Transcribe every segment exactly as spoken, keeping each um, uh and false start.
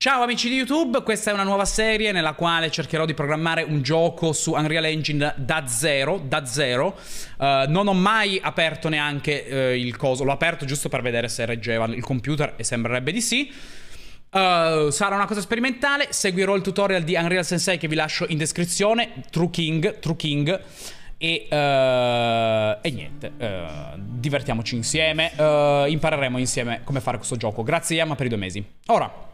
Ciao amici di YouTube, questa è una nuova serie nella quale cercherò di programmare un gioco su Unreal Engine da zero, da zero. Uh, non ho mai aperto neanche uh, il coso, l'ho aperto giusto per vedere se reggeva il computer e sembrerebbe di sì. Uh, sarà una cosa sperimentale, seguirò il tutorial di Unreal Sensei che vi lascio in descrizione, True King, True King. E, uh, e niente, uh, divertiamoci insieme, uh, impareremo insieme come fare questo gioco. Grazie Yama per i due mesi. Ora...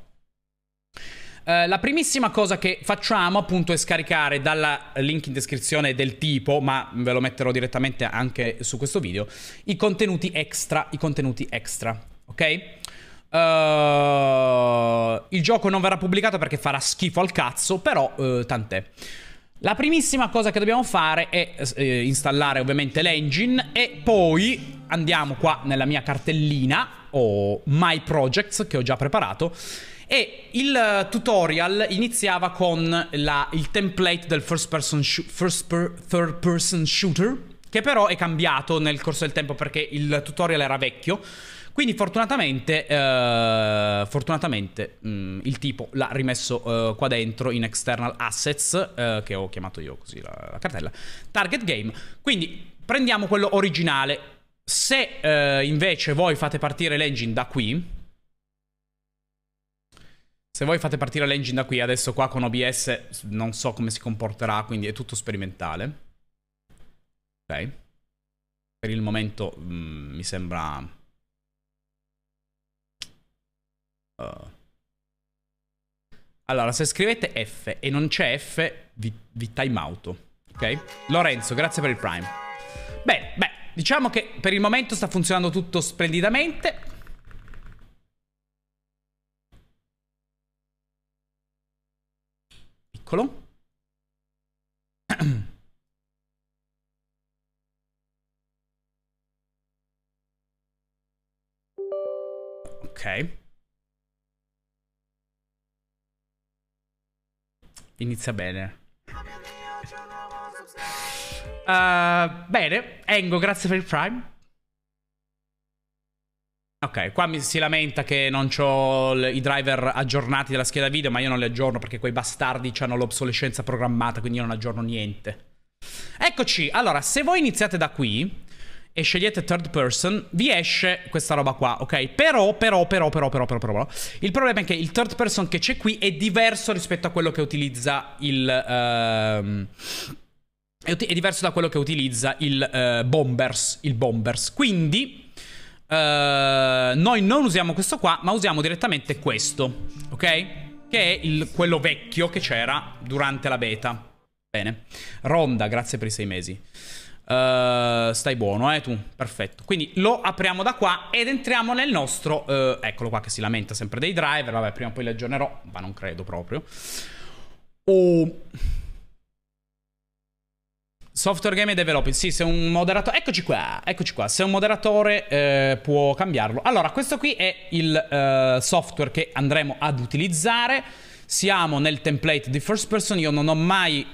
Uh, la primissima cosa che facciamo appunto è scaricare dal link in descrizione del tipo, ma ve lo metterò direttamente anche su questo video, i contenuti extra, i contenuti extra, ok? Uh, il gioco non verrà pubblicato perché farà schifo al cazzo, però uh, tant'è. La primissima cosa che dobbiamo fare è eh, installare ovviamente l'engine e poi andiamo qua nella mia cartellina o My Projects che ho già preparato. E il tutorial iniziava con la, il template del first person, first per, third person shooter, che però è cambiato nel corso del tempo perché il tutorial era vecchio. Quindi fortunatamente, eh, fortunatamente mh, il tipo l'ha rimesso eh, qua dentro in external assets, eh, che ho chiamato io così la, la cartella, target game. Quindi prendiamo quello originale. Se eh, invece voi fate partire l'engine da qui... Se voi fate partire l'engine da qui, adesso qua con O B S non so come si comporterà, quindi è tutto sperimentale. Ok. Per il momento mh, mi sembra... Uh. Allora, se scrivete F e non c'è F, vi, vi time out. Ok? Lorenzo, grazie per il Prime. Bene, beh, diciamo che per il momento sta funzionando tutto splendidamente. Piccolo. Ok. Inizia bene. uh, Bene, Engo, grazie per il Prime. Ok, qua mi si lamenta che non ho i driver aggiornati della scheda video, ma io non li aggiorno perché quei bastardi hanno l'obsolescenza programmata, quindi io non aggiorno niente. Eccoci, allora, se voi iniziate da qui e scegliete third person, vi esce questa roba qua, ok? Però, però, però, però, però, però, però, il problema è che il third person che c'è qui è diverso rispetto a quello che utilizza il... Um, è, è diverso da quello che utilizza il uh, Bombers, il Bombers, quindi... Uh, noi non usiamo questo qua, ma usiamo direttamente questo, ok? Che è il, quello vecchio che c'era durante la beta. Bene. Ronda, grazie per i sei mesi. Uh, stai buono, eh, tu? Perfetto. Quindi lo apriamo da qua ed entriamo nel nostro... Uh, eccolo qua che si lamenta sempre dei driver. Vabbè, prima o poi li aggiornerò, ma non credo proprio. Oh... Software game e developing, sì, se un moderatore... Eccoci qua, eccoci qua, se un moderatore eh, può cambiarlo. Allora, questo qui è il eh, software che andremo ad utilizzare. Siamo nel template di first person, io non ho mai...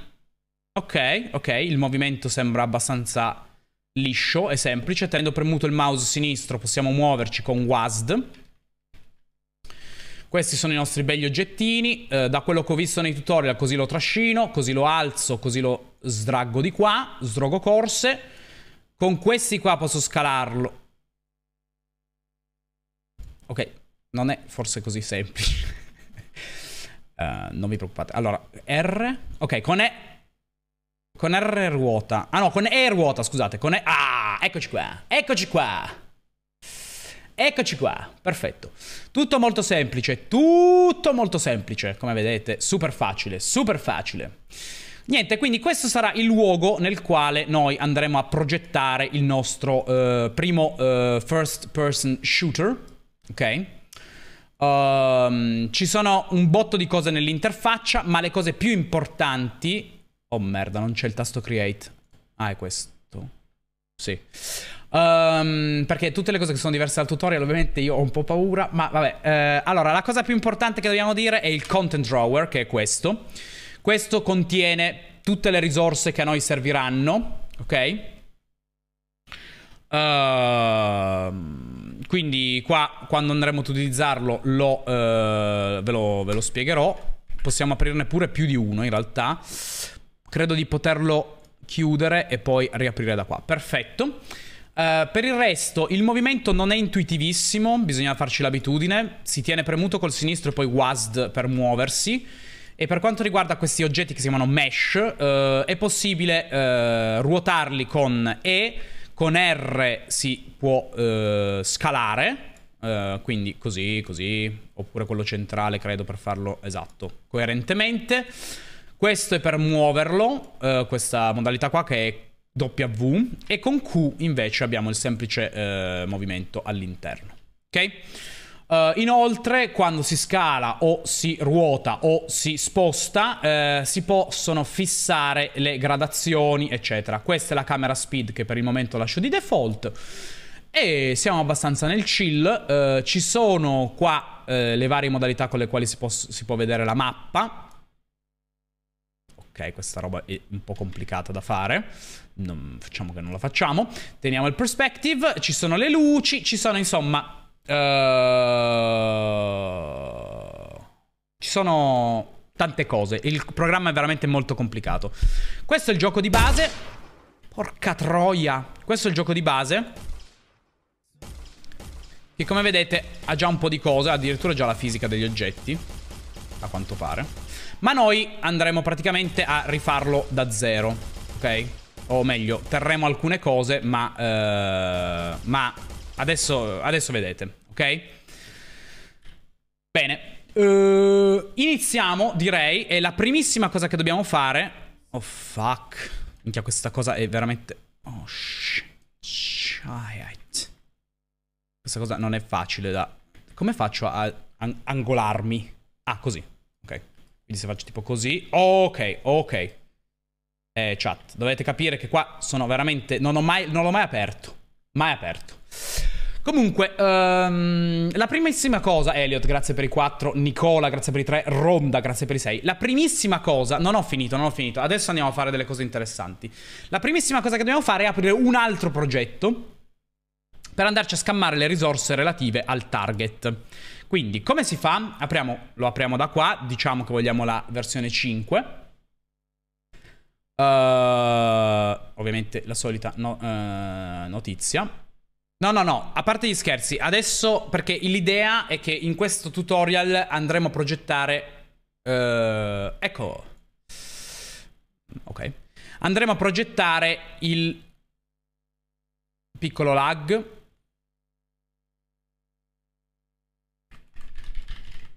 Ok, ok, il movimento sembra abbastanza liscio e semplice. Tenendo premuto il mouse sinistro possiamo muoverci con W A S D. Questi sono i nostri begli oggettini, eh, da quello che ho visto nei tutorial così lo trascino, così lo alzo, così lo sdraggo di qua, sdrogo corse. Con questi qua posso scalarlo. Ok, non è forse così semplice. uh, non vi preoccupate. Allora, R, ok, con E, con R ruota, ah no, con E ruota, scusate, con E, ah, eccoci qua, eccoci qua. Eccoci qua, perfetto. Tutto molto semplice, tutto molto semplice, come vedete, super facile, super facile. Niente, quindi questo sarà il luogo nel quale noi andremo a progettare il nostro uh, primo uh, first person shooter, ok? Um, ci sono un botto di cose nell'interfaccia, ma le cose più importanti... Oh merda, non c'è il tasto create. Ah, è questo. Sì. Um, perché tutte le cose che sono diverse dal tutorial ovviamente io ho un po' paura, ma vabbè. eh, Allora, la cosa più importante che dobbiamo dire è il content drawer, che è questo. Questo contiene tutte le risorse che a noi serviranno, ok? uh, Quindi qua, quando andremo ad utilizzarlo, lo, eh, ve, lo, ve lo spiegherò. Possiamo aprirne pure più di uno, in realtà. Credo di poterlo chiudere e poi riaprire da qua. Perfetto. Uh, per il resto, il movimento non è intuitivissimo, bisogna farci l'abitudine. Si tiene premuto col sinistro e poi W A S D per muoversi. E per quanto riguarda questi oggetti che si chiamano mesh, uh, è possibile uh, ruotarli con E. Con R si può uh, scalare, uh, quindi così, così, oppure quello centrale credo per farlo, esatto, coerentemente. Questo è per muoverlo, uh, questa modalità qua che è W, e con Q invece abbiamo il semplice uh, movimento all'interno, ok? Uh, inoltre, quando si scala o si ruota o si sposta, uh, si possono fissare le gradazioni, eccetera. Questa è la camera speed che per il momento lascio di default. E siamo abbastanza nel chill. Uh, ci sono qua uh, le varie modalità con le quali si può, si può vedere la mappa. Ok, questa roba è un po' complicata da fare. Non, facciamo che non la facciamo. Teniamo il perspective. Ci sono le luci. Ci sono, insomma... Uh, ci sono tante cose. Il programma è veramente molto complicato. Questo è il gioco di base. Porca troia. Questo è il gioco di base, che come vedete ha già un po' di cose. Addirittura già la fisica degli oggetti, a quanto pare. Ma noi andremo praticamente a rifarlo da zero. Ok? O meglio, terremo alcune cose. Ma uh, Ma adesso, adesso vedete. Ok? Bene. Uh, iniziamo, direi. E la primissima cosa che dobbiamo fare... Oh, fuck. Minchia, questa cosa è veramente... Oh, shit. Questa cosa non è facile da... Come faccio a an angolarmi? Ah, così. Ok. Quindi se faccio tipo così... Ok, ok. Eh, chat, dovete capire che qua sono veramente... Non ho mai... Non l'ho mai aperto. Mai aperto. Comunque, um, la primissima cosa, Elliot, grazie per i quattro, Nicola, grazie per i tre, Ronda, grazie per i sei. La primissima cosa, non ho finito, non ho finito, adesso andiamo a fare delle cose interessanti. La primissima cosa che dobbiamo fare è aprire un altro progetto per andarci a scammare le risorse relative al target. Quindi, come si fa? Apriamo, lo apriamo da qua, diciamo che vogliamo la versione cinque. Uh, ovviamente la solita no, uh, notizia. No, no, no, a parte gli scherzi, adesso, perché l'idea è che in questo tutorial andremo a progettare... Uh, ecco. Ok. Andremo a progettare il... Piccolo lag.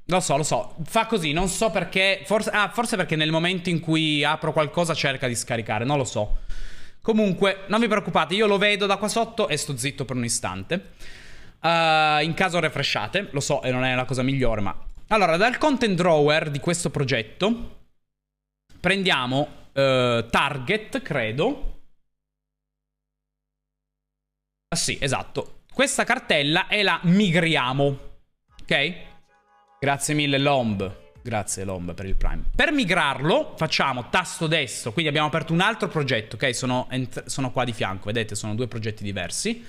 Lo so, lo so, fa così, non so perché... Forse, ah, forse perché nel momento in cui apro qualcosa cerca di scaricare, non lo so. Comunque, non vi preoccupate, io lo vedo da qua sotto e sto zitto per un istante. Uh, in caso refresciate, lo so, e non è la cosa migliore, ma... Allora, dal content drawer di questo progetto prendiamo uh, target, credo. Ah sì, esatto. Questa cartella e la migriamo, ok? Grazie mille, Lomb. Grazie Lomb per il Prime. Per migrarlo facciamo tasto destro. Quindi abbiamo aperto un altro progetto. Ok, sono, sono qua di fianco. Vedete, sono due progetti diversi.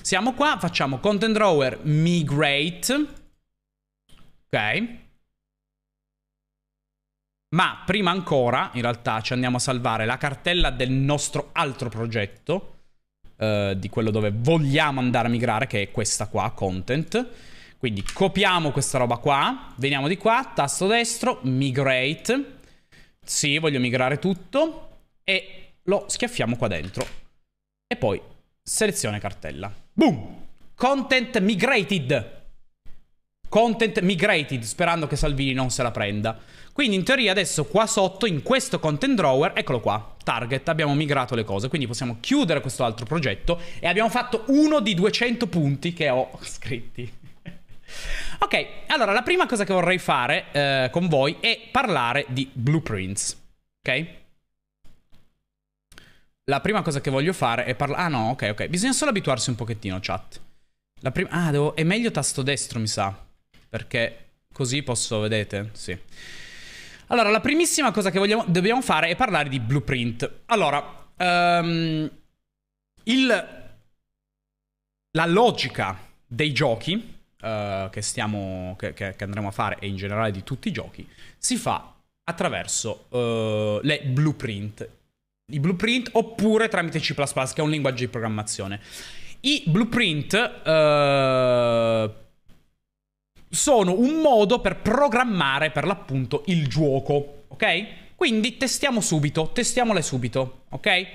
Siamo qua, facciamo content drawer migrate. Ok. Ma prima ancora, in realtà, ci andiamo a salvare la cartella del nostro altro progetto, eh, di quello dove vogliamo andare a migrare, che è questa qua, content. Quindi copiamo questa roba qua, veniamo di qua, tasto destro, migrate. Sì, voglio migrare tutto. E lo schiaffiamo qua dentro. E poi selezione cartella. Boom! Content migrated. Content migrated, sperando che Salvini non se la prenda. Quindi in teoria adesso qua sotto, in questo content drawer, eccolo qua, target, abbiamo migrato le cose. Quindi possiamo chiudere questo altro progetto. E abbiamo fatto uno di duecento punti che ho scritti. Ok, allora la prima cosa che vorrei fare eh, con voi è parlare di blueprints, ok? La prima cosa che voglio fare è parlare... Ah no, ok, ok, bisogna solo abituarsi un pochettino, chat. La prima... Ah, devo... è meglio tasto destro, mi sa, perché così posso, vedete? Sì. Allora, la primissima cosa che vogliamo... dobbiamo fare è parlare di blueprint. Allora, um, il... la logica dei giochi uh, che, stiamo, che, che andremo a fare, e in generale di tutti i giochi, si fa attraverso uh, le blueprint. I blueprint oppure tramite C plus plus, che è un linguaggio di programmazione. I blueprint uh, sono un modo per programmare per l'appunto il gioco, ok? Quindi testiamo subito, testiamole subito, ok?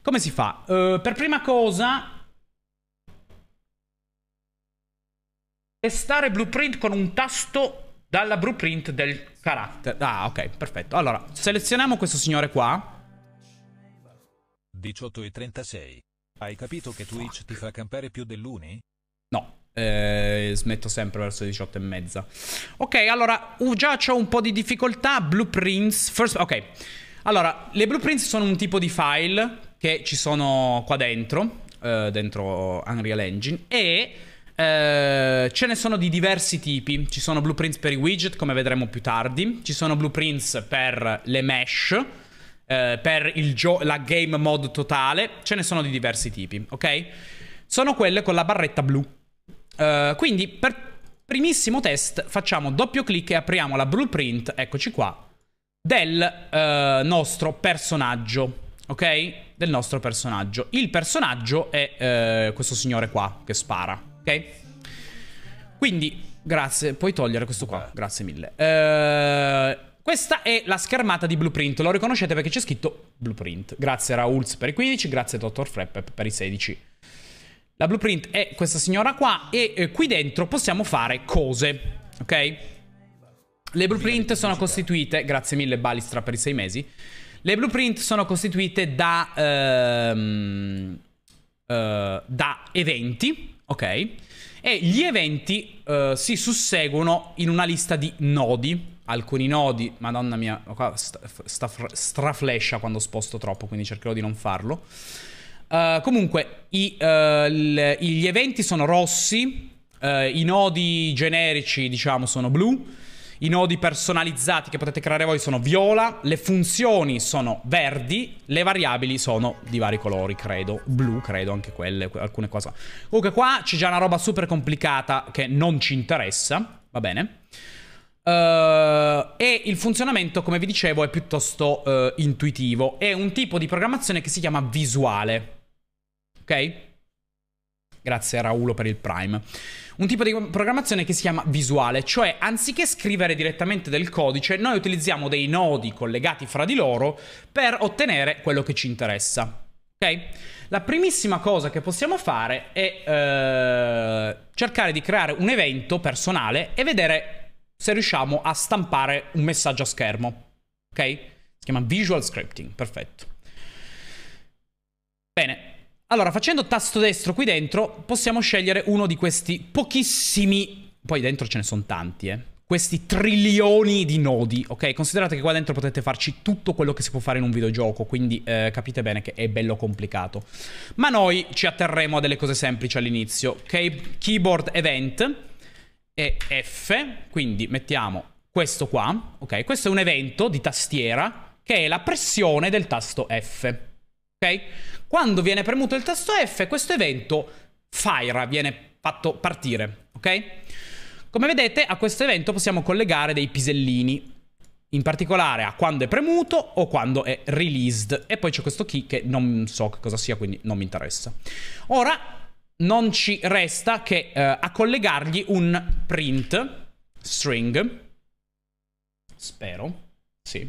Come si fa? Uh, per prima cosa, testare blueprint con un tasto dalla blueprint del carattere. Ah, ok, perfetto. Allora, selezioniamo questo signore qua. diciotto e trentasei. Hai capito che Twitch Fuck. ti fa campare più dell'Uni? No, eh, smetto sempre verso le diciotto e mezza. Ok, allora, uh, già c'ho un po' di difficoltà. Blueprints, first, ok. Allora, le blueprints sono un tipo di file che ci sono qua dentro, eh, dentro Unreal Engine, e eh, ce ne sono di diversi tipi. Ci sono blueprints per i widget, come vedremo più tardi. Ci sono blueprints per le mesh, Uh, per il gio la game mode totale. Ce ne sono di diversi tipi, ok? Sono quelle con la barretta blu. uh, Quindi per primissimo test facciamo doppio clic e apriamo la blueprint, eccoci qua, del uh, nostro personaggio, ok? Del nostro personaggio. Il personaggio è uh, questo signore qua che spara, ok? Quindi, grazie, puoi togliere questo qua, grazie mille. Ehm... Uh, Questa è la schermata di blueprint, lo riconoscete perché c'è scritto blueprint. Grazie Raulz per i quindici, grazie dottor Frepp per i sedici. La blueprint è questa signora qua, e eh, qui dentro possiamo fare cose, ok? Le blueprint sono costituite, grazie mille Balistra per i sei mesi, le blueprint sono costituite da, ehm, eh, da eventi, ok? E gli eventi eh, si susseguono in una lista di nodi. Alcuni nodi, madonna mia, qua sta, sta, straflescia quando sposto troppo, quindi cercherò di non farlo. Uh, comunque, i, uh, le, gli eventi sono rossi, uh, i nodi generici, diciamo, sono blu, i nodi personalizzati che potete creare voi sono viola, le funzioni sono verdi, le variabili sono di vari colori, credo, blu, credo, anche quelle, alcune cose. Comunque qua c'è già una roba super complicata che non ci interessa, va bene? Uh, e il funzionamento, come vi dicevo, è piuttosto uh, intuitivo. È un tipo di programmazione che si chiama visuale, ok? Grazie a Raulo per il Prime. Un tipo di programmazione che si chiama visuale, cioè anziché scrivere direttamente del codice, noi utilizziamo dei nodi collegati fra di loro per ottenere quello che ci interessa, ok? La primissima cosa che possiamo fare è uh, cercare di creare un evento personale e vedere se riusciamo a stampare un messaggio a schermo, ok? Si chiama visual scripting, perfetto. Bene, allora facendo tasto destro qui dentro possiamo scegliere uno di questi pochissimi, poi dentro ce ne sono tanti, eh, questi trilioni di nodi, ok? Considerate che qua dentro potete farci tutto quello che si può fare in un videogioco, quindi eh, capite bene che è bello complicato. Ma noi ci atterremo a delle cose semplici all'inizio, ok? Keyboard event e F, quindi mettiamo questo qua, ok? Questo è un evento di tastiera che è la pressione del tasto F, ok? Quando viene premuto il tasto F, questo evento fire, viene fatto partire, ok? Come vedete, a questo evento possiamo collegare dei pisellini, in particolare a quando è premuto o quando è released, e poi c'è questo key che non so che cosa sia, quindi non mi interessa. Ora non ci resta che uh, a collegargli un print string, spero, sì,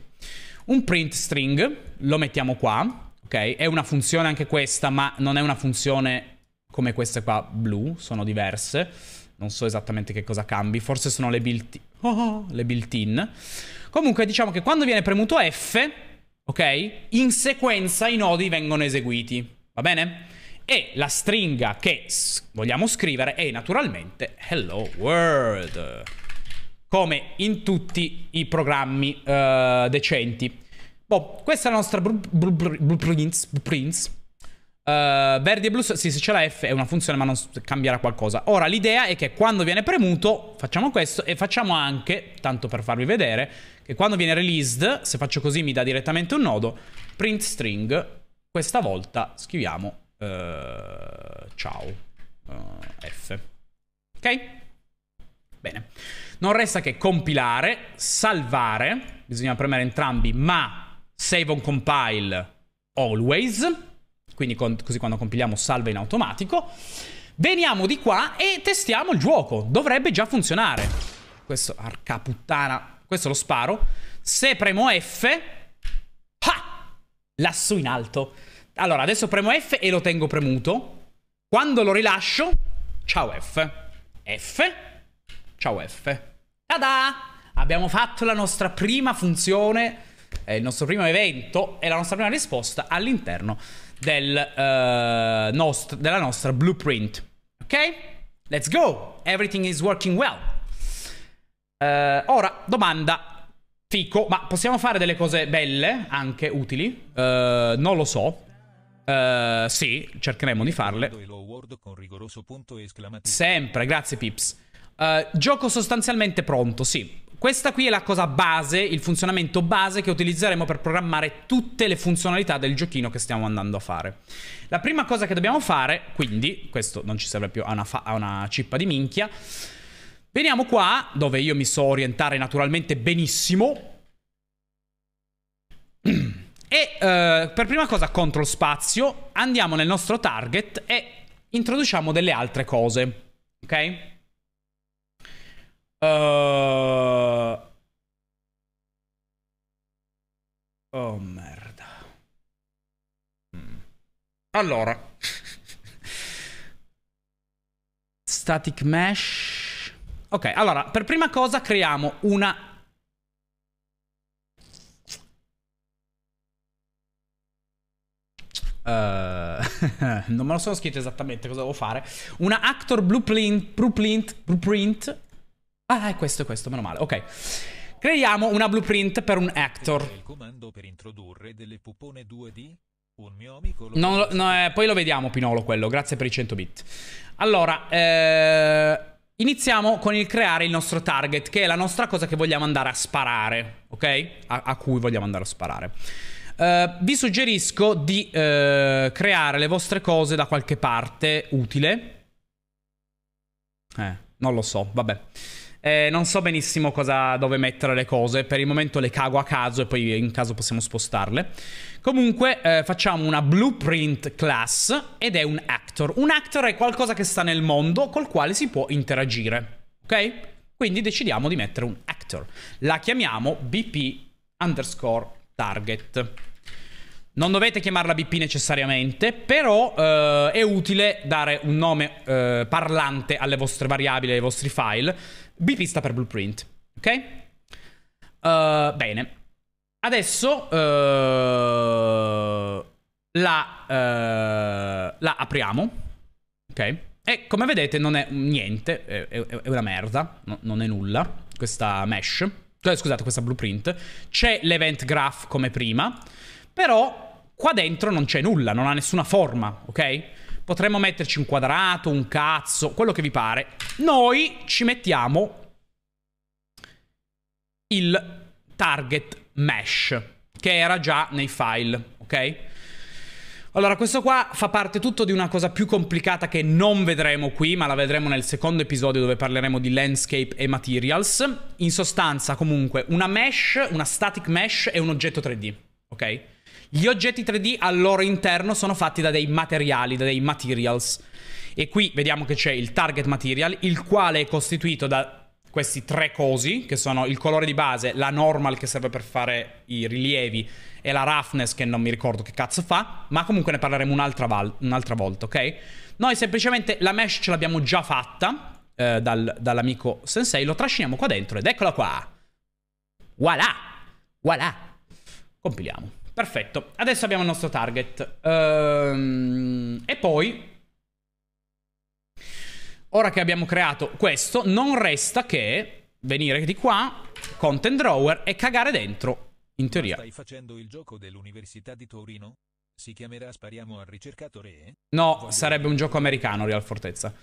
un print string, lo mettiamo qua, ok? È una funzione anche questa, ma non è una funzione come queste qua blu, sono diverse, non so esattamente che cosa cambi, forse sono le built-in, oh, le built-in. Comunque diciamo che quando viene premuto F, ok, in sequenza i nodi vengono eseguiti, va bene? E la stringa che vogliamo scrivere è naturalmente Hello World, come in tutti i programmi uh, decenti. Boh, questa è la nostra blueprints, blueprints. Uh, verdi e blu, sì, se c'è la F è una funzione ma non cambierà qualcosa. Ora l'idea è che quando viene premuto facciamo questo, e facciamo anche, tanto per farvi vedere, che quando viene released, se faccio così mi dà direttamente un nodo, print string, questa volta scriviamo Uh, ciao uh, F, ok? Bene. Non resta che compilare, salvare, bisogna premere entrambi, ma save on compile always, quindi con, così quando compiliamo salva in automatico. Veniamo di qua e testiamo il gioco, dovrebbe già funzionare. Questo, arca puttana, questo lo sparo. Se premo F, ha! Lassù in alto. Allora, adesso premo F e lo tengo premuto. Quando lo rilascio, ciao F. F, ciao F. Tada! Abbiamo fatto la nostra prima funzione, eh, il nostro primo evento e la nostra prima risposta all'interno del, eh, nost- della nostra blueprint. Ok? Let's go! Everything is working well. Eh, ora, domanda. Fico, ma possiamo fare delle cose belle, anche utili? Eh, non lo so. Uh, sì, cercheremo di farle. Sempre, grazie Pips. uh, Gioco sostanzialmente pronto, sì. Questa qui è la cosa base, il funzionamento base che utilizzeremo per programmare tutte le funzionalità del giochino che stiamo andando a fare. La prima cosa che dobbiamo fare, quindi, questo non ci serve più a una, a una cippa di minchia. Veniamo qua, dove io mi so orientare naturalmente benissimo. E uh, per prima cosa, control spazio, andiamo nel nostro target e introduciamo delle altre cose, ok? Uh... Oh merda. Mm. Allora. Static mesh. Ok, allora, per prima cosa creiamo una... Uh, non me lo sono scritto esattamente cosa devo fare. Una actor blueprint, blueprint, blueprint. Ah, è questo, è questo, meno male. Ok. Creiamo una blueprint per un actor. Il comando per introdurre delle pupone due D. Un mio amico lo non, no, eh, poi lo vediamo, Pinolo, quello. Grazie per i cento bit. Allora, eh, iniziamo con il creare il nostro target, che è la nostra cosa che vogliamo andare a sparare, ok? A, a cui vogliamo andare a sparare. Uh, vi suggerisco di uh, creare le vostre cose da qualche parte utile. Eh, non lo so, vabbè. Eh, non so benissimo cosa, dove mettere le cose. Per il momento le cago a caso e poi in caso possiamo spostarle. Comunque eh, facciamo una blueprint class ed è un actor. Un actor è qualcosa che sta nel mondo col quale si può interagire, ok? Quindi decidiamo di mettere un actor. La chiamiamo bp underscore target. Non dovete chiamarla B P necessariamente, però eh, è utile dare un nome eh, parlante alle vostre variabili, ai vostri file. B P sta per blueprint, ok? Uh, bene. Adesso uh, la, uh, la apriamo, ok? E come vedete non è niente, è, è, è una merda, no, non è nulla questa mesh. Scusate, questa blueprint. C'è l'event graph come prima, però qua dentro non c'è nulla, non ha nessuna forma, ok? Potremmo metterci un quadrato, un cazzo, quello che vi pare. Noi ci mettiamo il target mesh, che era già nei file, ok? Allora, questo qua fa parte tutto di una cosa più complicata che non vedremo qui, ma la vedremo nel secondo episodio dove parleremo di landscape e materials. In sostanza, comunque, una mesh, una static mesh è un oggetto tre D, ok? Gli oggetti tre D al loro interno sono fatti da dei materiali, da dei materials. E qui vediamo che c'è il target material, il quale è costituito da questi tre cosi, che sono il colore di base, la normal che serve per fare i rilievi, e la roughness che non mi ricordo che cazzo fa, ma comunque ne parleremo un'altra un'altra volta, ok? Noi semplicemente la mesh ce l'abbiamo già fatta eh, dal, dall'amico Sensei, lo trasciniamo qua dentro ed eccola qua. Voilà! Voilà! Compiliamo. Perfetto. Adesso abbiamo il nostro target. Ehm, e poi, ora che abbiamo creato questo, non resta che venire di qua, content drawer, e cagare dentro. In teoria. Ma stai facendo il gioco dell'Università di Torino? Si chiamerà Spariamo al ricercatore? Eh? No, Voglio sarebbe vedere. Un gioco americano, Real Fortezza.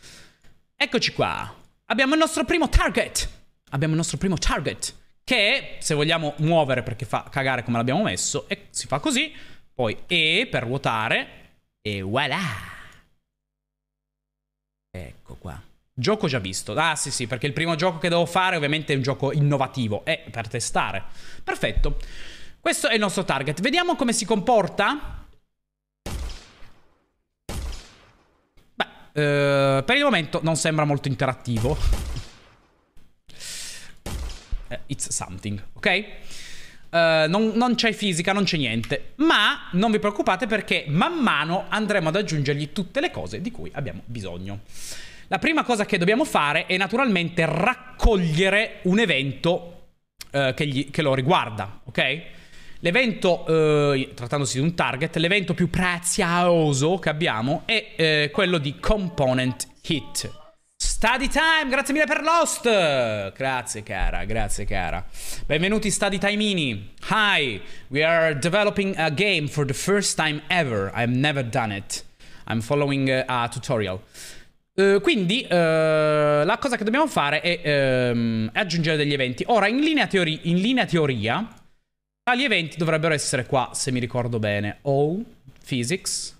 Eccoci qua. Abbiamo il nostro primo target. Abbiamo il nostro primo target. Che, se vogliamo muovere perché fa cagare come l'abbiamo messo, e si fa così. Poi E per ruotare. E voilà. Ecco qua. Gioco già visto. Ah sì sì, perché il primo gioco che devo fare ovviamente è un gioco innovativo, è per testare. Perfetto. Questo è il nostro target. Vediamo come si comporta. Beh, eh, per il momento non sembra molto interattivo. It's something, ok? Uh, non, non c'è fisica, non c'è niente. Ma non vi preoccupate perché man mano andremo ad aggiungergli tutte le cose di cui abbiamo bisogno. La prima cosa che dobbiamo fare è naturalmente raccogliere un evento uh, che, gli, che lo riguarda, ok? L'evento, uh, trattandosi di un target, l'evento più prezioso che abbiamo è uh, quello di component hit. Study Time, grazie mille per l'host. Grazie cara, grazie cara. Benvenuti Study Time Mini. Hi, we are developing a game for the first time ever. I've never done it. I'm following a tutorial. Uh, quindi uh, la cosa che dobbiamo fare è um, aggiungere degli eventi. Ora, in linea, teori in linea teoria, tali eventi dovrebbero essere qua, se mi ricordo bene. Oh, physics.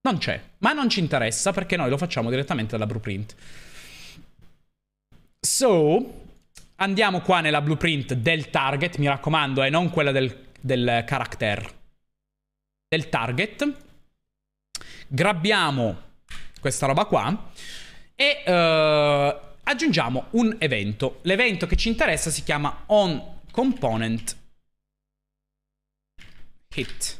Non c'è, ma non ci interessa perché noi lo facciamo direttamente dalla blueprint. So, andiamo qua nella blueprint del target, mi raccomando, e eh, non quella del, del character. Del target. Grabbiamo questa roba qua e eh, aggiungiamo un evento. L'evento che ci interessa si chiama on component hit.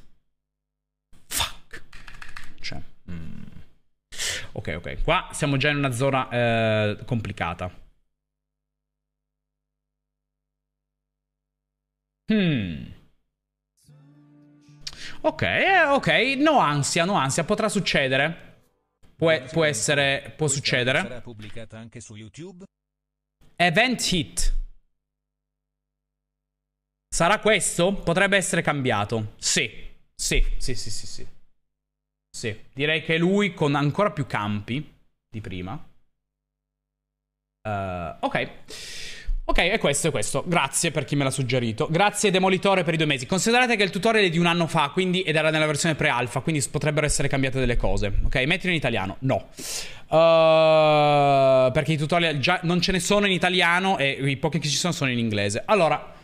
Ok, ok, qua siamo già in una zona eh, complicata. Hmm. Ok, ok, no ansia, no ansia, potrà succedere. Può, può essere, può succedere. Sarà pubblicata anche su YouTube. Event hit. Sarà questo? Potrebbe essere cambiato. Sì, sì, sì, sì, sì, sì. Sì, direi che lui con ancora più campi di prima. uh, Ok. Ok, è questo, è questo. Grazie per chi me l'ha suggerito. Grazie Demolitore per i due mesi. Considerate che il tutorial è di un anno fa, quindi, ed era nella versione pre-alpha, quindi potrebbero essere cambiate delle cose. Ok, mettilo in italiano. No, uh, perché i tutorial già non ce ne sono in italiano e i pochi che ci sono sono in inglese. Allora,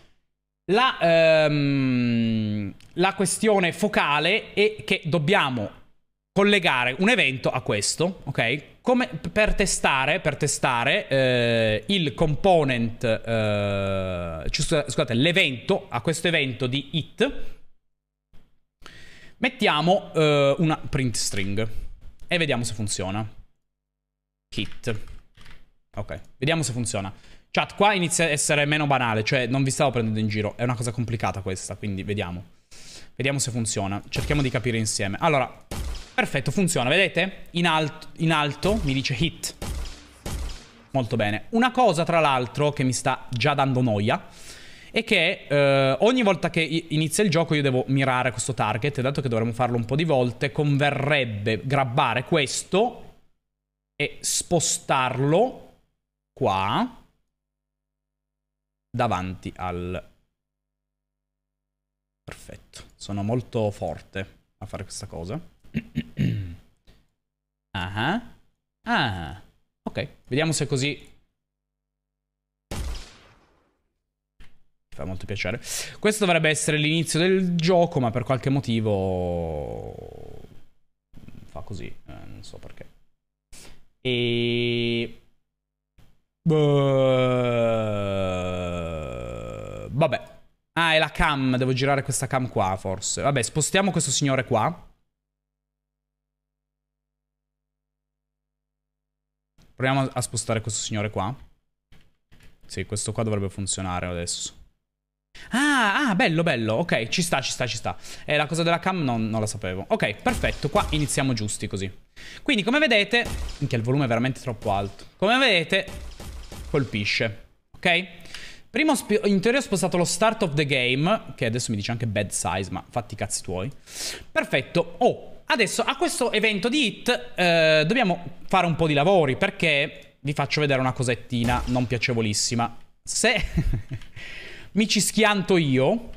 la, um, la questione focale è che dobbiamo collegare un evento a questo, ok? Come per testare, per testare eh, il component, eh, scusate, l'evento, a questo evento di hit, mettiamo eh, una print string e vediamo se funziona. Hit. Ok, vediamo se funziona. Chat, qua inizia a essere meno banale, cioè non vi stavo prendendo in giro, è una cosa complicata questa, quindi vediamo. Vediamo se funziona, cerchiamo di capire insieme. Allora... Perfetto, funziona, vedete? In alto, in alto mi dice hit. Molto bene. Una cosa, tra l'altro, che mi sta già dando noia è che eh, ogni volta che inizia il gioco io devo mirare questo target, e dato che dovremmo farlo un po' di volte, converrebbe grabbare questo e spostarlo qua davanti al... Perfetto. Sono molto forte a fare questa cosa. Ah, ah, ok, vediamo se è così. Mi fa molto piacere. Questo dovrebbe essere l'inizio del gioco, ma per qualche motivo fa così, eh, non so perché. E Buh... vabbè. Ah, è la cam, devo girare questa cam qua forse. Vabbè, spostiamo questo signore qua. Proviamo a spostare questo signore qua. Sì, questo qua dovrebbe funzionare adesso. Ah, ah, bello, bello. Ok, ci sta, ci sta, ci sta. Eh, la cosa della cam non, non la sapevo. Ok, perfetto, qua iniziamo giusti così. Quindi, come vedete... Minchia, il volume è veramente troppo alto. Come vedete, colpisce. Ok? Prima in teoria ho spostato lo start of the game, che adesso mi dice anche bed size, ma fatti i cazzi tuoi. Perfetto. Oh! Adesso a questo evento di hit eh, dobbiamo fare un po' di lavori, perché vi faccio vedere una cosettina non piacevolissima. Se mi ci schianto io,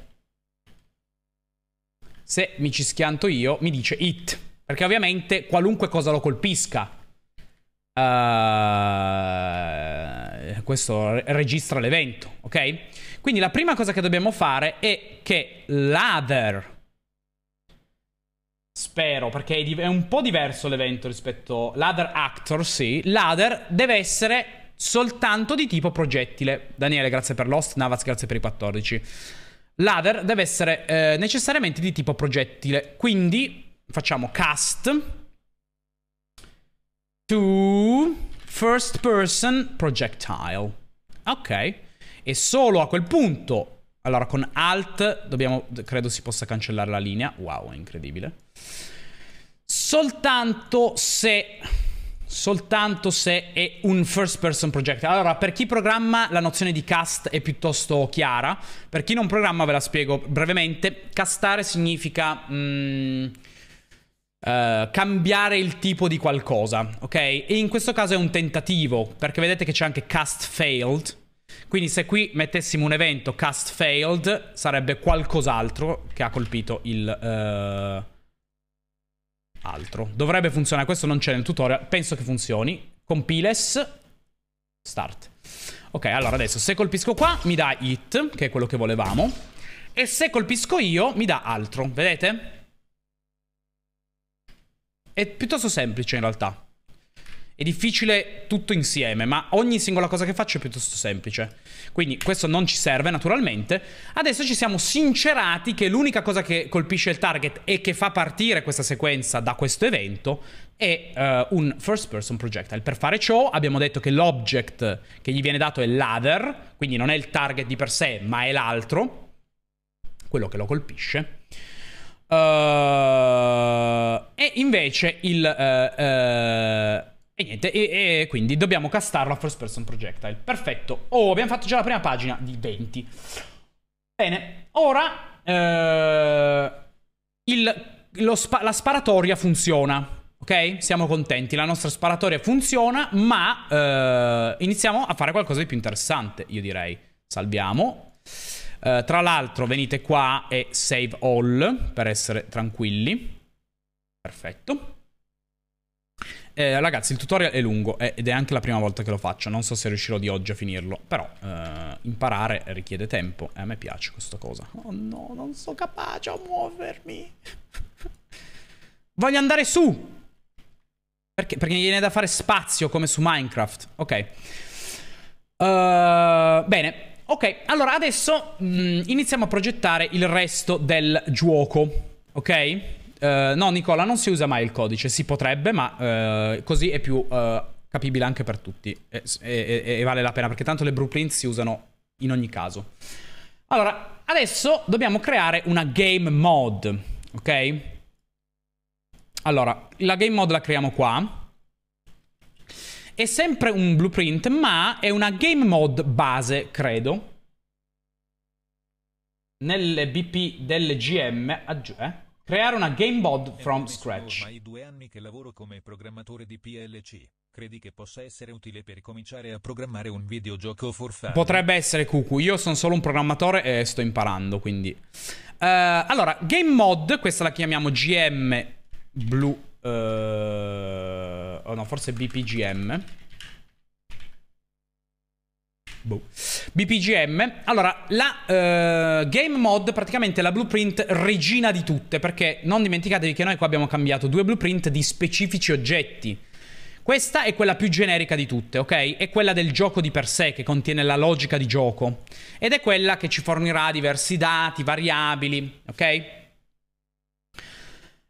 se mi ci schianto io, mi dice hit, perché ovviamente qualunque cosa lo colpisca. Uh, questo re- registra l'evento, ok? Quindi la prima cosa che dobbiamo fare è che l'other, spero, perché è, è un po' diverso l'evento rispetto l'other actor, sì, l'other deve essere soltanto di tipo progettile. Daniele, grazie per l'host. Navaz, grazie per i quattordici. L'other deve essere eh, necessariamente di tipo progettile, quindi facciamo cast to first person projectile. Ok. E solo a quel punto, allora con alt dobbiamo, credo si possa cancellare la linea. Wow, è incredibile. Soltanto se Soltanto se è un first person projectile. Allora, per chi programma la nozione di cast è piuttosto chiara. Per chi non programma ve la spiego brevemente. Castare significa mm, Uh, cambiare il tipo di qualcosa, ok? E in questo caso è un tentativo, perché vedete che c'è anche cast failed. Quindi se qui mettessimo un evento cast failed, sarebbe qualcos'altro che ha colpito il uh, altro. Dovrebbe funzionare, questo non c'è nel tutorial, penso che funzioni. Compiles, start. Ok, allora adesso se colpisco qua mi dà hit, che è quello che volevamo, e se colpisco io mi dà altro, vedete? È piuttosto semplice in realtà. È difficile tutto insieme, ma ogni singola cosa che faccio è piuttosto semplice. Quindi questo non ci serve naturalmente. Adesso ci siamo sincerati che l'unica cosa che colpisce il target e che fa partire questa sequenza da questo evento è uh, un first person projectile. Per fare ciò abbiamo detto che l'object che gli viene dato è l'other, quindi non è il target di per sé, ma è l'altro, quello che lo colpisce. Uh, e invece il uh, uh, e niente e, e quindi dobbiamo castarlo a first person projectile. Perfetto. Oh, abbiamo fatto già la prima pagina di venti. Bene. Ora uh, il, lo spa la sparatoria funziona. Ok? Siamo contenti. La nostra sparatoria funziona. Ma uh, iniziamo a fare qualcosa di più interessante, io direi. Salviamo. Uh, tra l'altro venite qua e save all per essere tranquilli. Perfetto. eh, Ragazzi, il tutorial è lungo eh, ed è anche la prima volta che lo faccio. Non so se riuscirò di oggi a finirlo. Però uh, imparare richiede tempo e eh, a me piace questa cosa. Oh no, non sono capace a muovermi. Voglio andare su. Perché? Perché mi viene da fare spazio come su Minecraft. Ok. uh, Bene. Ok, allora adesso mh, iniziamo a progettare il resto del gioco, ok? Uh, no, Nicola, non si usa mai il codice, si potrebbe, ma uh, così è più uh, capibile anche per tutti e, e, e vale la pena, perché tanto le blueprint si usano in ogni caso. Allora, adesso dobbiamo creare una game mod, ok? Allora, la game mod la creiamo qua. È sempre un blueprint, ma è una game mod base, credo. Nelle B P del G M, eh? Creare una game mod from scratch. Ho ormai due anni che lavoro come programmatore di P L C. Credi che possa essere utile per cominciare a programmare un videogioco for fun? Potrebbe essere, Cucu. Io sono solo un programmatore e sto imparando, quindi. Uh, allora, game mod, questa la chiamiamo G M Blue. Uh, oh no, forse B P G M. Boh. B P G M. Allora, la uh, game mod praticamente è la blueprint regina di tutte, perché non dimenticatevi che noi qua abbiamo cambiato due blueprint di specifici oggetti. Questa è quella più generica di tutte, ok? È quella del gioco di per sé, che contiene la logica di gioco, ed è quella che ci fornirà diversi dati, variabili, ok?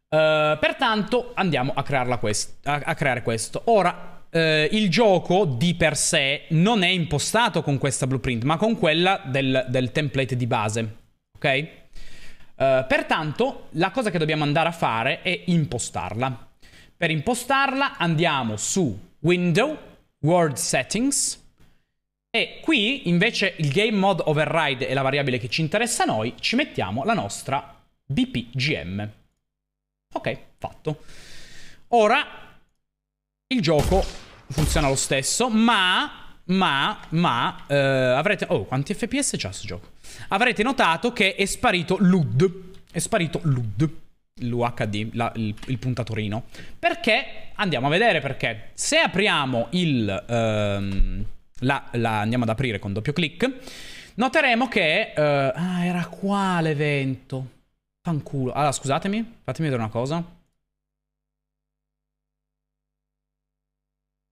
Uh, pertanto andiamo a, crearla quest a, a creare questo. Ora, uh, il gioco di per sé non è impostato con questa blueprint, ma con quella del, del template di base, ok? Uh, pertanto la cosa che dobbiamo andare a fare è impostarla. Per impostarla andiamo su Window, World Settings, e qui invece il Game Mode Override è la variabile che ci interessa a noi. Ci mettiamo la nostra B P G M. Ok, fatto. Ora il gioco funziona lo stesso, ma, ma, ma eh, avrete... Oh, quanti F P S c'ha questo gioco? Avrete notato che è sparito L U D. È sparito L U D. l'U H D, la, il, il puntatorino. Perché? Andiamo a vedere perché. Se apriamo il... Ehm, la, la andiamo ad aprire con doppio clic, noteremo che... Eh, ah, era qua l'evento. Fanculo. Allora, scusatemi, fatemi vedere una cosa.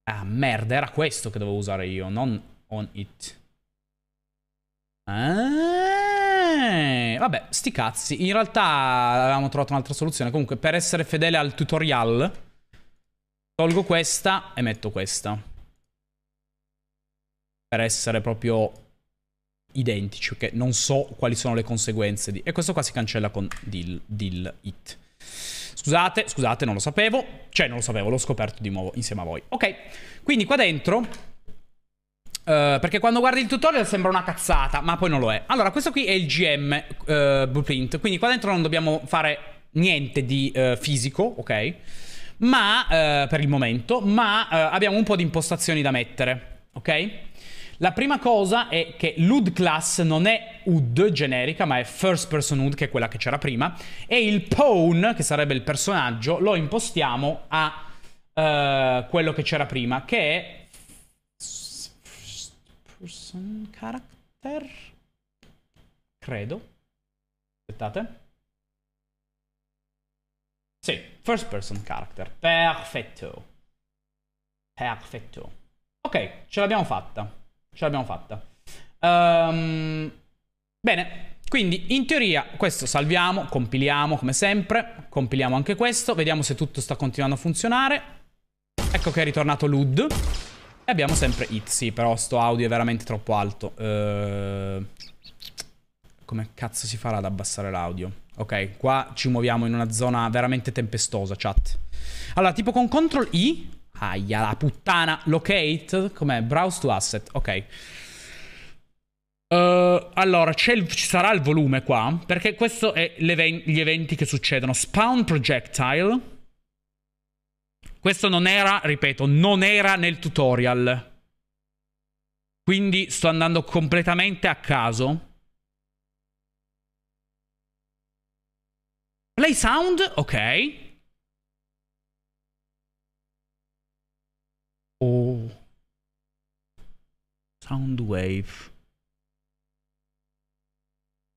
Ah, merda, era questo che dovevo usare io, non on it. Ah, vabbè, sti cazzi. In realtà avevamo trovato un'altra soluzione. Comunque, per essere fedele al tutorial, tolgo questa e metto questa. Per essere proprio identici, che non so quali sono le conseguenze di... E questo qua si cancella con deal, deal it. Scusate, scusate, non lo sapevo. Cioè, non lo sapevo, l'ho scoperto di nuovo insieme a voi. Ok, quindi qua dentro uh, perché quando guardi il tutorial sembra una cazzata, ma poi non lo è. Allora, questo qui è il G M uh, Blueprint. Quindi qua dentro non dobbiamo fare niente di uh, fisico, ok? Ma, uh, per il momento, ma uh, abbiamo un po' di impostazioni da mettere, ok? La prima cosa è che l'U D class non è U D generica, ma è first person U D, che è quella che c'era prima. E il pawn, che sarebbe il personaggio, lo impostiamo a uh, quello che c'era prima, che è first person character, credo. Aspettate. Sì, first person character. Perfetto. Perfetto. Ok, ce l'abbiamo fatta. Ce l'abbiamo fatta. Um, bene, quindi in teoria questo salviamo, compiliamo come sempre, compiliamo anche questo, vediamo se tutto sta continuando a funzionare. Ecco che è ritornato l'U D. E abbiamo sempre it, sì, però sto audio è veramente troppo alto. Uh, come cazzo si farà ad abbassare l'audio? Ok, qua ci muoviamo in una zona veramente tempestosa, chat. Allora, tipo con control I... Aia la puttana. Locate. Com'è? Browse to asset. Ok. uh, Allora il, ci sarà il volume qua, perché questo è even, gli eventi che succedono. Spawn projectile. Questo non era, ripeto, non era nel tutorial, quindi sto andando completamente a caso. Play sound. Ok. Oh. Soundwave.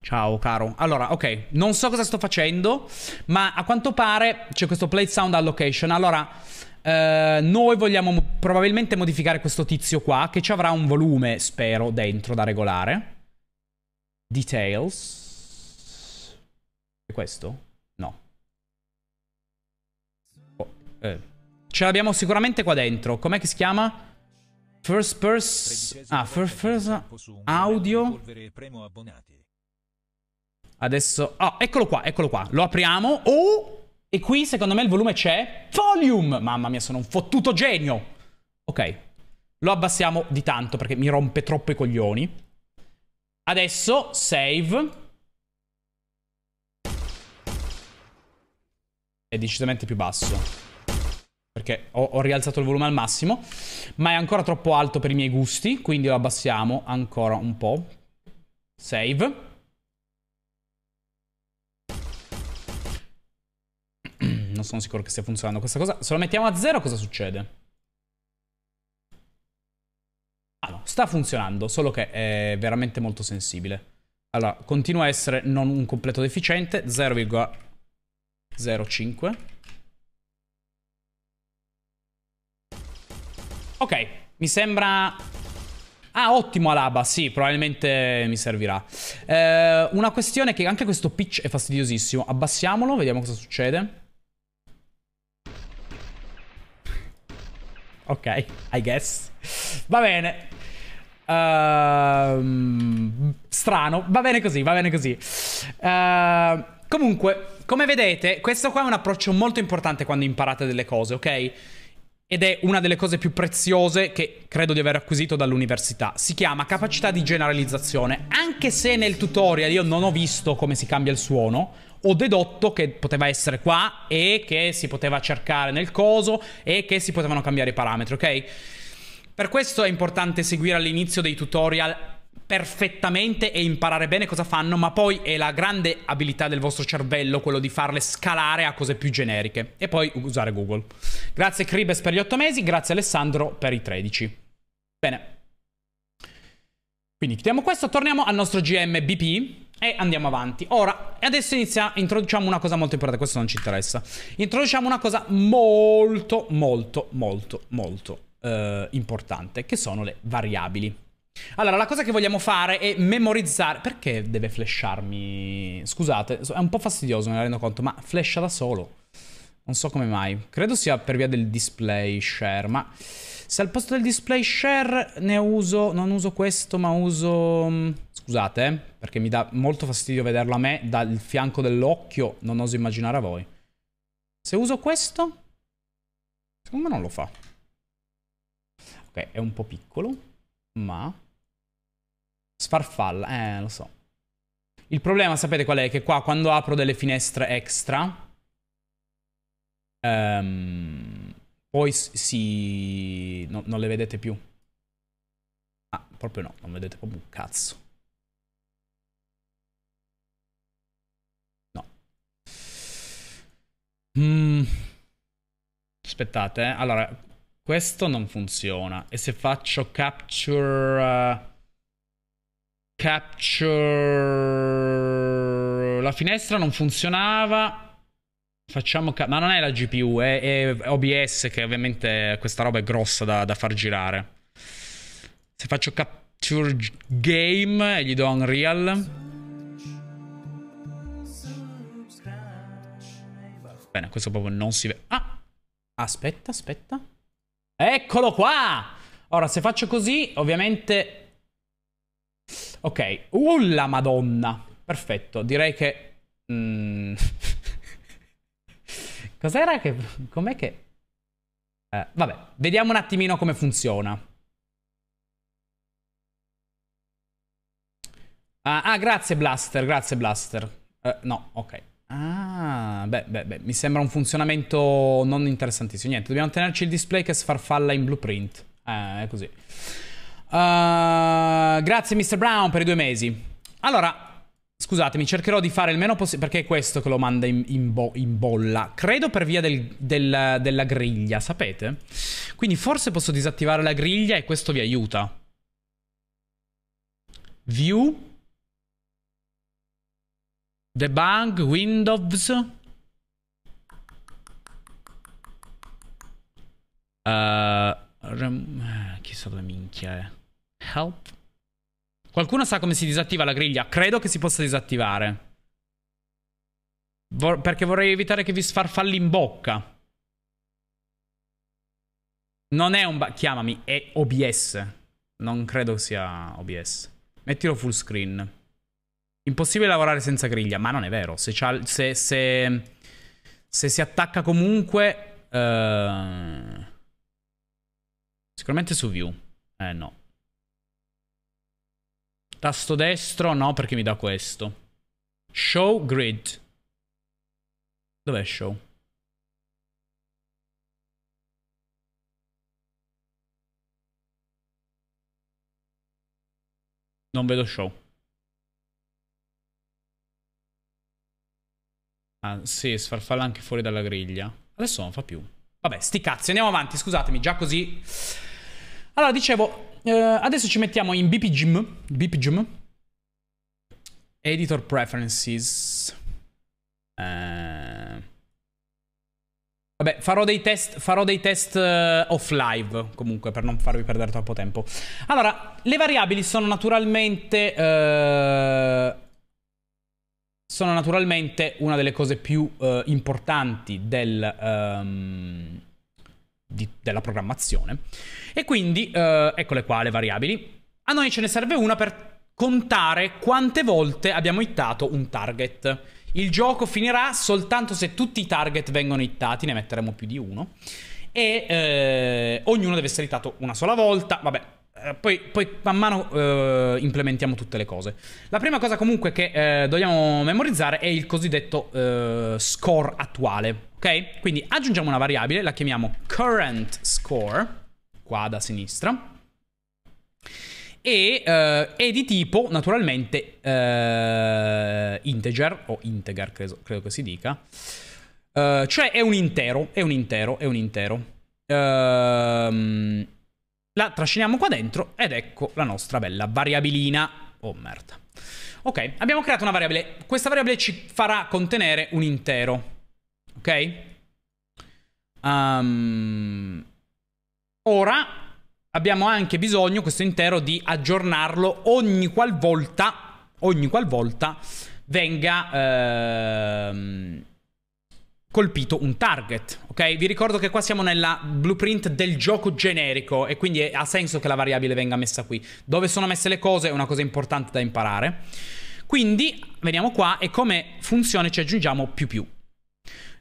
Ciao caro. Allora, ok, non so cosa sto facendo, ma a quanto pare c'è questo play sound allocation. Allora, eh, noi vogliamo mo- probabilmente modificare questo tizio qua, che ci avrà un volume, spero, dentro da regolare. Details. E questo? No. Oh, eh. Ce l'abbiamo sicuramente qua dentro. Com'è che si chiama? First person... Ah, first person... Audio... Adesso... Ah, oh, eccolo qua, eccolo qua. Lo apriamo. Oh! E qui, secondo me, il volume c'è. Volume! Mamma mia, sono un fottuto genio! Ok. Lo abbassiamo di tanto, perché mi rompe troppo i coglioni. Adesso, save... È decisamente più basso, perché ho, ho rialzato il volume al massimo, ma è ancora troppo alto per i miei gusti, quindi lo abbassiamo ancora un po'. Save. Non sono sicuro che stia funzionando questa cosa. Se lo mettiamo a zero cosa succede? Ah no, sta funzionando, solo che è veramente molto sensibile. Allora, continua a essere non un completo deficiente. Zero virgola zero cinque. Ok, mi sembra... Ah, ottimo Alaba, sì, probabilmente mi servirà. Eh, una questione è che anche questo pitch è fastidiosissimo. Abbassiamolo, vediamo cosa succede. Ok, I guess. Va bene. Uh, strano, va bene così, va bene così. Uh, comunque, come vedete, questo qua è un approccio molto importante quando imparate delle cose, ok? Ed è una delle cose più preziose che credo di aver acquisito dall'università. Si chiama capacità di generalizzazione. Anche se nel tutorial io non ho visto come si cambia il suono, ho dedotto che poteva essere qua e che si poteva cercare nel coso e che si potevano cambiare i parametri, ok? Per questo è importante seguire all'inizio dei tutorial perfettamente e imparare bene cosa fanno, ma poi è la grande abilità del vostro cervello quello di farle scalare a cose più generiche e poi usare Google. Grazie Cribes per gli otto mesi, grazie Alessandro per i tredici. Bene. Quindi chiudiamo questo, torniamo al nostro G M B P e andiamo avanti. Ora, adesso inizia, introduciamo una cosa molto importante, questo non ci interessa. Introduciamo una cosa molto, molto, molto, molto eh, importante, che sono le variabili. Allora, la cosa che vogliamo fare è memorizzare... Perché deve flasharmi? Scusate, è un po' fastidioso, me ne rendo conto, ma flasha da solo. Non so come mai. Credo sia per via del display share, ma... Se al posto del display share ne uso, non uso questo ma uso, scusate, perché mi dà molto fastidio vederlo a me dal fianco dell'occhio, non oso immaginare a voi. Se uso questo, secondo me non lo fa. Ok, è un po' piccolo, ma sfarfalla, eh lo so. Il problema sapete qual è? Che qua quando apro delle finestre extra, ehm... poi si... No, non le vedete più. Ah, proprio no, non vedete proprio un cazzo. No. Mm. Aspettate, eh. Allora, questo non funziona. E se faccio capture... Uh, capture... La finestra non funzionava... Facciamo... Ma non è la G P U, è, è O B S che ovviamente questa roba è grossa da, da far girare. Se faccio capture game e gli do Unreal. Bene, questo proprio non si vede. Ah! Aspetta, aspetta. Eccolo qua! Ora, se faccio così, ovviamente... Ok. Uh, la madonna! Perfetto, direi che... Mm... Cos'era che... Com'è che... Eh, vabbè, vediamo un attimino come funziona. Ah, ah grazie Blaster, grazie Blaster. Eh, no, ok. Ah, beh, beh, beh, mi sembra un funzionamento non interessantissimo. Niente, dobbiamo tenerci il display che sfarfalla in blueprint. Eh, è così. Uh, grazie mister Brown per i due mesi. Allora... Scusatemi, cercherò di fare il meno possibile, perché è questo che lo manda in, in, bo in bolla. Credo per via del, del, della griglia, sapete? Quindi forse posso disattivare la griglia e questo vi aiuta. View. Debug, Windows. Uh, chissà dove minchia è. Help. Qualcuno sa come si disattiva la griglia? Credo che si possa disattivare. Vor- perché vorrei evitare che vi sfarfalli in bocca. Non è un... Chiamami, è O B S. Non credo sia O B S. Mettilo full screen. Impossibile lavorare senza griglia. Ma non è vero. Se, c'ha, se, se, se si attacca comunque... Uh... Sicuramente su view. Eh no. Tasto destro, no, perché mi dà questo. Show grid. Dov'è show? Non vedo show. Ah, sì, sfarfalla anche fuori dalla griglia. Adesso non fa più. Vabbè, sti cazzi, andiamo avanti, scusatemi, già così. Allora, dicevo... Uh, adesso ci mettiamo in B P G M, B P G M. Editor Preferences. Uh. Vabbè, farò dei test, farò dei test uh, off live, comunque, per non farvi perdere troppo tempo. Allora, le variabili sono naturalmente... Uh, sono naturalmente una delle cose più uh, importanti del... Um, Di, della programmazione. E quindi eh, eccole qua le variabili. A noi ce ne serve una per contare quante volte abbiamo hittato un target. Il gioco finirà soltanto se tutti i target vengono hittati. Ne metteremo più di uno. E eh, ognuno deve essere hittato una sola volta. Vabbè, eh, poi, poi man mano eh, implementiamo tutte le cose. La prima cosa comunque che eh, dobbiamo memorizzare è il cosiddetto eh, score attuale. Ok? Quindi aggiungiamo una variabile, la chiamiamo current score, qua da sinistra, e e eh, è di tipo naturalmente eh, integer o integer credo, credo che si dica, eh, cioè è un intero, è un intero, è un intero. Eh, la trasciniamo qua dentro ed ecco la nostra bella variabilina. Oh merda. Ok, abbiamo creato una variabile. Questa variabile ci farà contenere un intero. Ok? Um, ora abbiamo anche bisogno, questo intero, di aggiornarlo ogni qualvolta, ogni qualvolta venga ehm, colpito un target. Ok? Vi ricordo che qua siamo nella blueprint del gioco generico e quindi è, ha senso che la variabile venga messa qui. Dove sono messe le cose è una cosa importante da imparare. Quindi veniamo qua e come funzione ci aggiungiamo più più.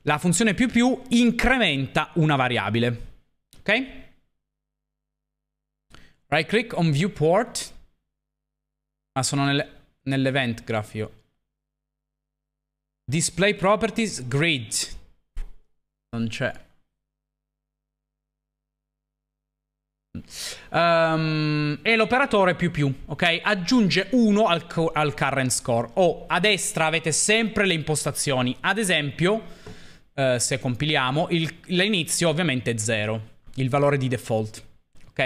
La funzione più più incrementa una variabile. Ok? Right click on viewport. Ah, sono nel, nell'event graph io. Display properties grid. Non c'è. Um, è l'operatore più più, ok? Aggiunge uno al, al current score. O a destra avete sempre le impostazioni. Ad esempio... Uh, se compiliamo, l'inizio ovviamente è zero, il valore di default, ok?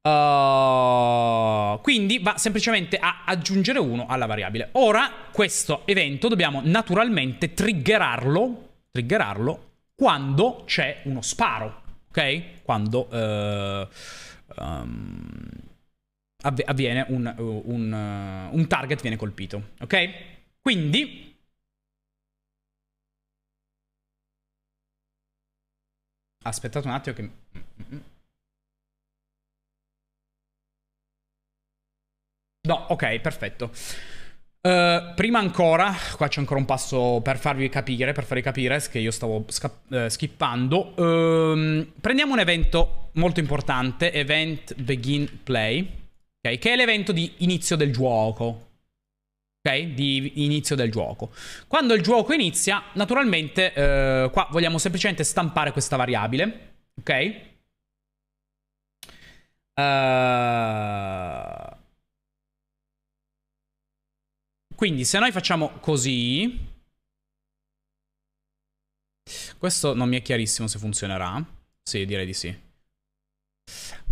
Uh, quindi va semplicemente a aggiungere uno alla variabile. Ora, questo evento dobbiamo naturalmente triggerarlo, triggerarlo quando c'è uno sparo, ok? Quando uh, um, avv avviene un, un, uh, un target viene colpito, ok? Quindi... Aspettate un attimo che... No, ok, perfetto. Uh, prima ancora, qua c'è ancora un passo per farvi capire, per farvi capire che io stavo uh, skippando. Uh, prendiamo un evento molto importante, event begin play, okay, che è l'evento di inizio del gioco. Ok? Di inizio del gioco. Quando il gioco inizia, naturalmente, eh, qua vogliamo semplicemente stampare questa variabile. Ok? Uh... Quindi, se noi facciamo così... Questo non mi è chiarissimo se funzionerà. Sì, direi di sì.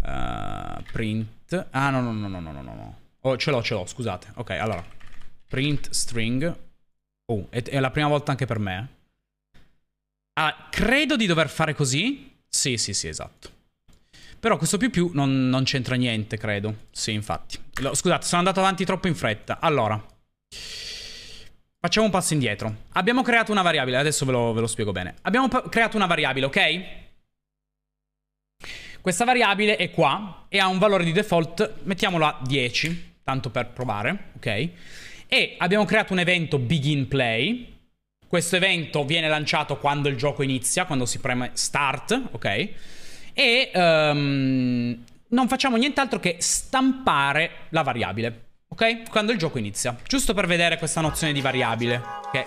Uh, print... Ah, no, no, no, no, no, no, no. Oh, ce l'ho, ce l'ho, scusate. Ok, allora... Print string. Oh, è la prima volta anche per me. Ah, credo di dover fare così. Sì, sì, sì, esatto. Però questo più più non, non c'entra niente, credo. Sì, infatti. Lo, scusate, sono andato avanti troppo in fretta. Allora, facciamo un passo indietro. Abbiamo creato una variabile, adesso ve lo, ve lo spiego bene. Abbiamo creato una variabile, ok? Questa variabile è qua e ha un valore di default, mettiamolo a dieci, tanto per provare, ok? E abbiamo creato un evento begin play. Questo evento viene lanciato quando il gioco inizia, quando si preme start, ok? E um, non facciamo nient'altro che stampare la variabile, ok? Quando il gioco inizia. Giusto per vedere questa nozione di variabile, che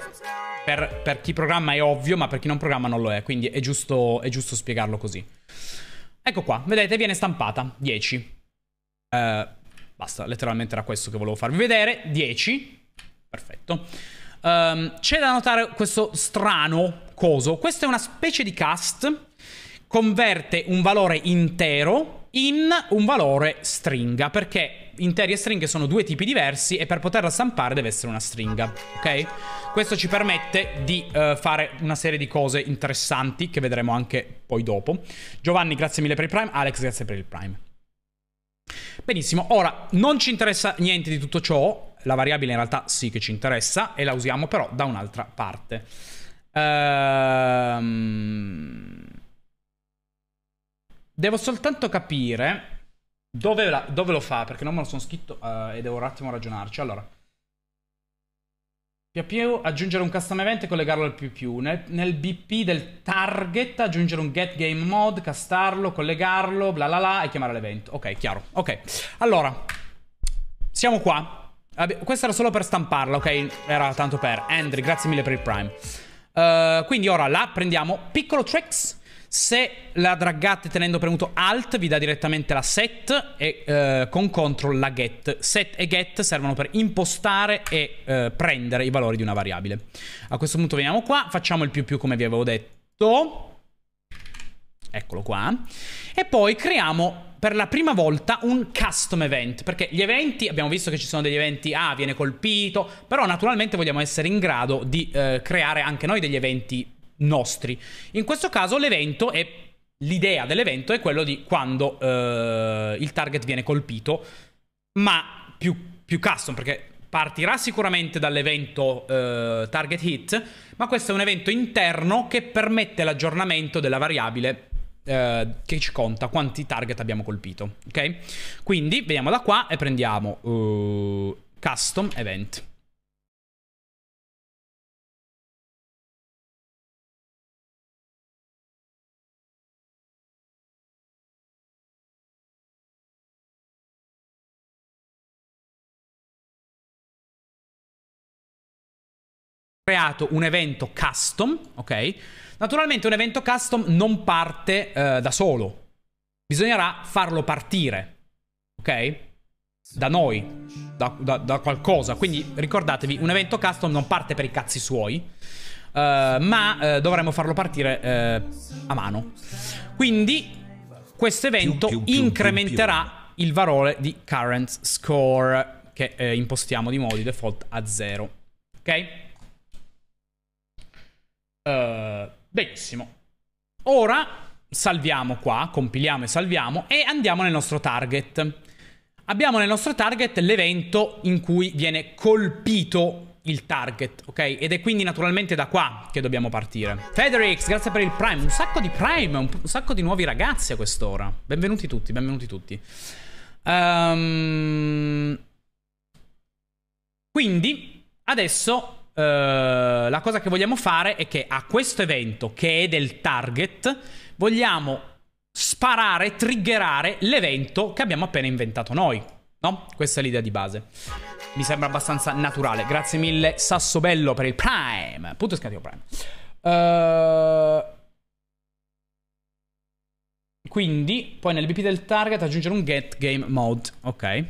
per, per chi programma è ovvio, ma per chi non programma non lo è. Quindi è giusto, è giusto spiegarlo così. Ecco qua, vedete, viene stampata, dieci. Eh... Uh, Basta, letteralmente era questo che volevo farvi vedere. dieci. Perfetto. Um, c'è da notare questo strano coso. Questa è una specie di cast. Converte un valore intero in un valore stringa. Perché interi e stringhe sono due tipi diversi e per poterla stampare deve essere una stringa. Ok? Questo ci permette di uh, fare una serie di cose interessanti che vedremo anche poi dopo. Giovanni, grazie mille per il Prime. Alex, grazie per il Prime. Benissimo, ora non ci interessa niente di tutto ciò, la variabile in realtà sì che ci interessa e la usiamo però da un'altra parte. Ehm... Devo soltanto capire dove, la, dove lo fa, perché non me lo sono scritto uh, e devo un attimo ragionarci. Allora, più più aggiungere un custom event e collegarlo al più più. Nel, nel B P del target aggiungere un get game mode, castarlo, collegarlo, bla bla bla e chiamare l'evento. Ok, chiaro. Ok, allora, siamo qua. Questo era solo per stamparla, ok? Era tanto per. Andri, grazie mille per il Prime. Uh, quindi ora la prendiamo. Piccolo tricks. Se la draggate tenendo premuto Alt vi dà direttamente la set e eh, con Control la get. Set e get servono per impostare e eh, prendere i valori di una variabile. A questo punto veniamo qua, facciamo il più più come vi avevo detto. Eccolo qua. E poi creiamo per la prima volta un custom event, perché gli eventi, abbiamo visto che ci sono degli eventi, ah, viene colpito, però naturalmente vogliamo essere in grado di eh, creare anche noi degli eventi nostri. In questo caso l'evento è, l'idea dell'evento è quello di quando eh, il target viene colpito, ma più, più custom, perché partirà sicuramente dall'evento eh, target hit, ma questo è un evento interno che permette l'aggiornamento della variabile Uh, che ci conta quanti target abbiamo colpito. Ok? Quindi veniamo da qua e prendiamo uh, custom event. Creato un evento custom, ok? Naturalmente un evento custom non parte eh, da solo, bisognerà farlo partire, ok? Da noi, da, da, da qualcosa, quindi ricordatevi, un evento custom non parte per i cazzi suoi, eh, ma eh, dovremo farlo partire eh, a mano. Quindi questo evento più, più, più, incrementerà più, più, più. il valore di current score, che eh, impostiamo di nuovo di default a zero, ok? Uh, benissimo. Ora salviamo qua, compiliamo e salviamo e andiamo nel nostro target. Abbiamo nel nostro target l'evento in cui viene colpito il target, ok? Ed è quindi naturalmente da qua che dobbiamo partire. Federix, grazie per il Prime. Un sacco di Prime, un sacco di nuovi ragazzi a quest'ora. Benvenuti tutti, benvenuti tutti. Um, quindi adesso Uh, la cosa che vogliamo fare è che a questo evento, che è del target, vogliamo sparare, triggerare l'evento che abbiamo appena inventato noi, no? Questa è l'idea di base. Mi sembra abbastanza naturale. Grazie mille Sassobello per il Prime. Punto esclamativo Prime. Uh, quindi poi nel B P del target aggiungere un get game mode. Ok.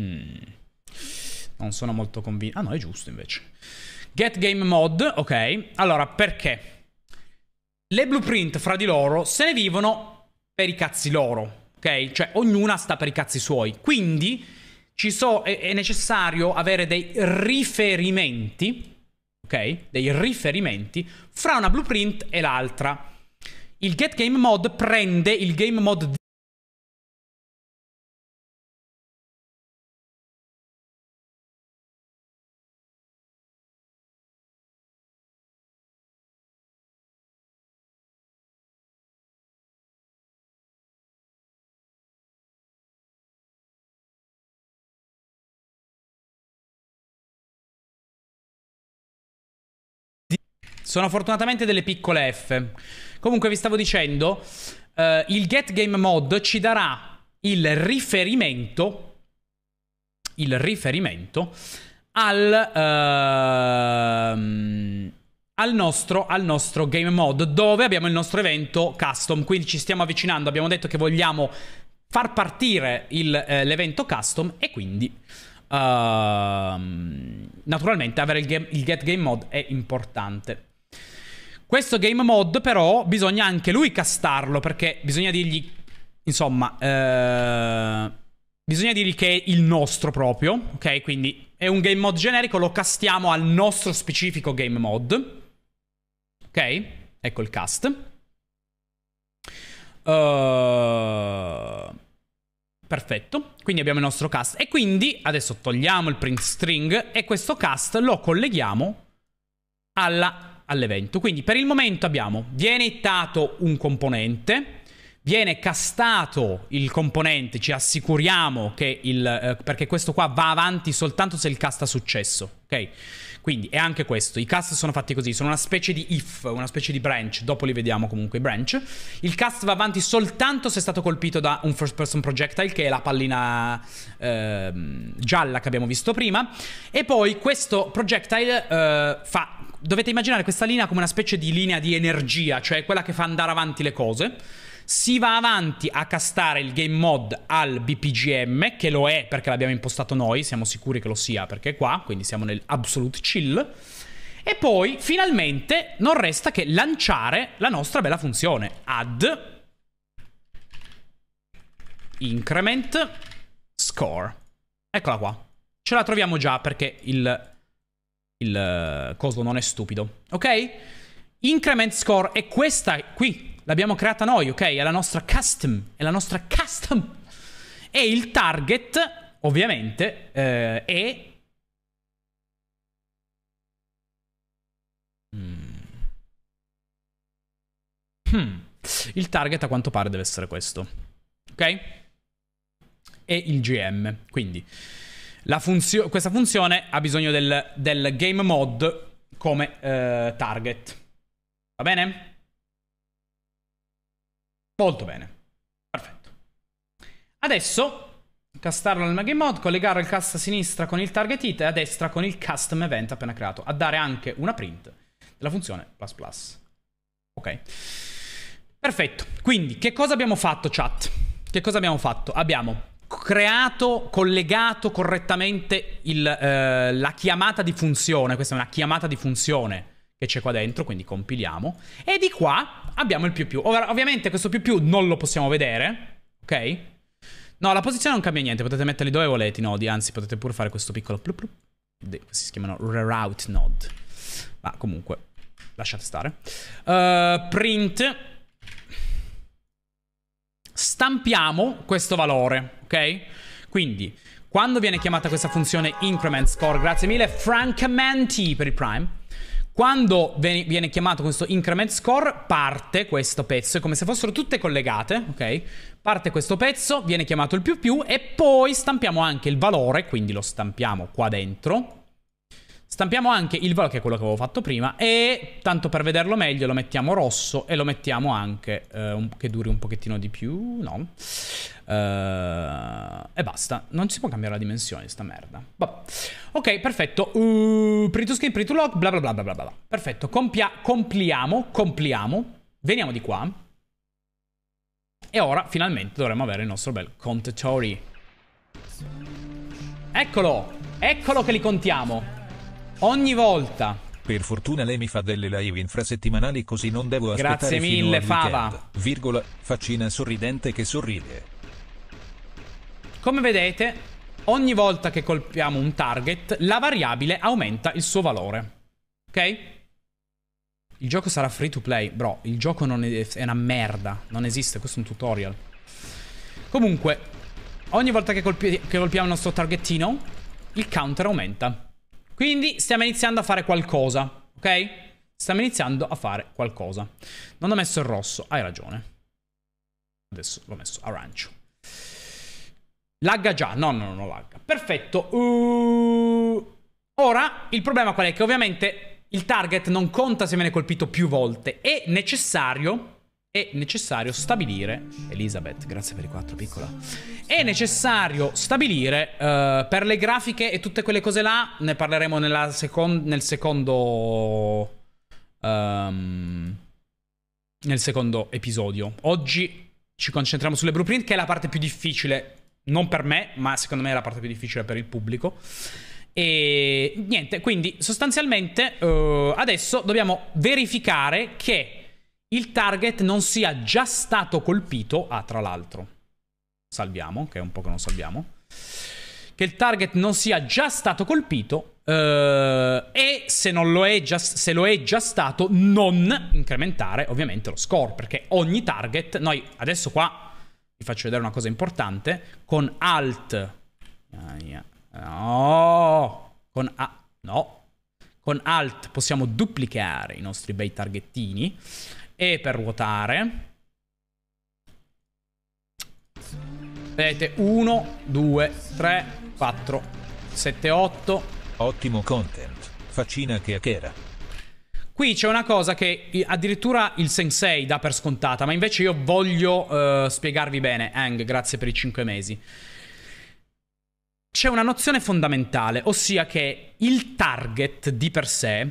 Mm. Non sono molto convinto. Ah no, è giusto invece. Get game mode, ok. Allora, perché? Le blueprint fra di loro se ne vivono per i cazzi loro, ok? Cioè ognuna sta per i cazzi suoi. Quindi ci so, è, è necessario avere dei riferimenti, ok? Dei riferimenti fra una blueprint e l'altra. Il get game mode prende il game mode di Sono fortunatamente delle piccole F. Comunque vi stavo dicendo, eh, il get game mode ci darà il riferimento, il riferimento al, eh, al, nostro, al nostro game mode, dove abbiamo il nostro evento custom. Quindi ci stiamo avvicinando, abbiamo detto che vogliamo far partire l'evento eh, custom e quindi eh, naturalmente avere il, game, il get game mode è importante. Questo game mode però bisogna anche lui castarlo, perché bisogna dirgli, insomma, eh, bisogna dirgli che è il nostro proprio, ok? Quindi è un game mode generico, lo castiamo al nostro specifico game mode, ok? Ecco il cast. Uh, perfetto, quindi abbiamo il nostro cast e quindi adesso togliamo il print string e questo cast lo colleghiamo alla... all'evento. Quindi per il momento abbiamo, viene ittato un componente, viene castato il componente, ci assicuriamo che il, eh, perché questo qua va avanti soltanto se il cast ha successo, ok? Quindi è anche questo, i cast sono fatti così, sono una specie di if, una specie di branch, dopo li vediamo comunque i branch. Il cast va avanti soltanto se è stato colpito da un first person projectile, che è la pallina eh, gialla che abbiamo visto prima. E poi questo projectile eh, fa... Dovete immaginare questa linea come una specie di linea di energia, cioè quella che fa andare avanti le cose. Si va avanti a castare il game mod al B P G M, che lo è perché l'abbiamo impostato noi, siamo sicuri che lo sia perché è qua, quindi siamo nel absolute chill. E poi, finalmente, non resta che lanciare la nostra bella funzione. Add increment score. Eccola qua. Ce la troviamo già perché il, il coso non è stupido. Ok? Increment score è questa qui. L'abbiamo creata noi, ok? È la nostra custom, è la nostra custom. E il target, ovviamente, eh, è... Mm. Hmm. Il target a quanto pare deve essere questo, ok? E il G M, quindi la funzio- questa funzione ha bisogno del, del game mod come eh, target. Va bene? Molto bene, perfetto. Adesso castarlo nel game mode, collegare il cast a sinistra con il target hit e a destra con il custom event appena creato, a dare anche una print della funzione plus plus. Ok, perfetto. Quindi che cosa abbiamo fatto, chat? Che cosa abbiamo fatto? Abbiamo creato, collegato correttamente il, eh, la chiamata di funzione. Questa è una chiamata di funzione che c'è qua dentro, quindi compiliamo. E di qua abbiamo il più più. Ora, ovviamente questo più più non lo possiamo vedere, ok? No, la posizione non cambia niente, potete metterli dove volete i nodi, anzi potete pure fare questo piccolo plup plup. Si chiamano reroute node. Ma comunque, lasciate stare. Uh, print. Stampiamo questo valore, ok? Quindi, quando viene chiamata questa funzione increment score, grazie mille, Francamenti per il prime. Quando viene chiamato questo increment score, parte questo pezzo, è come se fossero tutte collegate, ok? Parte questo pezzo, viene chiamato il più più e poi stampiamo anche il valore, quindi lo stampiamo qua dentro. Stampiamo anche il valore, che è quello che avevo fatto prima, e tanto per vederlo meglio lo mettiamo rosso e lo mettiamo anche, eh, che duri un pochettino di più, no? Uh, e basta, non si può cambiare la dimensione di sta merda. Bah. Ok, perfetto. Uh, print to screen, print to log, bla bla bla bla bla bla. Perfetto, Compia compliamo, compliamo, veniamo di qua. E ora finalmente dovremmo avere il nostro bel contatori. Eccolo, eccolo che li contiamo. Ogni volta. Per fortuna lei mi fa delle live infrasettimanali così non devo aspettare. Grazie mille, fino al weekend. Fava. Virgola, faccina sorridente che sorride. Come vedete, ogni volta che colpiamo un target, la variabile aumenta il suo valore. Ok? Il gioco sarà free to play. Bro, il gioco non è, è una merda. Non esiste, questo è un tutorial. Comunque, ogni volta che, colpi che colpiamo il nostro targettino, il counter aumenta. Quindi stiamo iniziando a fare qualcosa, ok? Stiamo iniziando a fare qualcosa. Non ho messo il rosso, hai ragione. Adesso l'ho messo arancio. Lagga già, no, no, no, non lagga. Perfetto. Uh... Ora, il problema qual è? Che ovviamente il target non conta se viene colpito più volte. È necessario... È necessario stabilire... Elizabeth, grazie per i quattro, piccola. È necessario stabilire uh, per le grafiche e tutte quelle cose là. Ne parleremo nella secon nel secondo... Um, nel secondo episodio. Oggi ci concentriamo sulle blueprint, che è la parte più difficile. Non per me, ma secondo me è la parte più difficile per il pubblico. E niente, quindi sostanzialmente uh, adesso dobbiamo verificare che il target non sia già stato colpito. Ah, tra l'altro, salviamo, che è un po' che non salviamo. Che il target non sia già stato colpito eh, e se non lo è già, se lo è già stato, non incrementare ovviamente lo score, perché ogni target, noi adesso qua vi faccio vedere una cosa importante, con alt, no, con a, no, con alt possiamo duplicare i nostri bei targettini. E per ruotare, vedete, uno, due, tre, quattro, sette, otto. Ottimo content. faccina che era. Qui c'è una cosa che addirittura il sensei dà per scontata, ma invece io voglio uh, spiegarvi bene. Ang, grazie per i cinque mesi. C'è una nozione fondamentale, ossia che il target di per sé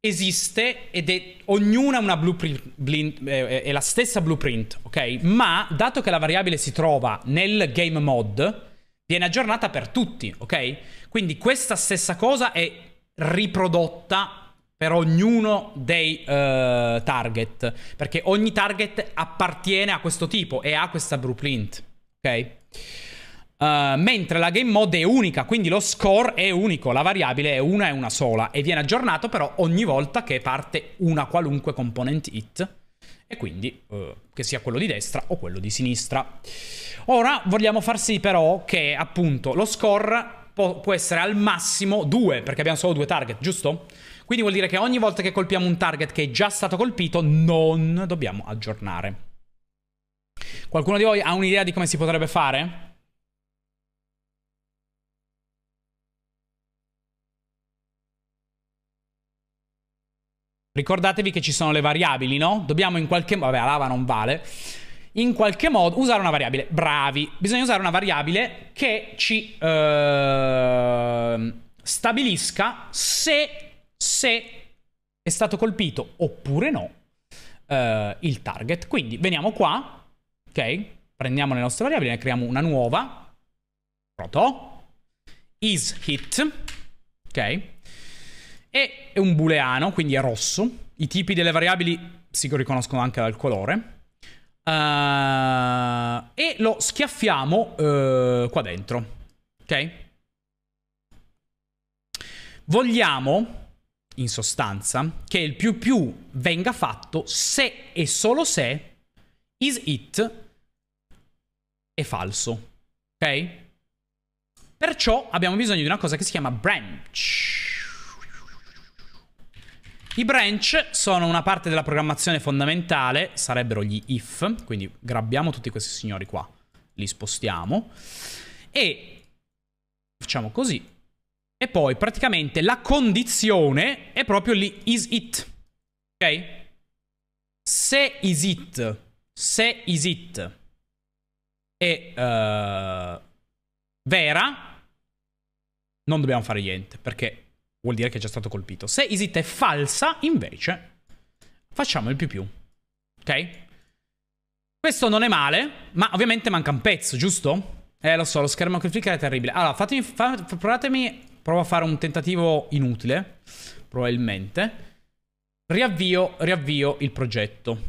esiste ed è ognuna una blueprint, blind, è, è la stessa blueprint, ok? Ma dato che la variabile si trova nel game mod, viene aggiornata per tutti, ok? Quindi questa stessa cosa è riprodotta per ognuno dei uh, target, perché ogni target appartiene a questo tipo e ha questa blueprint, ok? Uh, mentre la game mode è unica, quindi lo score è unico, la variabile è una e una sola e viene aggiornato però ogni volta che parte una qualunque component hit, e quindi uh, che sia quello di destra o quello di sinistra. Ora vogliamo far sì però che appunto lo score può, può essere al massimo due, perché abbiamo solo due target, giusto? Quindi vuol dire che ogni volta che colpiamo un target che è già stato colpito non dobbiamo aggiornare. Qualcuno di voi ha un'idea di come si potrebbe fare? Ricordatevi che ci sono le variabili, no? Dobbiamo in qualche modo... Vabbè, la lava non vale. In qualche modo usare una variabile. Bravi. Bisogna usare una variabile che ci eh, stabilisca se, se è stato colpito oppure no eh, il target. Quindi veniamo qua. Ok? Prendiamo le nostre variabili, ne creiamo una nuova. Pronto? Is hit. Ok? E è un booleano, quindi è rosso. I tipi delle variabili si riconoscono anche dal colore. Uh, e lo schiaffiamo uh, qua dentro. Ok? Vogliamo, in sostanza, che il più più venga fatto se e solo se is it è falso. Ok? Perciò abbiamo bisogno di una cosa che si chiama branch. I branch sono una parte della programmazione fondamentale, sarebbero gli if, quindi grabbiamo tutti questi signori qua, li spostiamo e facciamo così. E poi praticamente la condizione è proprio lì, is it, ok? Se is it, se is it è uh, vera, non dobbiamo fare niente, perché... vuol dire che è già stato colpito. Se is it è falsa, invece, facciamo il più più. Ok? Questo non è male, ma ovviamente manca un pezzo, giusto? Eh, lo so, lo schermo che flicker è terribile. Allora, fatemi, fa, provatemi... Provo a fare un tentativo inutile, probabilmente. Riavvio, riavvio il progetto.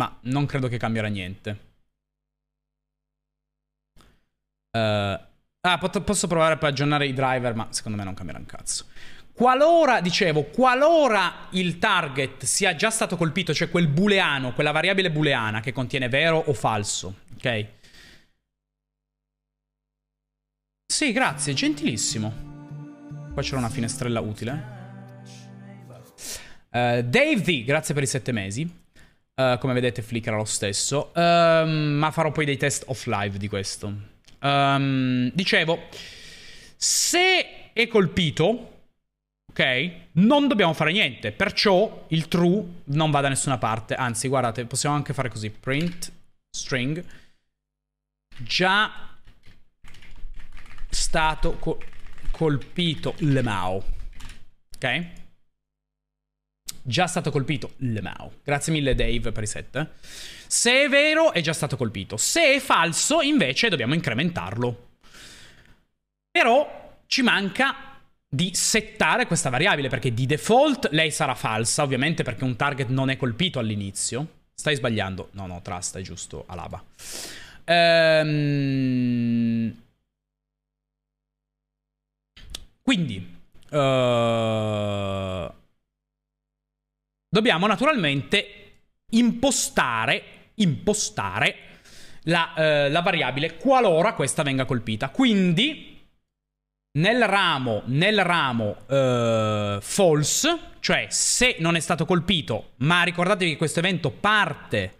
Ma non credo che cambierà niente. Ehm... Uh, Ah, posso provare per aggiornare i driver, ma secondo me non cambierà un cazzo. Qualora, dicevo, qualora il target sia già stato colpito, cioè quel booleano, quella variabile booleana che contiene vero o falso, ok? Sì, grazie, gentilissimo. Qua c'era una finestrella utile. Uh, Dave D, grazie per i sette mesi. Uh, come vedete flickera lo stesso. Uh, ma farò poi dei test off live di questo. Um, dicevo, se è colpito, ok, non dobbiamo fare niente, perciò il true non va da nessuna parte. Anzi, guardate, possiamo anche fare così, print string già stato co colpito LMAO, ok, già stato colpito LMAO. Grazie mille Dave per i set. Se è vero è già stato colpito, se è falso invece dobbiamo incrementarlo. Però ci manca di settare questa variabile, perché di default lei sarà falsa, ovviamente, perché un target non è colpito all'inizio. Stai sbagliando? No, no, trust, è giusto, Alaba. Ehm... Quindi... Uh... dobbiamo naturalmente impostare, impostare la, eh, la variabile qualora questa venga colpita. Quindi nel ramo, nel ramo eh, false, cioè se non è stato colpito, ma ricordatevi che questo evento parte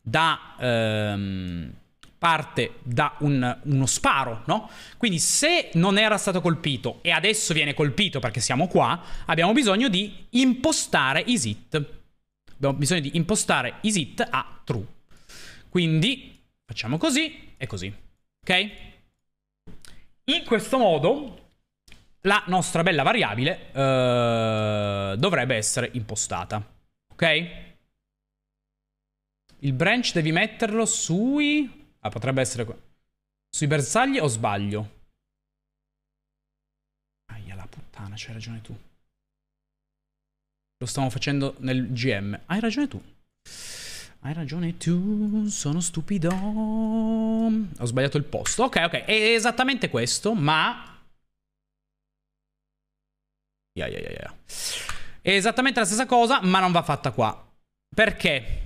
da, ehm, parte da un, uno sparo, no? Quindi se non era stato colpito e adesso viene colpito perché siamo qua, abbiamo bisogno di impostare isit. Abbiamo bisogno di impostare isit a true. Quindi facciamo così e così, ok? In questo modo la nostra bella variabile eh, dovrebbe essere impostata, ok? Il branch devi metterlo sui... Ah, potrebbe essere qua. Sui bersagli o sbaglio? Aia la puttana, c'hai ragione tu. Lo stiamo facendo nel G M. Hai ragione tu. Hai ragione tu, sono stupido. Ho sbagliato il posto. Ok, ok, è esattamente questo, ma... Yeah, yeah, yeah. È esattamente la stessa cosa, ma non va fatta qua. Perché?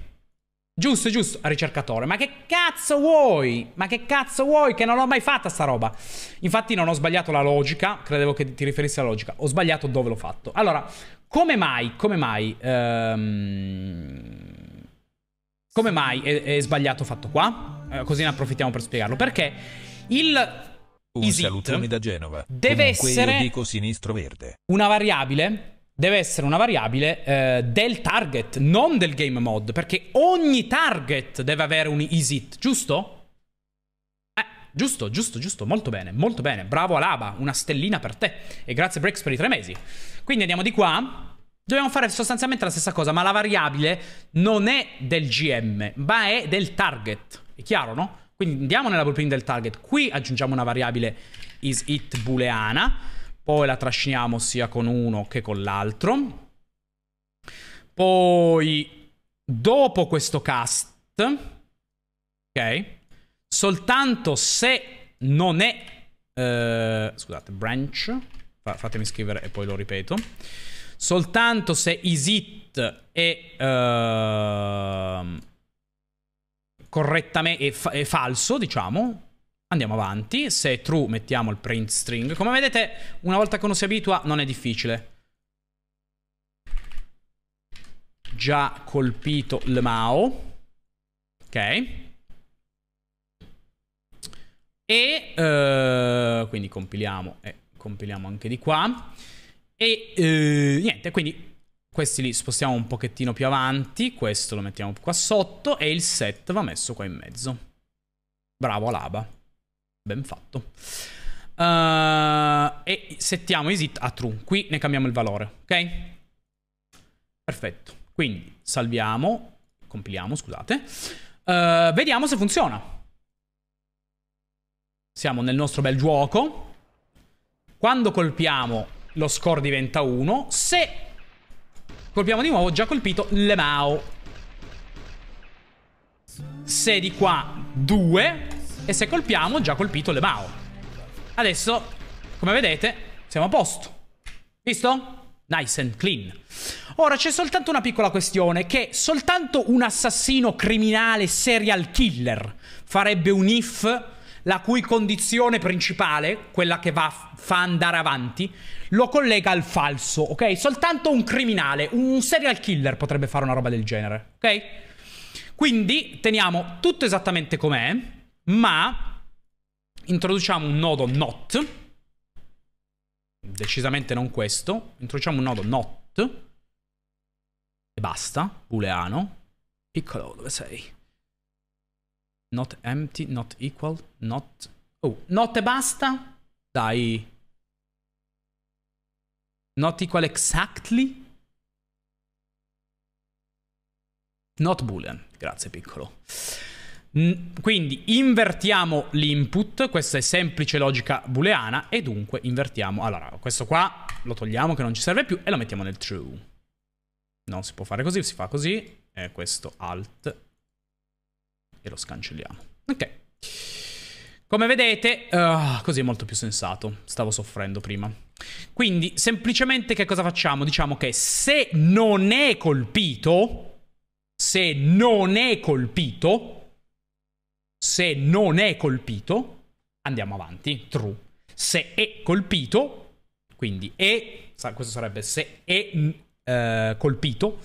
Giusto, giusto, ricercatore. Ma che cazzo vuoi? Ma che cazzo vuoi? Che non l'ho mai fatta sta roba. Infatti non ho sbagliato la logica. Credevo che ti riferissi alla logica. Ho sbagliato dove l'ho fatto. Allora, come mai, come mai ehm... Come mai è, è sbagliato fatto qua? Eh, così ne approfittiamo per spiegarlo. Perché il un isit salutone da Genova. Deve comunque essere, io dico sinistro verde, una variabile. Deve essere una variabile eh, del target, non del game mod, perché ogni target deve avere un isit, giusto? Eh, giusto, giusto, giusto, molto bene, molto bene. Bravo Alaba, una stellina per te. E grazie Brex per i tre mesi. Quindi andiamo di qua. Dobbiamo fare sostanzialmente la stessa cosa, ma la variabile non è del G M, ma è del target. È chiaro, no? Quindi andiamo nella blueprint del target. Qui aggiungiamo una variabile isit booleana. Poi la trasciniamo sia con uno che con l'altro. Poi, dopo questo cast, ok, soltanto se non è... Eh, scusate, branch, fatemi scrivere e poi lo ripeto. Soltanto se isit è eh, correttamente è, fa è falso, diciamo... Andiamo avanti, se è true mettiamo il print string. Come vedete, una volta che uno si abitua non è difficile. Già colpito il Mao. Ok. E eh, quindi compiliamo e eh, compiliamo anche di qua. E eh, niente, quindi questi li spostiamo un pochettino più avanti. Questo lo mettiamo qua sotto e il set va messo qua in mezzo. Bravo Alaba. Ben fatto. uh, E settiamo isit a true. Qui ne cambiamo il valore, ok? Perfetto. Quindi salviamo, compiliamo, scusate. uh, Vediamo se funziona. Siamo nel nostro bel gioco. Quando colpiamo lo score diventa uno. Se colpiamo di nuovo, già colpito le Mao. Se di qua due. E se colpiamo, già colpito le Mao. Adesso, come vedete, siamo a posto. Visto? Nice and clean. Ora, c'è soltanto una piccola questione, che soltanto un assassino criminale serial killer farebbe un if la cui condizione principale, quella che va, fa andare avanti, lo collega al falso, ok? Soltanto un criminale, un serial killer potrebbe fare una roba del genere, ok? Quindi teniamo tutto esattamente com'è, ma introduciamo un nodo not. Decisamente non questo. Introduciamo un nodo not e basta. Booleano. Piccolo, dove sei? Not empty, not equal, not... Oh, not e basta? Dai. Not equal exactly. Not boolean. Grazie piccolo. Quindi invertiamo l'input, questa è semplice logica booleana e dunque invertiamo. Allora, questo qua lo togliamo che non ci serve più e lo mettiamo nel true. Non si può fare così, si fa così. E questo alt e lo scancelliamo. Ok. Come vedete, uh, così è molto più sensato. Stavo soffrendo prima. Quindi semplicemente che cosa facciamo? Diciamo che se non è colpito, se non è colpito... Se non è colpito, andiamo avanti, true. Se è colpito, quindi è, questo sarebbe se è eh, colpito,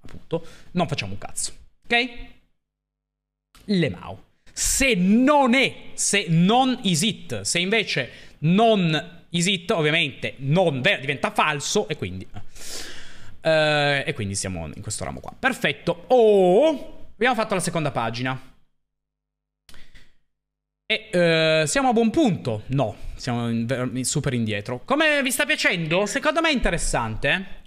appunto, non facciamo un cazzo, ok? Le Mao. Se non è, se non is it, se invece non is it, ovviamente non diventa falso e quindi eh, e quindi siamo in questo ramo qua. Perfetto. Oh, abbiamo fatto la seconda pagina. E eh, siamo a buon punto? No, siamo in, super indietro. Come vi sta piacendo? Secondo me è interessante.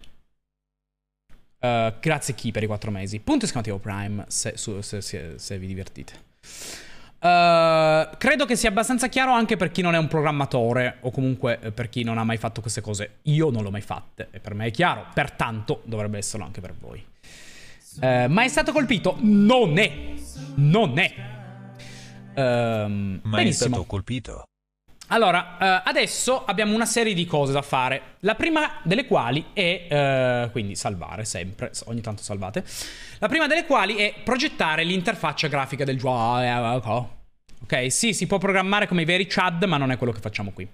Uh, grazie chi per i quattro mesi. Punto esclamativo Prime se, su, se, se, se vi divertite. Uh, credo che sia abbastanza chiaro anche per chi non è un programmatore o comunque per chi non ha mai fatto queste cose. Io non l'ho mai fatte e per me è chiaro. Pertanto dovrebbe esserlo anche per voi. Uh, ma è stato colpito? Non è. Non è. Um, Ma è stato colpito. Allora, uh, adesso abbiamo una serie di cose da fare. La prima delle quali è uh, quindi salvare sempre, ogni tanto salvate. La prima delle quali è progettare l'interfaccia grafica del gioco. Ok, sì, si può programmare come i veri C A D, ma non è quello che facciamo qui. uh,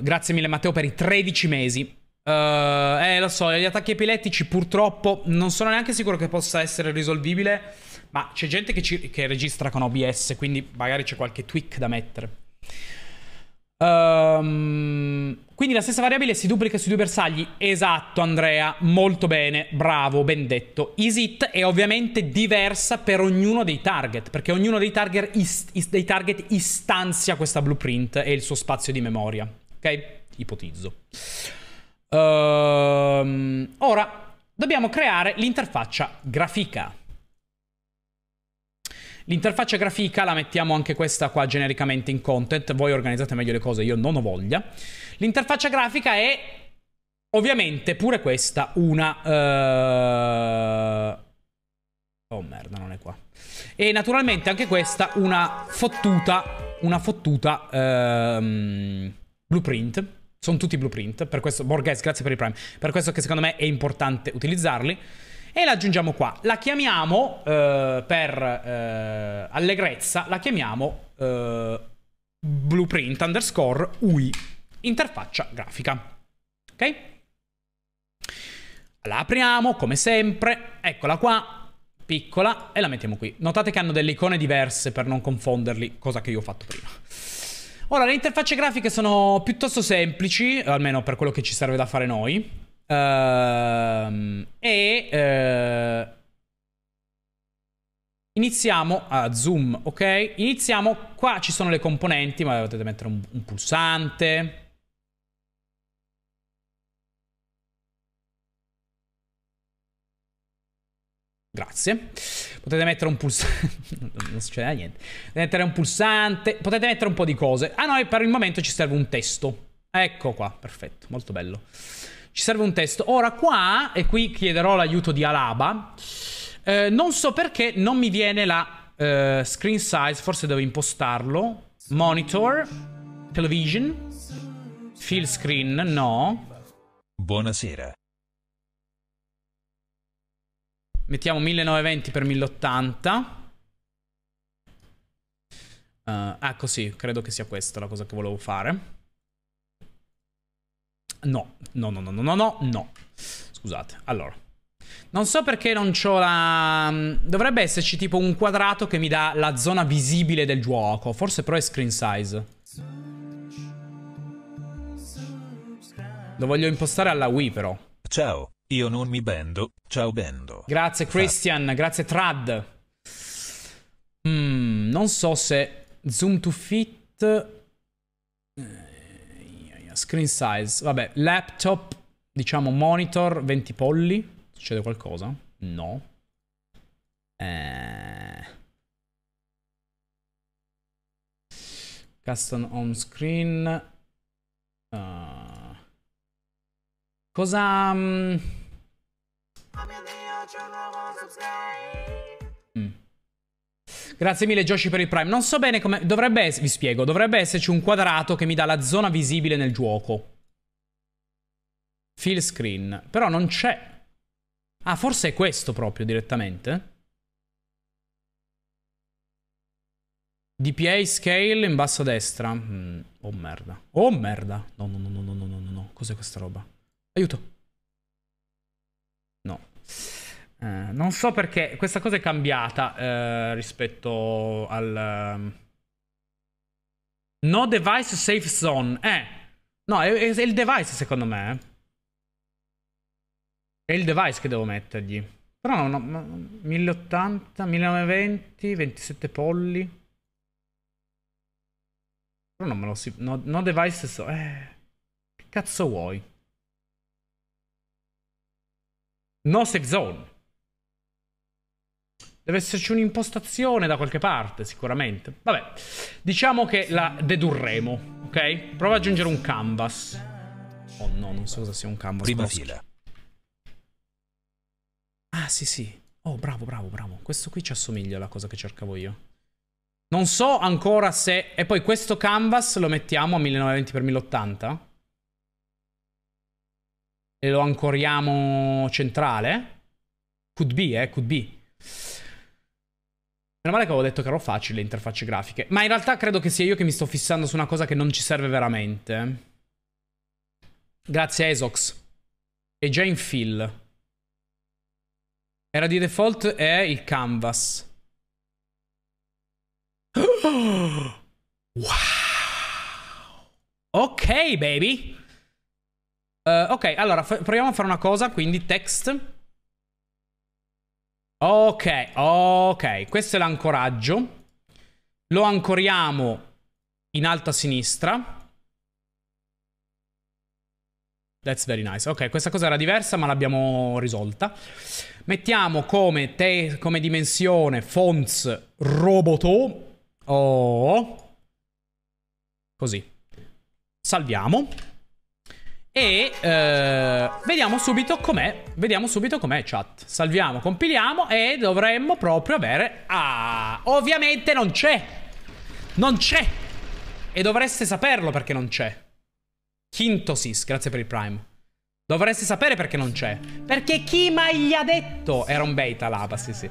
Grazie mille Matteo per i tredici mesi. uh, Eh, lo so, gli attacchi epilettici purtroppo non sono neanche sicuro che possa essere risolvibile. Ma c'è gente che, ci, che registra con O B S, quindi magari c'è qualche tweak da mettere. Um, quindi la stessa variabile si duplica sui due bersagli. Esatto, Andrea, molto bene, bravo, ben detto. Isit è ovviamente diversa per ognuno dei target, perché ognuno dei target, ist, ist, dei target istanzia questa blueprint e il suo spazio di memoria. Ok? Ipotizzo. Um, ora, dobbiamo creare l'interfaccia grafica. L'interfaccia grafica la mettiamo anche questa qua genericamente in content. Voi organizzate meglio le cose, io non ho voglia. L'interfaccia grafica è ovviamente pure questa una... Uh... Oh merda, non è qua. E naturalmente anche questa una fottuta, una fottuta uh... blueprint. Sono tutti blueprint, per questo... Borghese, grazie per il Prime. Per questo che secondo me è importante utilizzarli. E la aggiungiamo qua, la chiamiamo eh, per eh, allegrezza, la chiamiamo eh, blueprint underscore U I, interfaccia grafica, ok? La apriamo come sempre, eccola qua, piccola, e la mettiamo qui. Notate che hanno delle icone diverse per non confonderli, cosa che io ho fatto prima. Ora, le interfacce grafiche sono piuttosto semplici, almeno per quello che ci serve da fare noi. Uh, e uh, iniziamo a zoom, ok? Iniziamo, qua ci sono le componenti, ma potete mettere un, un pulsante. Grazie. Potete mettere un pulsante. Non succede niente. Potete mettere un pulsante, potete mettere un po' di cose. A noi per il momento ci serve un testo. Ecco qua, perfetto, molto bello. Ci serve un testo. Ora qua, e qui chiederò l'aiuto di Alaba, eh, non so perché non mi viene la eh, screen size, forse devo impostarlo. Monitor, television, fill screen, no. Buonasera. Mettiamo millenovecento venti per milleottanta. Uh, ah, così, credo che sia questa la cosa che volevo fare. No, no, no, no, no, no, no. Scusate, allora. Non so perché non c'ho la... Dovrebbe esserci tipo un quadrato che mi dà la zona visibile del gioco. Forse però è screen size. Lo voglio impostare alla Wii però. Ciao, io non mi bendo. Ciao bendo. Grazie Christian, ah. Grazie Trad. Mm, non so se... Zoom to fit... Screen size, vabbè, laptop, diciamo monitor, venti polli. Succede qualcosa? No. Eh. Custom home screen. Uh. Cosa... Mm. Grazie mille Joshi per il Prime. Non so bene come... Dovrebbe essere... Vi spiego. Dovrebbe esserci un quadrato che mi dà la zona visibile nel gioco. Fill screen. Però non c'è. Ah, forse è questo proprio direttamente. D P I scale in basso a destra. Mm. Oh merda. Oh merda. No, no, no, no, no, no, no, no. Cos'è questa roba? Aiuto. No. Eh, non so perché questa cosa è cambiata eh, rispetto al... Um... No device safe zone. Eh, no, è, è il device secondo me. È il device che devo mettergli. Però no, no, mille ottanta, millenovecentoventi, ventisette pollici. Però non me lo si... No, no device so... Eh, che cazzo vuoi? No safe zone. Deve esserci un'impostazione da qualche parte, sicuramente. Vabbè, diciamo che la dedurremo, ok? Prova ad aggiungere un canvas. Oh no, non so cosa sia un canvas. Prima fila. Ah, sì, sì. Oh, bravo, bravo, bravo. Questo qui ci assomiglia alla cosa che cercavo io. Non so ancora se... E poi questo canvas lo mettiamo a millenovecentoventi per milleottanta? E lo ancoriamo centrale? Could be, eh, could be. Meno male che avevo detto che ero facile le interfacce grafiche. Ma in realtà credo che sia io che mi sto fissando su una cosa che non ci serve veramente. Grazie a Esox. È già in fill. Era di default è il canvas. Oh! Wow. Ok baby. uh, Ok, allora proviamo a fare una cosa. Quindi text. Ok, ok, questo è l'ancoraggio. Lo ancoriamo in alto a sinistra. That's very nice. Ok, questa cosa era diversa ma l'abbiamo risolta. Mettiamo come, te come dimensione fonts roboto. Oh. Così. Salviamo. E eh, vediamo subito com'è. Vediamo subito com'è, chat. Salviamo, compiliamo e dovremmo proprio avere... Ah, ovviamente non c'è. Non c'è. E dovreste saperlo perché non c'è. Kintosis, grazie per il Prime. Dovreste sapere perché non c'è. Perché chi mai gli ha detto? Era un beta lava, sì sì.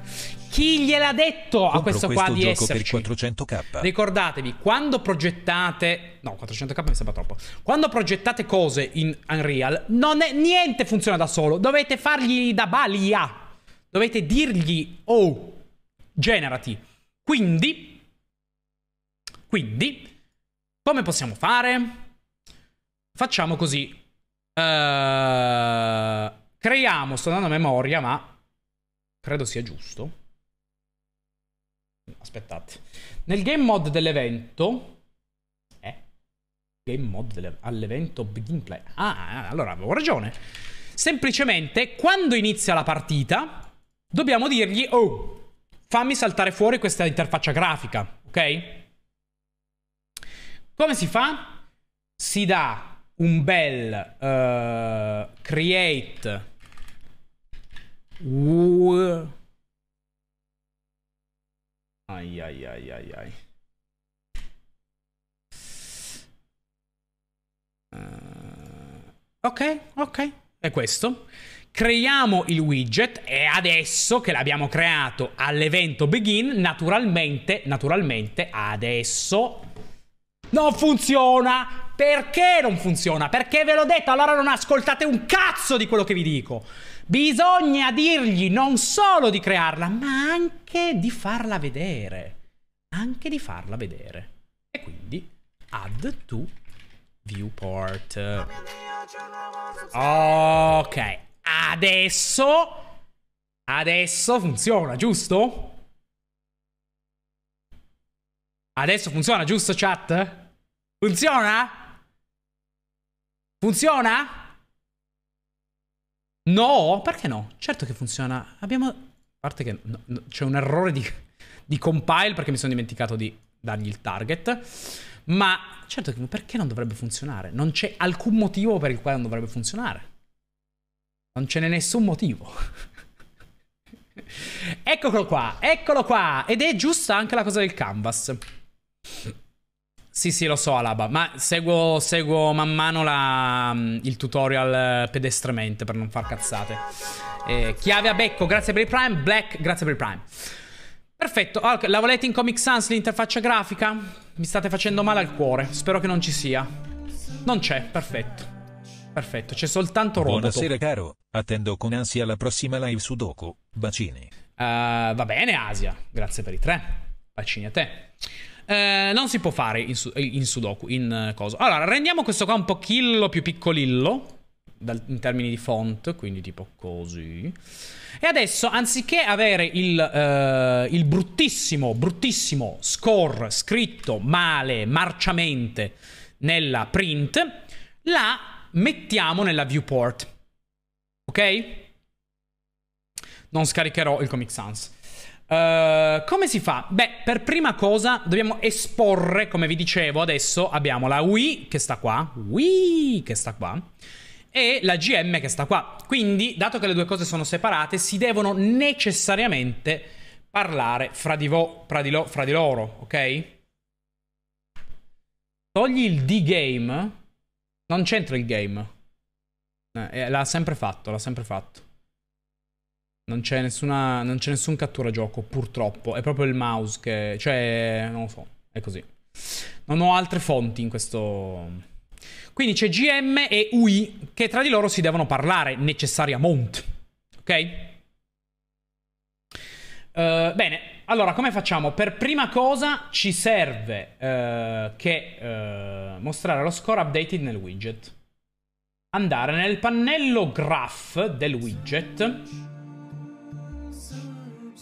Chi gliel'ha detto a questo, questo qua di esserci? quattrocento K. Ricordatevi, quando progettate... No, quattrocento K mi sembra troppo. Quando progettate cose in Unreal, non è... niente funziona da solo. Dovete fargli da balia. Dovete dirgli, oh, generati. Quindi... Quindi... Come possiamo fare? Facciamo così. Uh, creiamo, sto andando a memoria, ma credo sia giusto. Aspettate. Nel game mod dell'evento, eh, game mod all'evento begin play. Ah, allora avevo ragione. Semplicemente quando inizia la partita dobbiamo dirgli, oh, fammi saltare fuori questa interfaccia grafica, ok? Come si fa? Si dà un bel uh, create uh. ai, ai, ai, ai, ai. Uh, ok, ok, è questo. Creiamo il widget e adesso che l'abbiamo creato all'evento begin, naturalmente, naturalmente adesso non funziona. Perché non funziona? Perché ve l'ho detto, allora non ascoltate un cazzo di quello che vi dico. Bisogna dirgli non solo di crearla, ma anche di farla vedere. Anche di farla vedere. E quindi, add to viewport. Ok, adesso... Adesso funziona, giusto? Adesso funziona, giusto chat? Funziona? Funziona? No? Perché no? Certo che funziona. Abbiamo... A parte che no, no, c'è un errore di, di compile perché mi sono dimenticato di dargli il target. Ma certo che... Perché non dovrebbe funzionare? Non c'è alcun motivo per il quale non dovrebbe funzionare. Non ce n'è nessun motivo. Eccolo qua, eccolo qua. Ed è giusta anche la cosa del canvas. Sì, sì, lo so, Alaba, ma seguo, seguo man mano la, il tutorial pedestremente per non far cazzate. Eh, chiave a becco, grazie per il Prime. Black, grazie per il Prime. Perfetto, allora, la volete in Comic Sans l'interfaccia grafica? Mi state facendo male al cuore, spero che non ci sia. Non c'è, perfetto. Perfetto, c'è soltanto roboto. Buonasera caro, attendo con ansia la prossima live Sudoku. Bacini. Uh, va bene, Asia, grazie per i tre. Bacini a te. Uh, non si può fare in, su in Sudoku, in uh, cosa. Allora, rendiamo questo qua un pochillo più piccolillo. Dal, in termini di font, quindi tipo così. E adesso, anziché avere il, uh, il bruttissimo, bruttissimo score scritto male, marciamente, nella print, la mettiamo nella viewport. Ok? Non scaricherò il Comic Sans. Uh, come si fa? Beh, per prima cosa dobbiamo esporre, come vi dicevo adesso, abbiamo la Wii che sta qua, Wii che sta qua, e la G M che sta qua. Quindi, dato che le due cose sono separate, si devono necessariamente parlare fra di, vo fra di, lo fra di loro, ok? Togli il D game. Non c'entra il game, eh, l'ha sempre fatto, l'ha sempre fatto. Non c'è nessuna, non c'è nessun cattura gioco, purtroppo. È proprio il mouse che... cioè, non lo so, è così. Non ho altre fonti in questo... Quindi c'è G M e U I che tra di loro si devono parlare necessariamente. Ok? Uh, bene, allora come facciamo? Per prima cosa ci serve uh, che uh, mostrare lo score updated nel widget. Andare nel pannello graph del widget.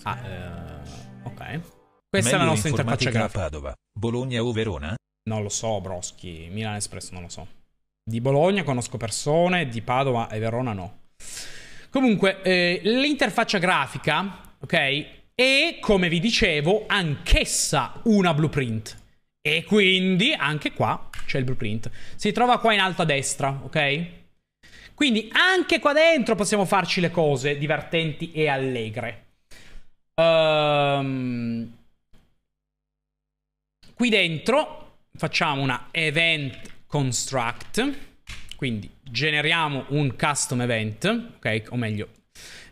Ah, uh, ok. Questa è la nostra interfaccia grafica. Padova, Bologna o Verona? Non lo so, Broschi. Milan Express non lo so. Di Bologna conosco persone, di Padova e Verona no. Comunque, eh, l'interfaccia grafica, ok, è, come vi dicevo, anch'essa una blueprint. E quindi, anche qua, c'è il blueprint. Si trova qua in alto a destra, ok? Quindi, anche qua dentro possiamo farci le cose divertenti e allegre. Ehm... Qui dentro... facciamo una event construct, quindi generiamo un custom event, ok? O meglio,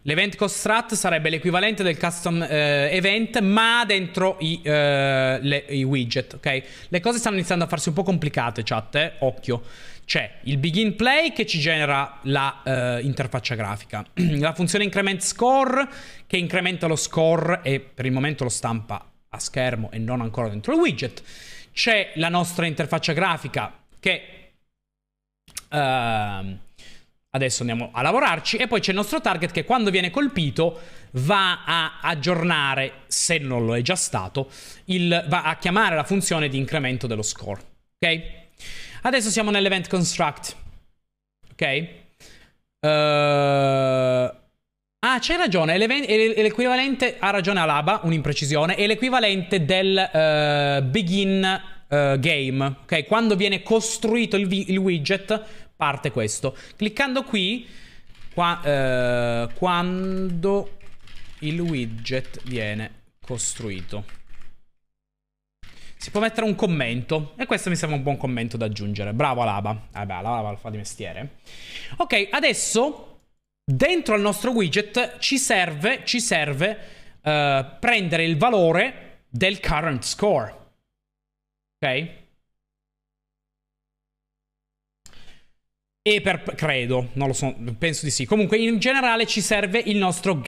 l'event construct sarebbe l'equivalente del custom eh, event, ma dentro i, eh, le, i widget, ok? Le cose stanno iniziando a farsi un po' complicate, chat, eh? Occhio. C'è il begin play che ci genera la eh, interfaccia grafica, la funzione increment score che incrementa lo score e per il momento lo stampa a schermo e non ancora dentro il widget. C'è la nostra interfaccia grafica che uh, adesso andiamo a lavorarci e poi c'è il nostro target che quando viene colpito va a aggiornare, se non lo è già stato, il, va a chiamare la funzione di incremento dello score. Ok? Adesso siamo nell'event construct. Ok? Uh, ah, c'hai ragione, è l'equivalente, ha ragione Alaba, un'imprecisione, è l'equivalente del uh, begin... Uh, game, ok? Quando viene costruito il, il widget parte questo. Cliccando qui, qua, uh, quando il widget viene costruito, si può mettere un commento e questo mi sembra un buon commento da aggiungere. Bravo Alaba. Vabbè, Alaba lo fa di mestiere. Ok, adesso dentro al nostro widget ci serve, ci serve uh, prendere il valore del current score. Okay. E per... credo, non lo so, penso di sì. Comunque in generale ci serve il nostro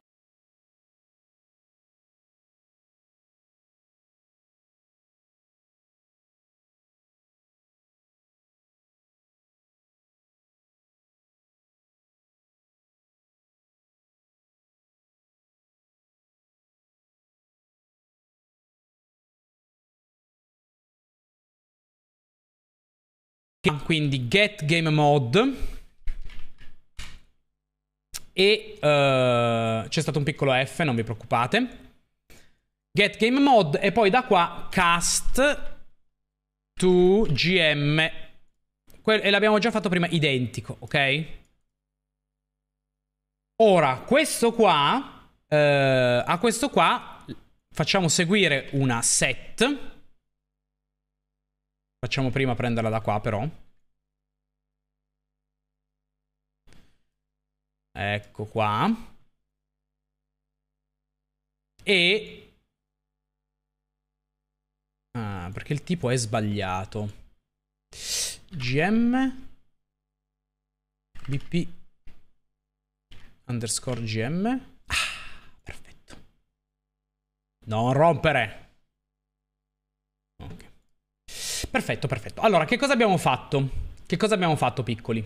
quindi get game mode e uh, c'è stato un piccolo F, non vi preoccupate, get game mode e poi da qua cast to G M que e l'abbiamo già fatto prima identico, ok? Ora questo qua uh, a questo qua facciamo seguire una set. Facciamo prima prenderla da qua però. Ecco qua. E... ah, perché il tipo è sbagliato. G M bp underscore G M. Ah, Non rompere. Ok. Perfetto, perfetto. Allora, che cosa abbiamo fatto? Che cosa abbiamo fatto, piccoli?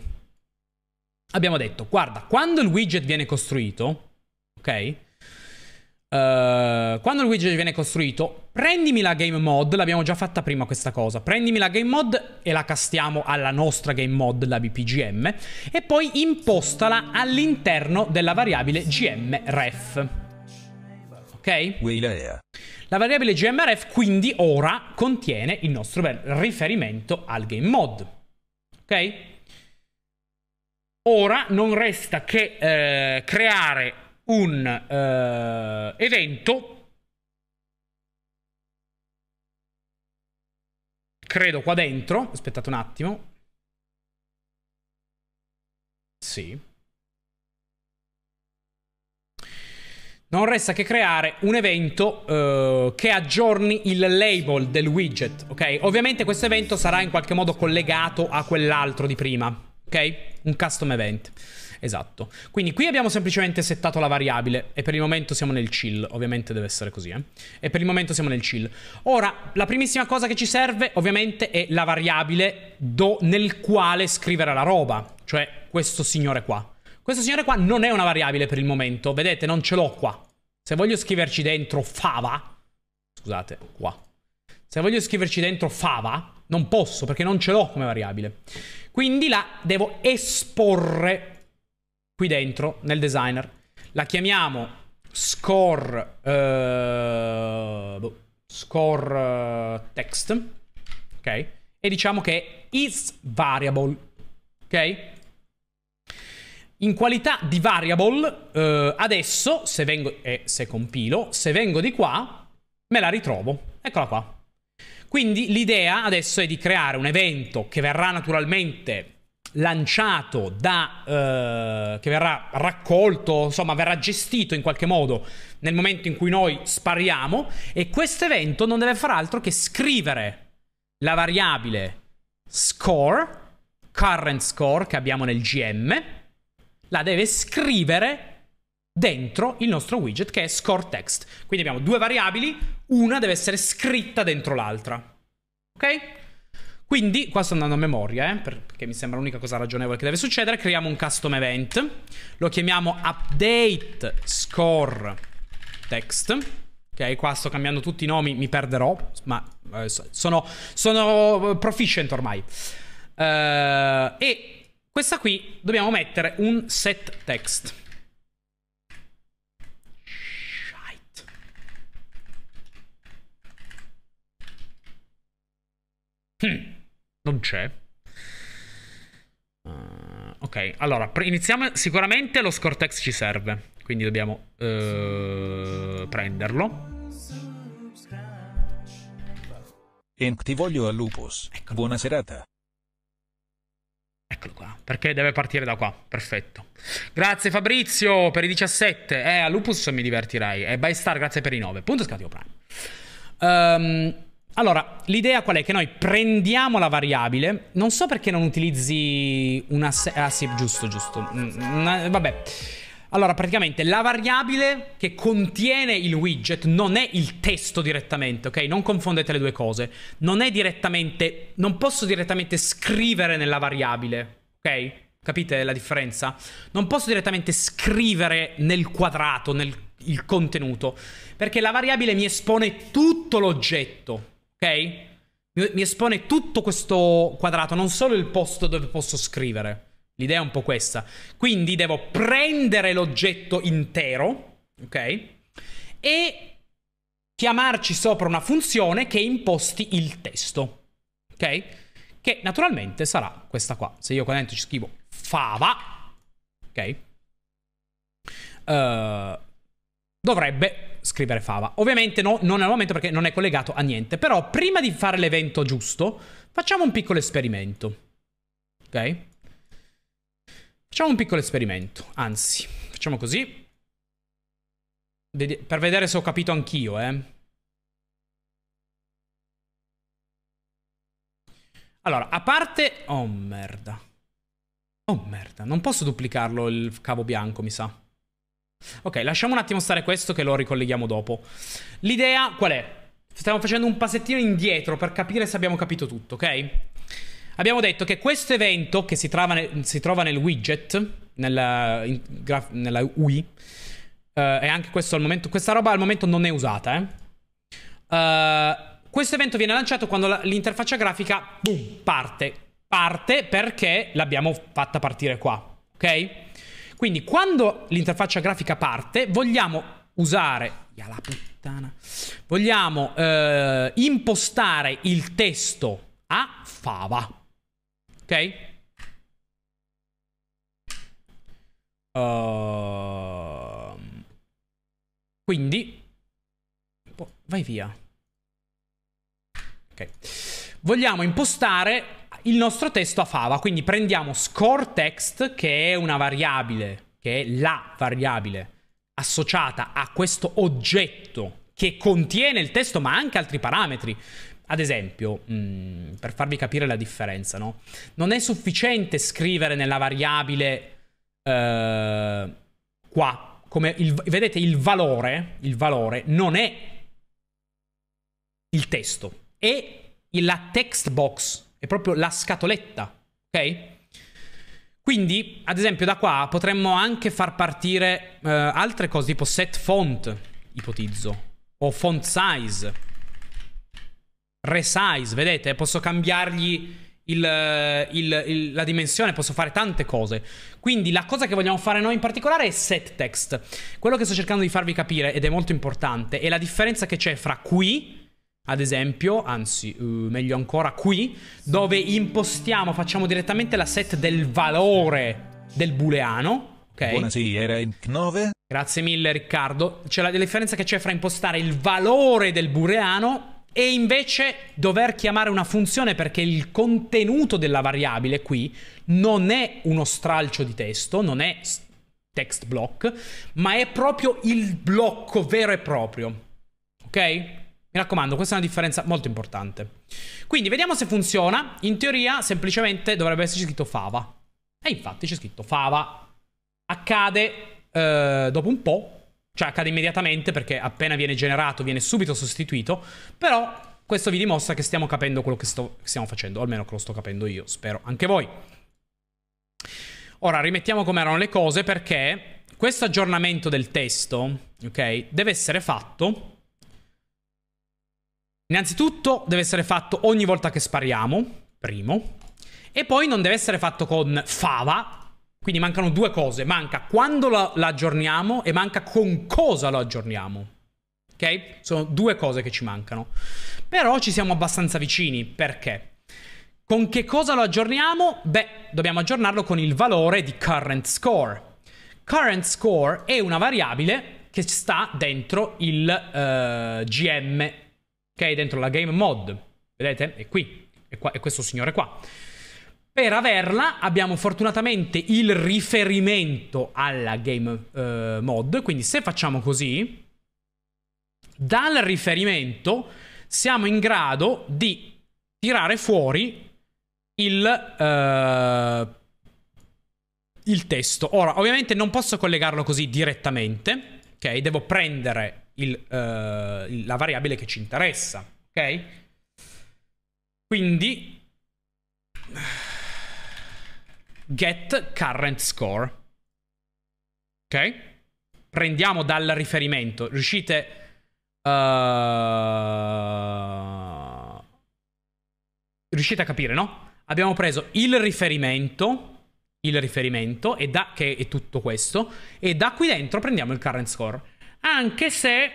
Abbiamo detto, guarda, quando il widget viene costruito, ok? Uh, quando il widget viene costruito, prendimi la game mod, l'abbiamo già fatta prima questa cosa, prendimi la game mod e la castiamo alla nostra game mod, la B P G M, e poi impostala all'interno della variabile gmref. Ok? La variabile gmref quindi ora contiene il nostro bel riferimento al game mod. Ok? Ora non resta che eh, creare un uh, evento, credo qua dentro, aspettate un attimo, sì, non resta che creare un evento uh, che aggiorni il label del widget, ok? Ovviamente questo evento sarà in qualche modo collegato a quell'altro di prima, ok? Un custom event. Esatto, quindi qui abbiamo semplicemente settato la variabile e per il momento siamo nel chill, ovviamente deve essere così, eh? E per il momento siamo nel chill. Ora, la primissima cosa che ci serve ovviamente è la variabile do nel quale scrivere la roba, cioè questo signore qua. Questo signore qua non è una variabile per il momento, vedete, non ce l'ho qua. Se voglio scriverci dentro fava, scusate, qua. Se voglio scriverci dentro fava, non posso perché non ce l'ho come variabile. Quindi la devo esporre qui dentro, nel designer. La chiamiamo score uh, boh, score uh, text, ok? E diciamo che is variable, ok? In qualità di variable uh, adesso, se vengo e eh, se compilo, se vengo di qua me la ritrovo, eccola qua. Quindi l'idea adesso è di creare un evento che verrà naturalmente lanciato da, eh, che verrà raccolto, insomma verrà gestito in qualche modo nel momento in cui noi spariamo, e questo evento non deve far altro che scrivere la variabile score, current score che abbiamo nel G M, la deve scrivere dentro il nostro widget che è score text. Quindi abbiamo due variabili, una deve essere scritta dentro l'altra, ok? Quindi, qua sto andando a memoria, eh, perché mi sembra l'unica cosa ragionevole che deve succedere, creiamo un custom event, lo chiamiamo update score text, ok, qua sto cambiando tutti i nomi, mi perderò, ma eh, sono, sono proficient ormai, uh, e questa qui dobbiamo mettere un set text. Hmm. Non c'è. Uh, ok, allora iniziamo. Sicuramente lo score text ci serve, quindi dobbiamo uh, prenderlo. E ti voglio al lupus. Eccolo. Buona serata. Eccolo qua, perché deve partire da qua. Perfetto. Grazie Fabrizio per i diciassette. Eh, a lupus mi divertirai. E eh, by star, grazie per i nove. Punto scattivo prime. Ehm. Um, Allora, l'idea qual è? Che noi prendiamo la variabile. Non so perché non utilizzi una... Ah sì, giusto, giusto. Mm, vabbè. Allora, praticamente la variabile che contiene il widget non è il testo direttamente, ok? Non confondete le due cose. Non è direttamente... Non posso direttamente scrivere nella variabile, ok? Capite la differenza? Non posso direttamente scrivere nel quadrato, nel il contenuto, perché la variabile mi espone tutto l'oggetto. Ok? Mi espone tutto questo quadrato, non solo il posto dove posso scrivere. L'idea è un po' questa. Quindi devo prendere l'oggetto intero, ok? E chiamarci sopra una funzione che imposti il testo, ok? Che naturalmente sarà questa qua. Se io qua dentro ci scrivo fava, ok? Ehm... Uh, Dovrebbe scrivere fava. Ovviamente no, non al momento perché non è collegato a niente. Però prima di fare l'evento giusto, facciamo un piccolo esperimento. Ok? Facciamo un piccolo esperimento. Anzi, facciamo così. Vedi- per vedere se ho capito anch'io, eh. Allora, a parte... Oh, merda. Oh, merda. Non posso duplicarlo il cavo bianco, mi sa. Ok, lasciamo un attimo stare questo che lo ricolleghiamo dopo. L'idea qual è? Stiamo facendo un passettino indietro per capire se abbiamo capito tutto, ok? Abbiamo detto che questo evento che si trova nel, si trova nel widget, nella, in, graf, nella U I, eh, e anche questo al momento, questa roba al momento non è usata, eh? Uh, questo evento viene lanciato quando l'interfaccia grafica, boom, parte. Parte perché l'abbiamo fatta partire qua, ok? Quindi quando l'interfaccia grafica parte, vogliamo usare... Ya la puttana. Vogliamo eh, impostare il testo a fava, ok? Uh, quindi... Oh, vai via. Ok. Vogliamo impostare... il nostro testo a fava, quindi prendiamo score text, che è una variabile, che è la variabile associata a questo oggetto che contiene il testo ma anche altri parametri. Ad esempio, mh, per farvi capire la differenza, no? Non è sufficiente scrivere nella variabile eh, qua, come il, vedete il valore, il valore non è il testo, è la text box. È proprio la scatoletta, ok? Quindi, ad esempio, da qua potremmo anche far partire eh, altre cose, tipo set font, ipotizzo, o font size, resize, vedete? Posso cambiargli il, il, il, la dimensione, posso fare tante cose. Quindi la cosa che vogliamo fare noi in particolare è set text. Quello che sto cercando di farvi capire, ed è molto importante, è la differenza che c'è fra qui... ad esempio, anzi, uh, meglio ancora qui, dove impostiamo, facciamo direttamente la set del valore del booleano, ok? Buonasera, nove. Grazie mille Riccardo. C'è la differenza che c'è fra impostare il valore del booleano e invece dover chiamare una funzione, perché il contenuto della variabile qui non è uno stralcio di testo, non è text block, ma è proprio il blocco vero e proprio, ok? Mi raccomando, questa è una differenza molto importante. Quindi vediamo se funziona. In teoria semplicemente dovrebbe esserci scritto fava. E infatti c'è scritto fava. Accade eh, dopo un po'. Cioè accade immediatamente, perché appena viene generato viene subito sostituito. Però questo vi dimostra che stiamo capendo quello che, sto, che stiamo facendo. O almeno che lo sto capendo io, spero anche voi. Ora rimettiamo come erano le cose, perché questo aggiornamento del testo, ok, deve essere fatto... Innanzitutto deve essere fatto ogni volta che spariamo, primo, e poi non deve essere fatto con fava, quindi mancano due cose, manca quando lo, lo aggiorniamo e manca con cosa lo aggiorniamo, ok? Sono due cose che ci mancano, però ci siamo abbastanza vicini, perché? Con che cosa lo aggiorniamo? Beh, dobbiamo aggiornarlo con il valore di current score. Current score è una variabile che sta dentro il eh, G M, ok, dentro la game mod, vedete? È qui, è, qua, è questo signore qua. Per averla abbiamo fortunatamente il riferimento alla game eh, mod, quindi se facciamo così, dal riferimento siamo in grado di tirare fuori il, eh, il testo. Ora, ovviamente non posso collegarlo così direttamente, ok? Devo prendere... Il, uh, la variabile che ci interessa, ok? Quindi get current score, ok? Prendiamo dal riferimento. Riuscite uh, riuscite a capire, no? Abbiamo preso il riferimento, il riferimento e da che è tutto questo, e da qui dentro prendiamo il current score. Anche se,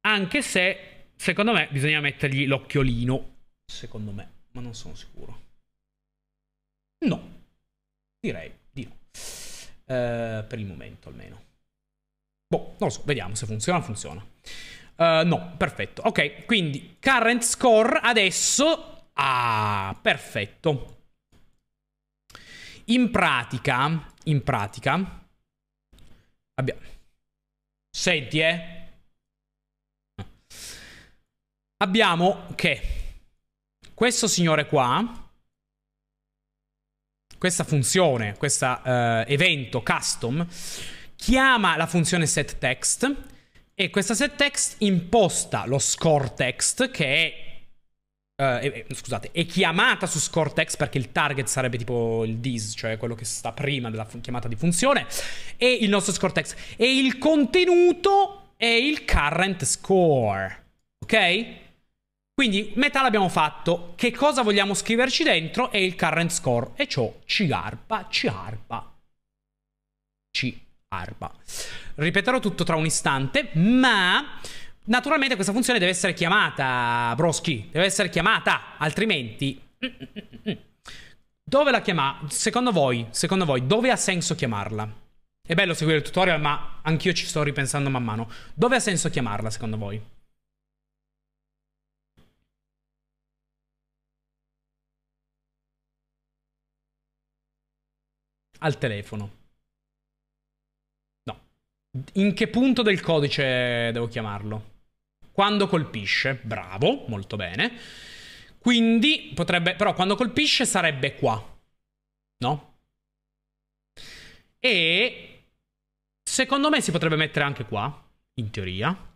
anche se, secondo me, bisogna mettergli l'occhiolino. Secondo me, ma non sono sicuro. No, direi di no. Uh, per il momento, almeno. Boh, non lo so, vediamo se funziona. Funziona. Uh, no, perfetto. Ok, quindi current score adesso. Ah, perfetto. In pratica, in pratica. Abbiamo... Senti, eh? Abbiamo che questo signore qua, questa funzione, questo uh, evento custom, chiama la funzione setText e questa setText imposta lo scoreText che è, eh, eh, scusate, è chiamata su scoreText perché il target sarebbe tipo il dis, cioè quello che sta prima della chiamata di funzione, e il nostro scoreText. E il contenuto è il current score, ok? Quindi metà l'abbiamo fatto. Che cosa vogliamo scriverci dentro? È il current score e ciò ci arpa, ci arpa. Ci arpa. Ripeterò tutto tra un istante, ma naturalmente questa funzione deve essere chiamata, broschi, deve essere chiamata, altrimenti dove la chiama? Secondo voi, secondo voi dove ha senso chiamarla? È bello seguire il tutorial, ma anch'io ci sto ripensando man mano. Dove ha senso chiamarla secondo voi? Al telefono. In che punto del codice devo chiamarlo? Quando colpisce, bravo, molto bene. Quindi potrebbe, però quando colpisce sarebbe qua, no? E secondo me si potrebbe mettere anche qua, in teoria.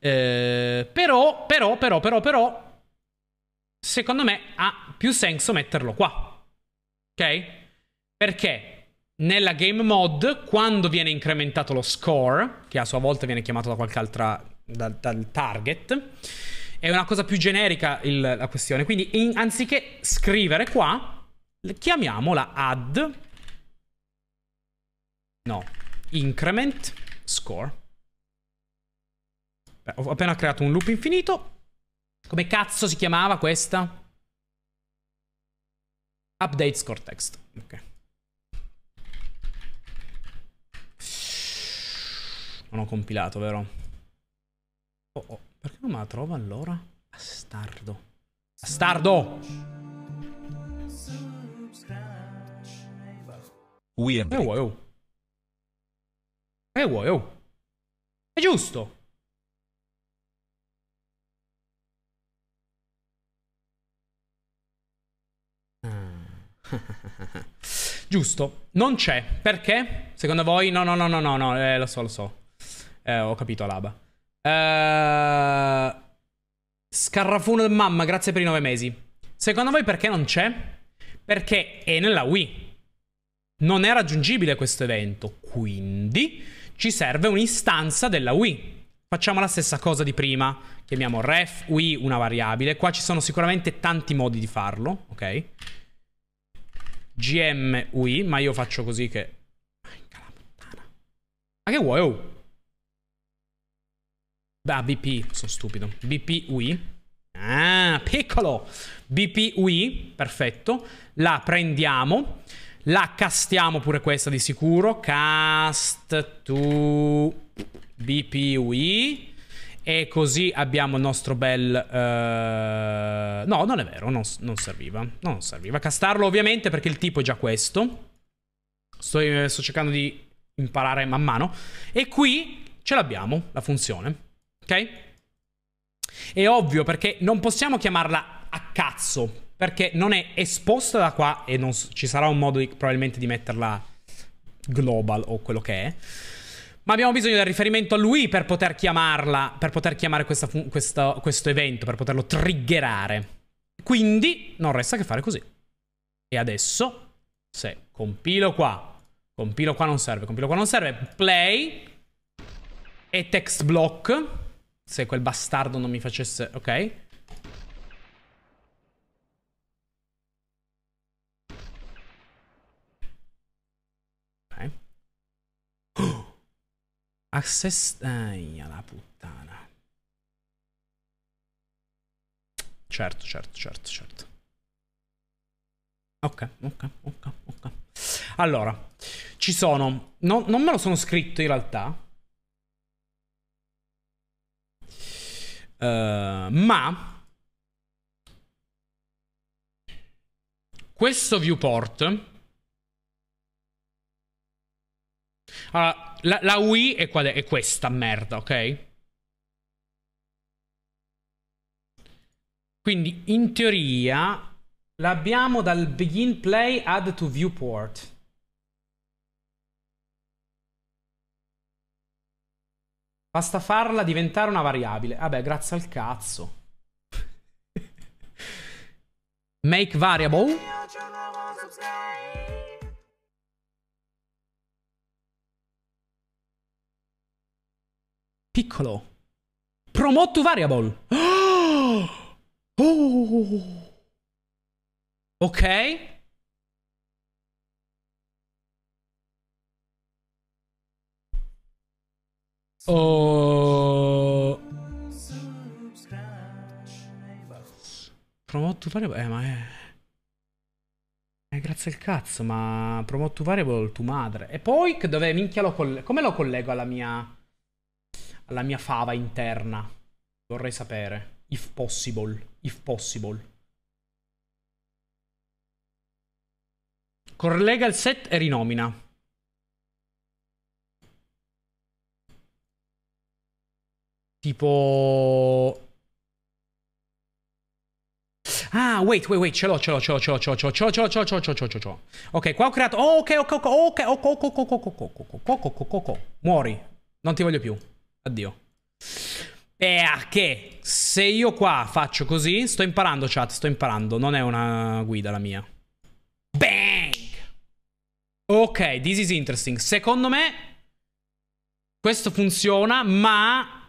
Eh, però, però, però, però, però, secondo me ha più senso metterlo qua, ok? Perché? Nella game mod, quando viene incrementato lo score, che a sua volta viene chiamato da qualche altra, da, dal target, è una cosa più generica il, la questione. Quindi in, anziché scrivere qua, chiamiamola add, no, increment score. Beh, ho appena creato un loop infinito. Come cazzo si chiamava questa? Update score text. Ok. Non ho compilato, vero? Oh, oh, perché non me la trovo allora? Bastardo. Bastardo! E eh, wow, oh. E eh, wow, oh. È giusto! Ah. Giusto. Non c'è. Perché? Secondo voi? No, no, no, no, no, no. Eh, lo so, lo so. Eh, ho capito, Alaba. Uh, Scarrafone del mamma, grazie per i nove mesi. Secondo voi perché non c'è? Perché è nella Wii. Non è raggiungibile questo evento. Quindi ci serve un'istanza della Wii. Facciamo la stessa cosa di prima. Chiamiamo ref Wii una variabile. Qua ci sono sicuramente tanti modi di farlo. Ok. G M Wii. Ma io faccio così che... Ma che vuoi? Oh. Ah, B P, sono stupido. B P U I. Ah, piccolo. B P U I, perfetto. La prendiamo. La castiamo pure questa di sicuro. Cast to B P U I. E così abbiamo il nostro bel... Uh... No, non è vero, non, non serviva. Non serviva. Castarlo ovviamente perché il tipo è già questo. Sto, eh, sto cercando di imparare man mano. E qui ce l'abbiamo, la funzione. Ok? È ovvio perché non possiamo chiamarla a cazzo, perché non è esposta da qua e non ci sarà un modo di, probabilmente di metterla global o quello che è. Ma abbiamo bisogno del riferimento a lui per poter chiamarla, per poter chiamare questa, questa, questo evento, per poterlo triggerare. Quindi non resta che fare così. E adesso se compilo qua, compilo qua non serve, compilo qua non serve, play e text block. Se quel bastardo non mi facesse... Ok. Ok. Oh! Access... Aia la puttana. Certo, certo, certo, certo. Ok, ok, ok, ok. Allora, ci sono... No, non me lo sono scritto in realtà. Uh, ma questo viewport, allora, la, la Wii è, qual è? È questa merda, ok? Quindi in teoria l'abbiamo dal begin play add to viewport. Basta farla diventare una variabile. Vabbè, grazie al cazzo. Make variable. Piccolo. Promote to variable. Oh! Oh! Ok. Oh. Promote to variable. Eh, ma è... Eh, grazie al cazzo, ma... Promote to variable tu madre. E poi, che dove minchia lo collego? Come lo collego alla mia... alla mia fava interna? Vorrei sapere. If possible. If possible. Collega il set e rinomina. Tipo... Ah, wait, wait, wait, ce l'ho, ce l'ho, ce l'ho, ce l'ho, ce l'ho, ce l'ho, ce l'ho, ce l'ho, ce l'ho, ce l'ho, ce l'ho. Ok, qua ho creato... Ok, ok, ok, ok, ok, ok, ok, ok, ok, ok, muori. Non ti voglio più. Addio. Perché se io qua faccio così... Sto imparando, chat, sto imparando. Non è una guida la mia. Bang! Ok, this is interesting. Secondo me... questo funziona, ma...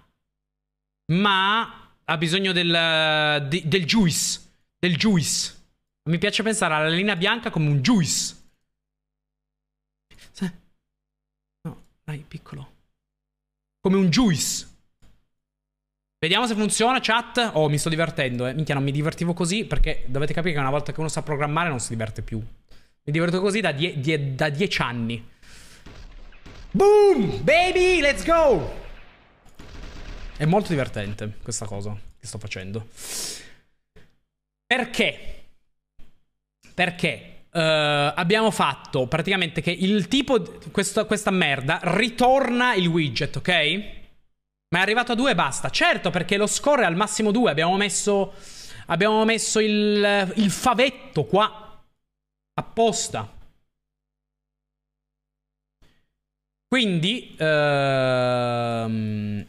ma ha bisogno del, di, del juice. Del juice. Mi piace pensare alla linea bianca come un juice. No, dai, piccolo. Come un juice. Vediamo se funziona, chat. Oh, mi sto divertendo, eh. Minchia, non mi divertivo così, perché dovete capire che una volta che uno sa programmare non si diverte più. Mi diverto così da, die, die, da dieci anni. Boom! Baby, let's go! È molto divertente questa cosa che sto facendo. Perché? Perché uh, abbiamo fatto praticamente che il tipo... Questo, questa merda ritorna il widget, ok? Ma è arrivato a due e basta. Certo, perché lo score è al massimo due. Abbiamo messo, abbiamo messo il, il favetto qua. Apposta. Quindi... Uh,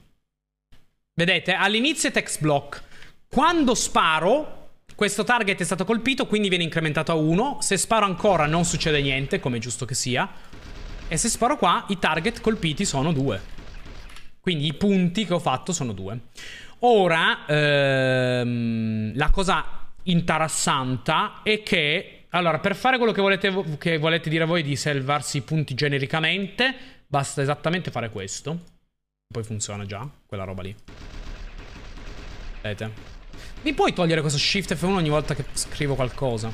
vedete, all'inizio è text block. Quando sparo, questo target è stato colpito, quindi viene incrementato a uno. Se sparo ancora non succede niente, come è giusto che sia. E se sparo qua, i target colpiti sono due. Quindi i punti che ho fatto sono due. Ora, ehm, la cosa interessante è che... Allora, per fare quello che volete, che volete dire voi di salvarsi i punti genericamente, basta esattamente fare questo. Poi funziona già, quella roba lì. Vedete? Mi puoi togliere questo shift F uno ogni volta che scrivo qualcosa?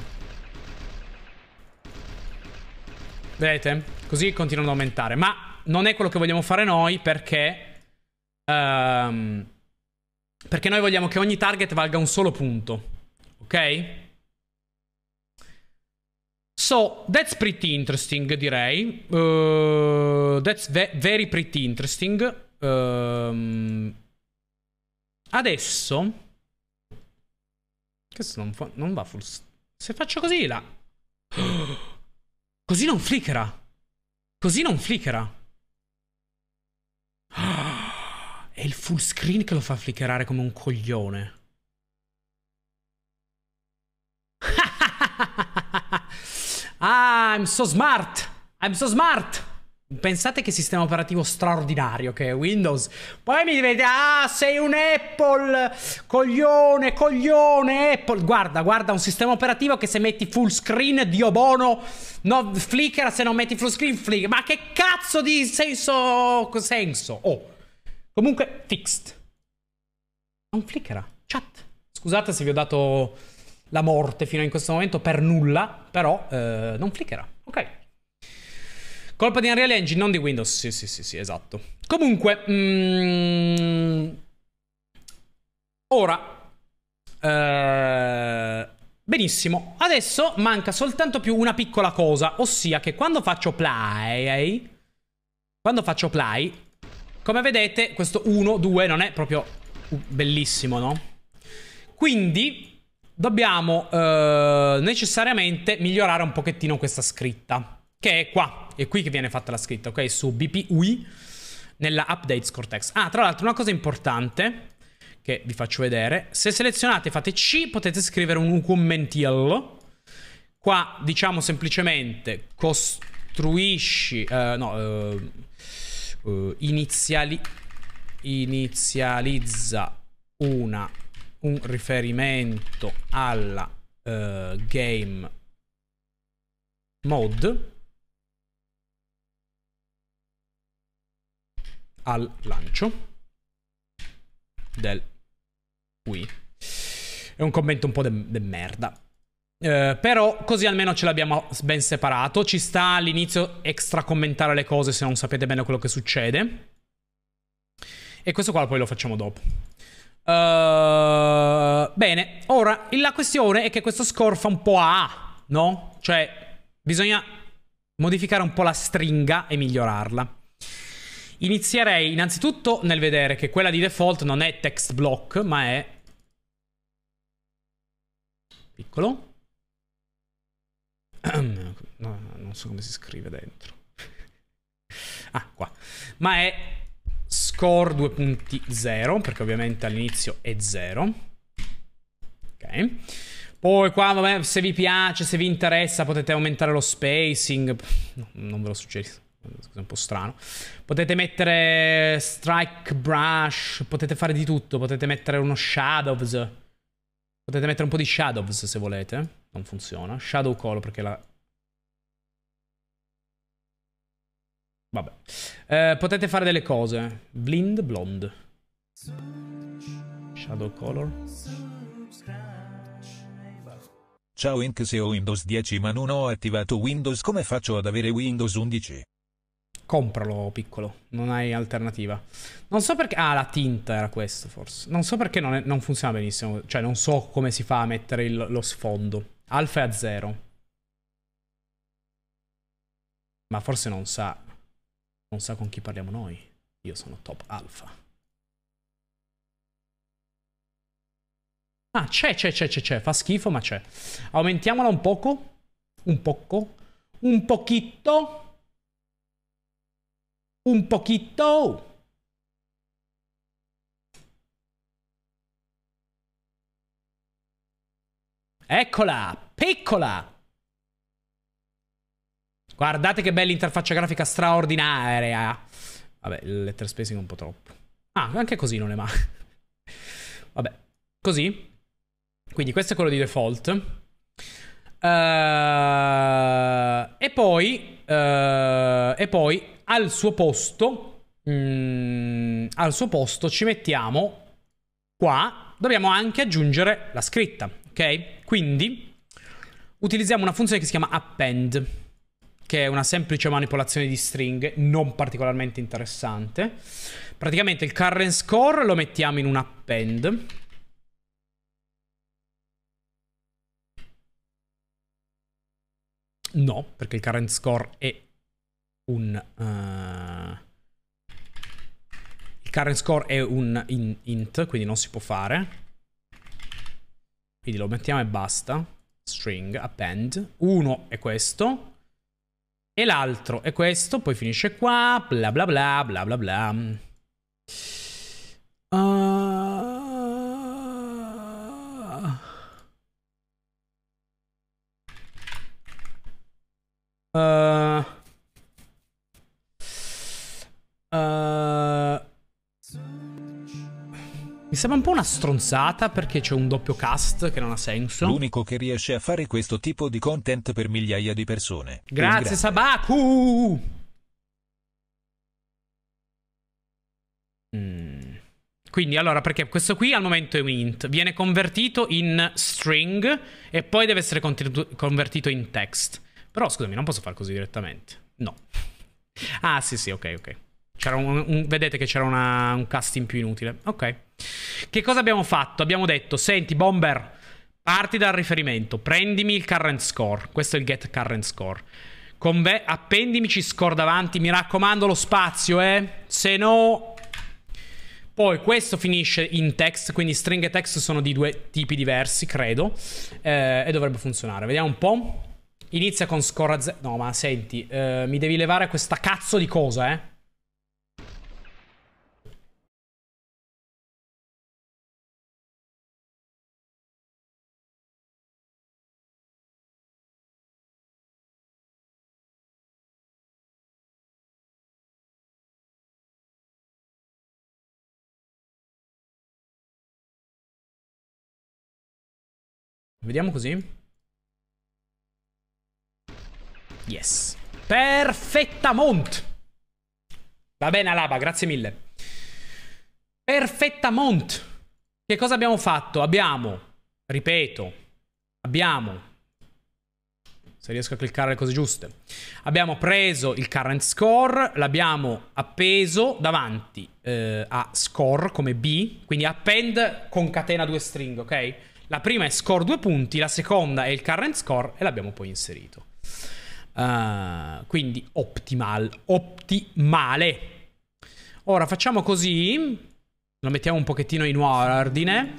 Vedete? Così continuano ad aumentare. Ma non è quello che vogliamo fare noi, perché... Um, perché noi vogliamo che ogni target valga un solo punto. Ok? So, that's pretty interesting, direi. Uh, that's ve- very pretty interesting. Um, adesso questo non, fa, non va full. Se faccio così là, così non flickera. Così non flickera. È il full screen che lo fa flickerare come un coglione. Ah, I'm so smart. I'm so smart. Pensate che sistema operativo straordinario che è Windows. Poi mi dite: ah, sei un Apple. Coglione, coglione Apple. Guarda, guarda, un sistema operativo che se metti full screen, Dio bono, no, flickera. Se non metti full screen, flickera. Ma che cazzo di senso? Senso? Oh. Comunque, fixed. Non flickera. Chat. Scusate se vi ho dato la morte fino in questo momento per nulla. Però eh, non flickera. Ok. Colpa di Unreal Engine, non di Windows. Sì, sì, sì, sì, esatto. Comunque, mm, ora, eh, benissimo. Adesso manca soltanto più una piccola cosa, ossia che quando faccio play, quando faccio play, come vedete, questo uno, due non è proprio bellissimo, no? Quindi dobbiamo eh, necessariamente migliorare un pochettino questa scritta, che è qua. È qui che viene fatta la scritta, ok? Su B P U I nella Updates Cortex. Ah, tra l'altro una cosa importante che vi faccio vedere: se selezionate e fate C potete scrivere un commentiello. Qua diciamo semplicemente costruisci eh, no eh, eh, iniziali, inizializza una un riferimento alla eh, game mode al lancio del Wii. È un commento un po' de, de merda, eh, però così almeno ce l'abbiamo ben separato. Ci sta all'inizio extra commentare le cose se non sapete bene quello che succede, e questo qua poi lo facciamo dopo. Uh, bene, ora la questione è che questo score fa un po' a, no? Cioè bisogna modificare un po' la stringa e migliorarla. Inizierei innanzitutto nel vedere che quella di default non è text block, ma è piccolo. No, non so come si scrive dentro. Ah, qua. Ma è score due punti zero, perché ovviamente all'inizio è zero. Ok. Poi qua, vabbè, se vi piace, se vi interessa, potete aumentare lo spacing. No, non ve lo suggerisco. È un po' strano. Potete mettere strike brush, potete fare di tutto, potete mettere uno shadows, potete mettere un po' di shadows se volete. Non funziona shadow color perché la... vabbè, eh, potete fare delle cose. Blind blonde, shadow color. Ciao Inc, se ho Windows dieci ma non ho attivato Windows, come faccio ad avere Windows undici? Compralo, piccolo, non hai alternativa. Non so perché... ah, la tinta era questo forse. Non so perché non, è... non funziona benissimo. Cioè non so come si fa a mettere il... lo sfondo. Alfa è a zero. Ma forse non sa... non sa con chi parliamo noi. Io sono top alfa. Ah, c'è, c'è, c'è, c'è. Fa schifo ma c'è. Aumentiamola un poco. Un poco. Un pochitto. Un pochitto. Eccola, piccola. Guardate che bella interfaccia grafica straordinaria. Vabbè, il letter spacing è un po' troppo. Ah, anche così non è male. Vabbè, così. Quindi questo è quello di default. Uh, e poi uh, e poi al suo posto, mm, al suo posto ci mettiamo qua, dobbiamo anche aggiungere la scritta, ok? Quindi utilizziamo una funzione che si chiama append, che è una semplice manipolazione di stringhe, non particolarmente interessante. Praticamente il current score lo mettiamo in un append. No, perché il current score è un uh, il current score è un in, int, quindi non si può fare, quindi lo mettiamo e basta. String append, uno è questo e l'altro è questo, poi finisce qua, bla bla bla bla bla bla. uh, uh, Uh, mi sembra un po' una stronzata perché c'è un doppio cast che non ha senso. L'unico che riesce a fare questo tipo di content per migliaia di persone. Grazie Sabaku. mm. Quindi allora, perché questo qui al momento è un int, viene convertito in string e poi deve essere convertito in text. Però scusami, non posso far così direttamente. No. Ah sì sì, ok ok. C'era un, un, vedete che c'era un cast in più inutile. Ok. Che cosa abbiamo fatto? Abbiamo detto: senti Bomber, parti dal riferimento, prendimi il current score. Questo è il get current score. Conve appendimici score davanti. Mi raccomando lo spazio, eh. Se no... poi questo finisce in text. Quindi string e text sono di due tipi diversi, credo, eh, e dovrebbe funzionare. Vediamo un po'. Inizia con score a zero. No ma senti, eh, mi devi levare questa cazzo di cosa, eh. Vediamo così. Yes. Perfettamont. Va bene Alaba, grazie mille. Perfettamont. Che cosa abbiamo fatto? Abbiamo, ripeto, abbiamo... Se riesco a cliccare le cose giuste. Abbiamo preso il current score, l'abbiamo appeso davanti eh, a score come B, quindi append concatena due stringhe, ok? La prima è score due punti, la seconda è il current score e l'abbiamo poi inserito. Uh, quindi optimal, ottimale. Ora facciamo così, lo mettiamo un pochettino in ordine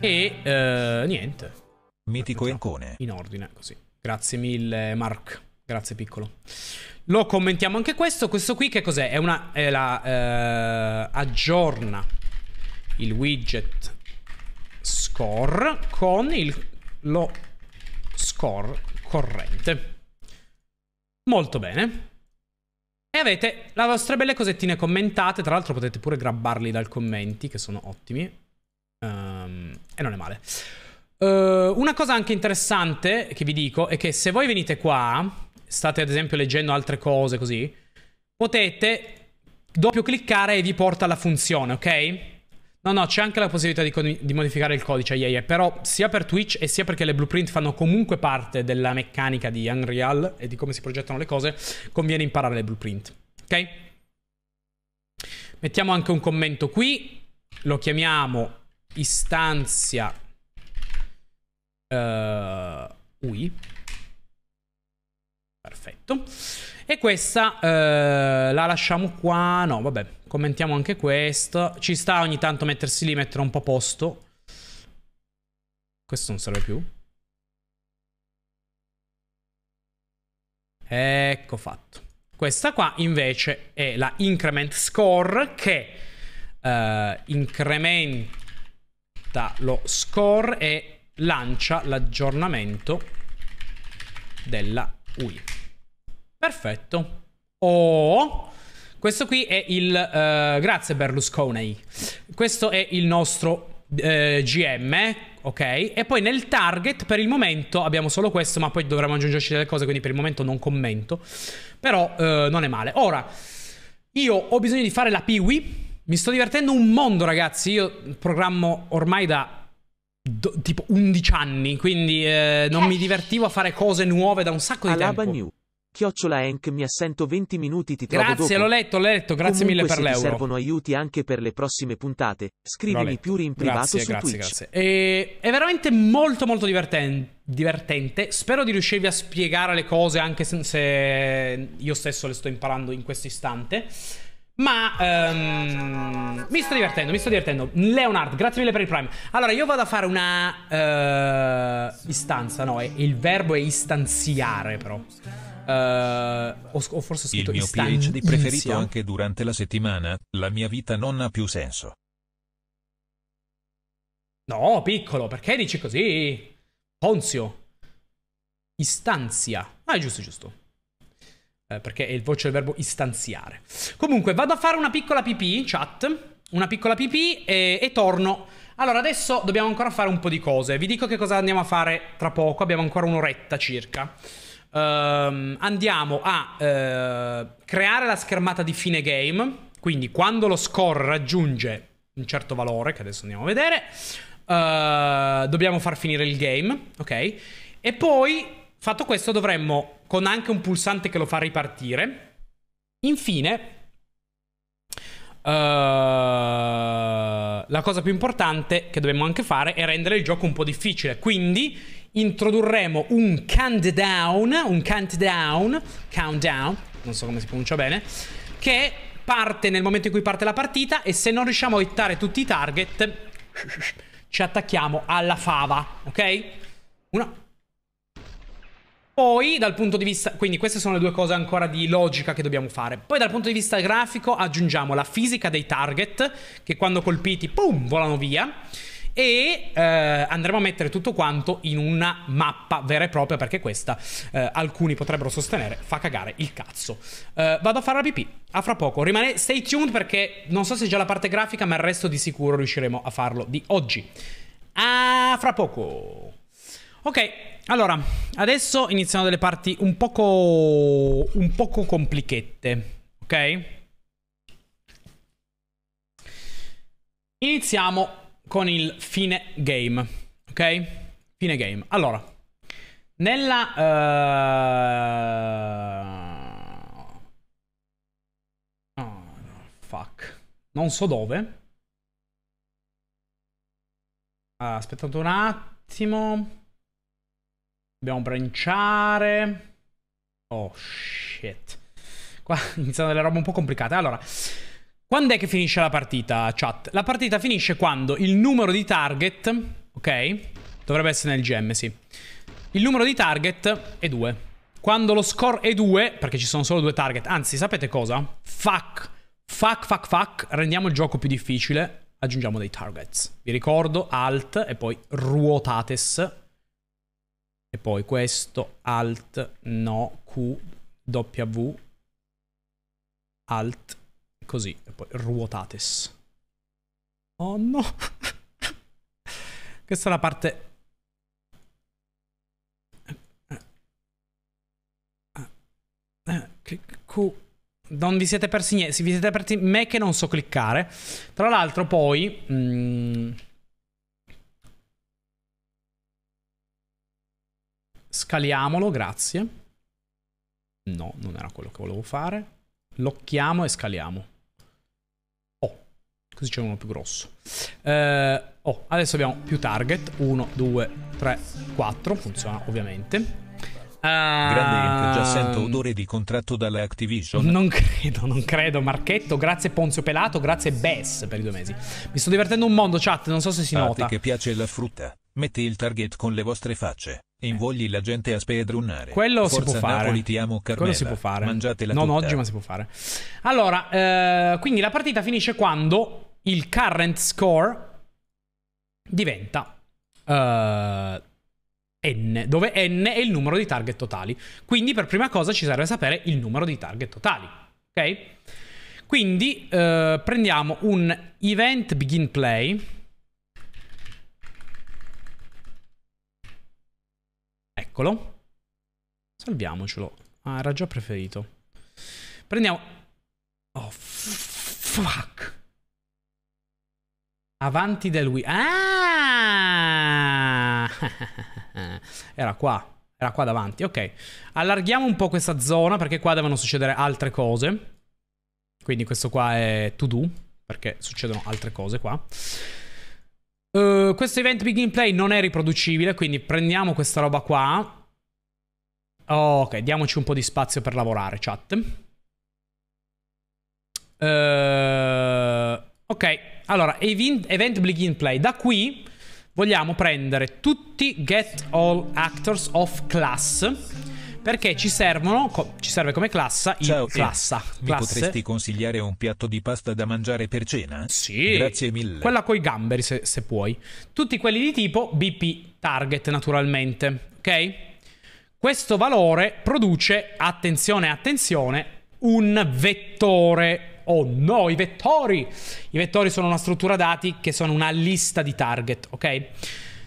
e uh, niente. Mitico Ercone. In ordine, così. Grazie mille, Mark. Grazie, piccolo. Lo commentiamo anche questo. Questo qui che cos'è? È una... È la... Eh, aggiorna il widget score con il, lo score corrente. Molto bene. E avete le vostre belle cosettine commentate. Tra l'altro potete pure grabbarli dal commenti, che sono ottimi. Um, e non è male. Uh, una cosa anche interessante che vi dico è che se voi venite qua, state ad esempio leggendo altre cose così, potete doppio cliccare e vi porta alla funzione, ok? No, no, c'è anche la possibilità di, di modificare il codice, yeah, yeah, però sia per Twitch e sia perché le blueprint fanno comunque parte della meccanica di Unreal e di come si progettano le cose, conviene imparare le blueprint, ok? Mettiamo anche un commento qui, lo chiamiamo istanzia... Uh, ui. Perfetto. E questa uh, la lasciamo qua. No, vabbè, commentiamo anche questo. Ci sta ogni tanto mettersi lì, mettere un po' posto. Questo non serve più. Ecco fatto. Questa qua invece è la increment score che uh, incrementa lo score e lancia l'aggiornamento della U I. Perfetto. Oh, questo qui è il... Uh, grazie Berlusconi. Questo è il nostro uh, G M, ok? E poi nel target per il momento abbiamo solo questo, ma poi dovremo aggiungerci delle cose, quindi per il momento non commento. Però uh, non è male. Ora, io ho bisogno di fare la P I W I. Mi sto divertendo un mondo, ragazzi. Io programmo ormai da... Do, tipo undici anni, quindi eh, non mi divertivo a fare cose nuove da un sacco di Alaba tempo. New. Chiocciola Enk mi assento venti minuti, ti trovo dopo. Grazie, l'ho letto, l'ho letto, grazie Comunque mille per l'euro. Se ti servono aiuti anche per le prossime puntate, scrivimi pure in privato grazie, su grazie, Twitch. Grazie, grazie. È veramente molto molto divertente, divertente. Spero di riuscirvi a spiegare le cose anche se, se io stesso le sto imparando in questo istante. Ma um, mi sto divertendo, mi sto divertendo. Leonard, grazie mille per il Prime. Allora, io vado a fare una uh, istanza, no, è, il verbo è istanziare però. Uh, ho, ho forse scritto il mio PhD preferito anche durante la settimana, la mia vita non ha più senso. No, piccolo, perché dici così? Ponzio. Istanzia. Ah, è giusto, è giusto. Perché è il voce del verbo istanziare. Comunque vado a fare una piccola pipì, chat. Una piccola pipì e, e torno. Allora adesso dobbiamo ancora fare un po' di cose. Vi dico che cosa andiamo a fare tra poco. Abbiamo ancora un'oretta circa. uh, Andiamo a uh, creare la schermata di fine game. Quindi quando lo score raggiunge un certo valore, che adesso andiamo a vedere, uh, dobbiamo far finire il game, ok? E poi fatto questo dovremmo, con anche un pulsante che lo fa ripartire, infine, uh, la cosa più importante che dobbiamo anche fare è rendere il gioco un po' difficile. Quindi introdurremo un countdown, un countdown, countdown, non so come si pronuncia bene, che parte nel momento in cui parte la partita e se non riusciamo a hittare tutti i target, ci attacchiamo alla fava, ok? Una... Poi dal punto di vista, quindi queste sono le due cose ancora di logica che dobbiamo fare. Poi dal punto di vista grafico aggiungiamo la fisica dei target, che quando colpiti, boom, volano via. E eh, andremo a mettere tutto quanto in una mappa vera e propria, perché questa eh, alcuni potrebbero sostenere fa cagare il cazzo. eh, Vado a fare la pipì, a fra poco. Rimane, stay tuned perché non so se è già la parte grafica, ma il resto di sicuro riusciremo a farlo di oggi. a fra poco. Ok, allora, adesso iniziano delle parti un poco, un poco complicate, ok? Iniziamo con il fine game, ok? Fine game. Allora, nella... Uh... Oh, fuck. Non so dove. Ah, aspettate un attimo. Dobbiamo branchare. Oh, shit. Qua iniziano delle robe un po' complicate. Allora, quando è che finisce la partita, chat? La partita finisce quando il numero di target, ok? Dovrebbe essere nel gem, sì. Il numero di target è due. Quando lo score è due, perché ci sono solo due target. Anzi, sapete cosa? Fuck. Fuck, fuck, fuck. Rendiamo il gioco più difficile. Aggiungiamo dei targets. Vi ricordo, alt e poi ruotates. E poi questo, alt, no, Q, W, alt, così, e poi ruotates. Oh no! Questa è la parte... Q. Non vi siete persi niente, vi siete persi me che non so cliccare. Tra l'altro poi... Mm, scaliamolo, grazie. No, non era quello che volevo fare. Locchiamo e scaliamo. Oh, così c'è uno più grosso. eh, Oh, adesso abbiamo più target. Uno, due, tre, quattro. Funziona ovviamente. uh, Grande, già sento odore di contratto dalla Activision. Non credo, non credo. Marchetto, grazie Ponzio Pelato. Grazie Bess per i due mesi. Mi sto divertendo un mondo, chat, non so se si nota. A te che piace la frutta, metti il target con le vostre facce. Invogli la gente a spedrunare. Quello Forza si può fare. Napoli, ti amo, Carmela. Quello si può fare. Mangiatela non tutta. Oggi, ma si può fare. Allora, eh, quindi la partita finisce quando il current score diventa eh, N, dove N è il numero di target totali. Quindi per prima cosa ci serve sapere il numero di target totali. Ok? Quindi eh, prendiamo un event begin play. Eccolo. Salviamocelo. Ah, era già preferito. Prendiamo... Oh, fuck. Avanti del Wii. Ah! Era qua. Era qua davanti. Ok. Allarghiamo un po' questa zona, perché qua devono succedere altre cose. Quindi questo qua è to do, perché succedono altre cose qua. Uh, questo event begin play non è riproducibile, quindi prendiamo questa roba qua. Oh, ok, diamoci un po' di spazio per lavorare, chat. Uh, ok, allora, event, event begin play. Da qui vogliamo prendere tutti get all actors of class, perché ci servono, ci serve come classa in Ciao, classa. Eh, mi potresti consigliare un piatto di pasta da mangiare per cena? Sì. Grazie mille. Quella coi gamberi, se, se puoi. Tutti quelli di tipo B P target, naturalmente. Ok? Questo valore produce, attenzione, attenzione, un vettore. Oh no, i vettori! I vettori sono una struttura dati che sono una lista di target, ok?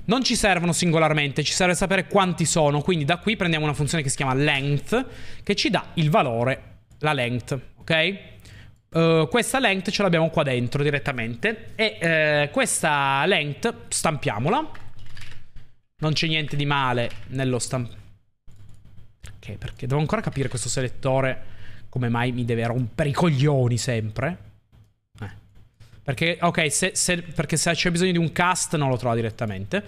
Non ci servono singolarmente, ci serve sapere quanti sono, quindi da qui prendiamo una funzione che si chiama length, che ci dà il valore, la length, ok? Uh, questa length ce l'abbiamo qua dentro direttamente, e uh, questa length stampiamola. Non c'è niente di male nello stampare. Ok, perché devo ancora capire questo selettore, come mai mi deve rompere i coglioni sempre. Perché, ok, se, se, perché se c'è bisogno di un cast non lo trova direttamente.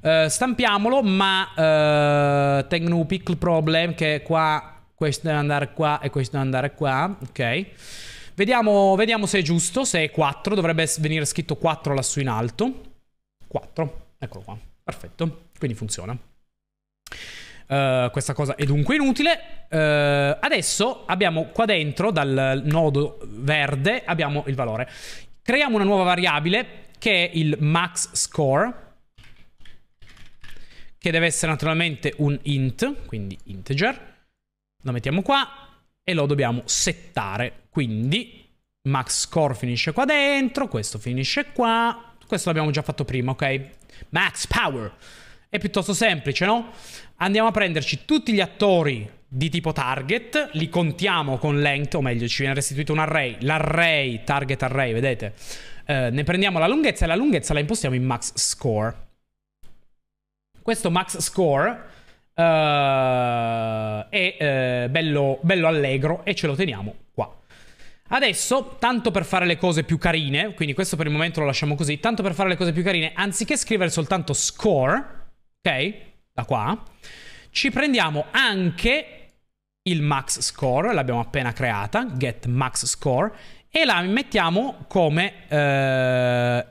Uh, stampiamolo, ma uh, tengo un piccolo problem che qua, questo deve andare qua e questo deve andare qua, ok. Vediamo, vediamo se è giusto, se è quattro, dovrebbe venire scritto quattro lassù in alto. quattro, eccolo qua, perfetto, quindi funziona. Uh, questa cosa è dunque inutile. Uh, adesso abbiamo qua dentro, dal nodo verde, abbiamo il valore. Creiamo una nuova variabile che è il max score, che deve essere naturalmente un int, quindi integer. Lo mettiamo qua e lo dobbiamo settare. Quindi max score finisce qua dentro, questo finisce qua, Questo l'abbiamo già fatto prima, ok? Max Power. È piuttosto semplice, no? Andiamo a prenderci tutti gli attori di tipo target, li contiamo con length, o meglio, ci viene restituito un array, l'array, target array, vedete? Eh, ne prendiamo la lunghezza e la lunghezza la impostiamo in max score. Questo max score uh, è uh, bello, bello allegro e ce lo teniamo qua. Adesso, tanto per fare le cose più carine, quindi questo per il momento lo lasciamo così, tanto per fare le cose più carine, anziché scrivere soltanto score, ok, da qua, ci prendiamo anche il max score, l'abbiamo appena creata, get max score, e la mettiamo come uh,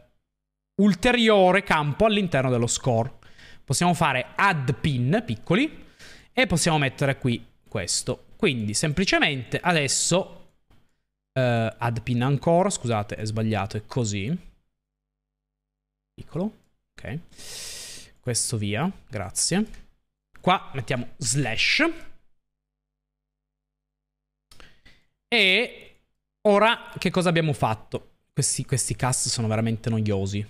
ulteriore campo all'interno dello score. Possiamo fare add pin, piccoli, e possiamo mettere qui questo. Quindi semplicemente adesso eh, add pin ancora, scusate, è sbagliato, è così. Piccolo, ok. Questo via, grazie. Qua mettiamo slash. E ora che cosa abbiamo fatto? Questi, questi cast sono veramente noiosi.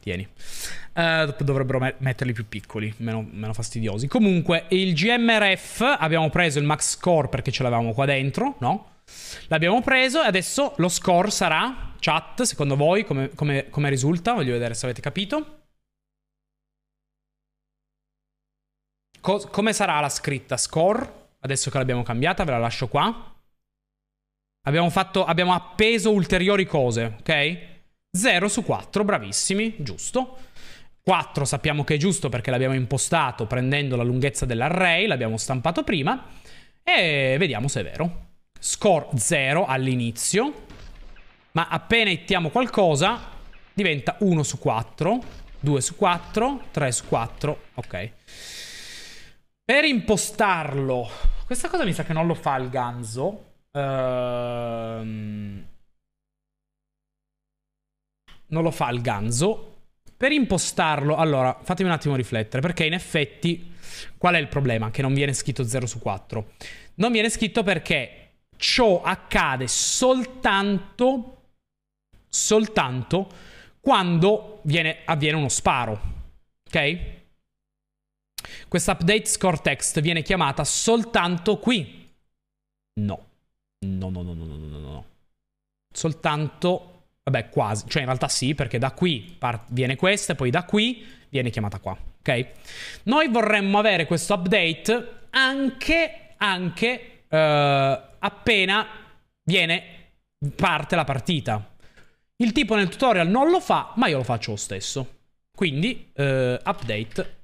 Tieni. Uh, dovrebbero me metterli più piccoli, meno, meno fastidiosi. Comunque, il gmrf abbiamo preso il max score perché ce l'avevamo qua dentro, no? L'abbiamo preso e adesso lo score sarà, chat, secondo voi, come, come, come risulta? Voglio vedere se avete capito. Co come sarà la scritta score? Adesso che l'abbiamo cambiata, ve la lascio qua. Abbiamo fatto, abbiamo appeso ulteriori cose, ok? zero su quattro, bravissimi, giusto. quattro sappiamo che è giusto perché l'abbiamo impostato prendendo la lunghezza dell'array, l'abbiamo stampato prima, e vediamo se è vero. Score zero all'inizio, ma appena ittiamo qualcosa diventa uno su quattro, due su quattro, tre su quattro, ok. Per impostarlo, questa cosa mi sa che non lo fa il ganzo. Ehm... Non lo fa il ganzo. Per impostarlo, allora, fatemi un attimo riflettere, perché in effetti qual è il problema? Che non viene scritto zero su quattro. Non viene scritto perché ciò accade soltanto soltanto quando viene, avviene uno sparo. Ok? Questa update score text viene chiamata soltanto qui. No. No, no, no, no, no, no, no. Soltanto... Vabbè, quasi, cioè in realtà sì, perché da qui viene questa e poi da qui viene chiamata qua, ok? Noi vorremmo avere questo update anche, anche eh, appena viene parte la partita. Il tipo nel tutorial non lo fa, ma io lo faccio lo stesso. Quindi, eh, update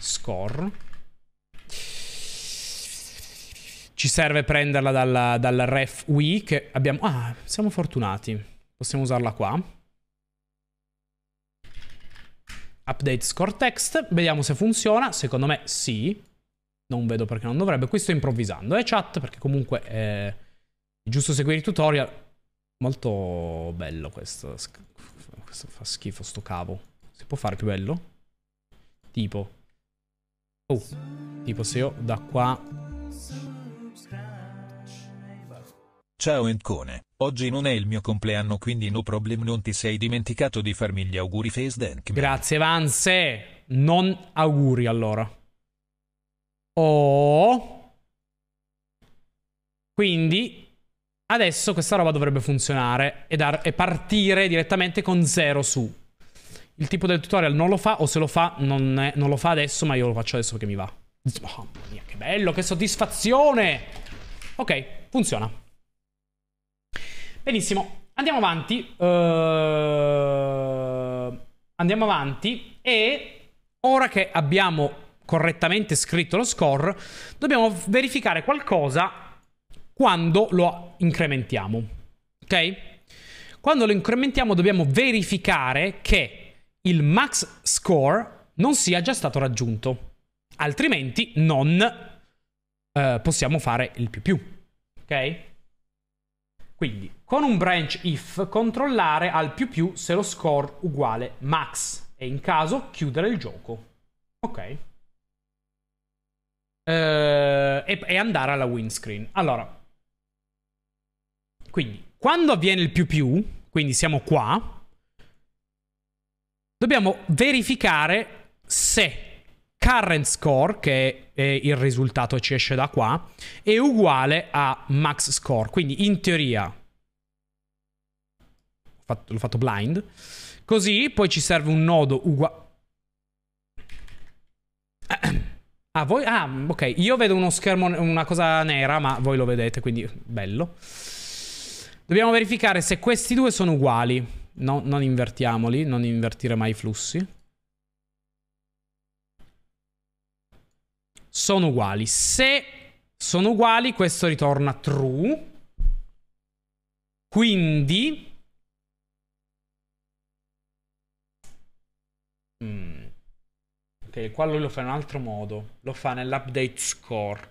score. Ci serve prenderla dalla, dalla ref U I che abbiamo... Ah, siamo fortunati. Possiamo usarla qua. Update score text. Vediamo se funziona. Secondo me sì. Non vedo perché non dovrebbe. Qui sto improvvisando, eh, chat? Perché comunque eh, è giusto seguire i tutorial. Molto bello questo. Questo fa schifo, sto cavo. Si può fare più bello? Tipo. Oh. Tipo se io da qua... Ciao Encone, oggi non è il mio compleanno quindi no problem, non ti sei dimenticato di farmi gli auguri Face Dank. Grazie Vanse, non auguri allora. Oh. Quindi adesso questa roba dovrebbe funzionare e, dar e partire direttamente con zero su. Il tipo del tutorial non lo fa, o se lo fa non, è, non lo fa adesso, ma io lo faccio adesso perché mi va. Mamma mia, che bello, che soddisfazione! Ok, funziona. Benissimo, andiamo avanti, uh, andiamo avanti e ora che abbiamo correttamente scritto lo score, dobbiamo verificare qualcosa quando lo incrementiamo, ok? Quando lo incrementiamo dobbiamo verificare che il max score non sia già stato raggiunto, altrimenti non uh, possiamo fare il più più, ok? Quindi, con un branch if, controllare al più più se lo score uguale max e in caso chiudere il gioco. Ok. E, e andare alla windscreen. Allora, quindi, quando avviene il più più, quindi siamo qua, dobbiamo verificare se current score, che è il risultato che ci esce da qua, è uguale a max score. Quindi in teoria l'ho fatto blind, così poi ci serve un nodo uguale. Ah, voi? Ah, ok. Io vedo uno schermo, una cosa nera, ma voi lo vedete, quindi bello. Dobbiamo verificare se questi due sono uguali. No, non invertiamoli, non invertire mai i flussi. Sono uguali. Se sono uguali, questo ritorna true. Quindi... Mm. Ok, qua lui lo fa in un altro modo. Lo fa nell'update score.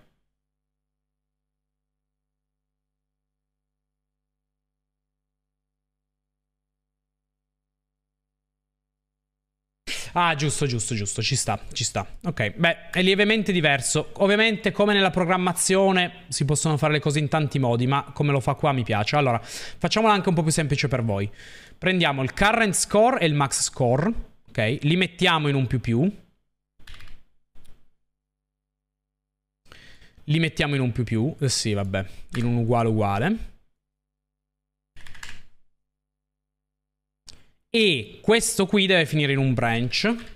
Ah, giusto, giusto, giusto, ci sta, ci sta. Ok, beh, è lievemente diverso. Ovviamente, come nella programmazione, si possono fare le cose in tanti modi, ma come lo fa qua mi piace. Allora, facciamola anche un po' più semplice per voi. Prendiamo il current score e il max score, ok? Li mettiamo in un più più. Li mettiamo in un più più, eh, sì, vabbè, in un uguale uguale. E questo qui deve finire in un branch.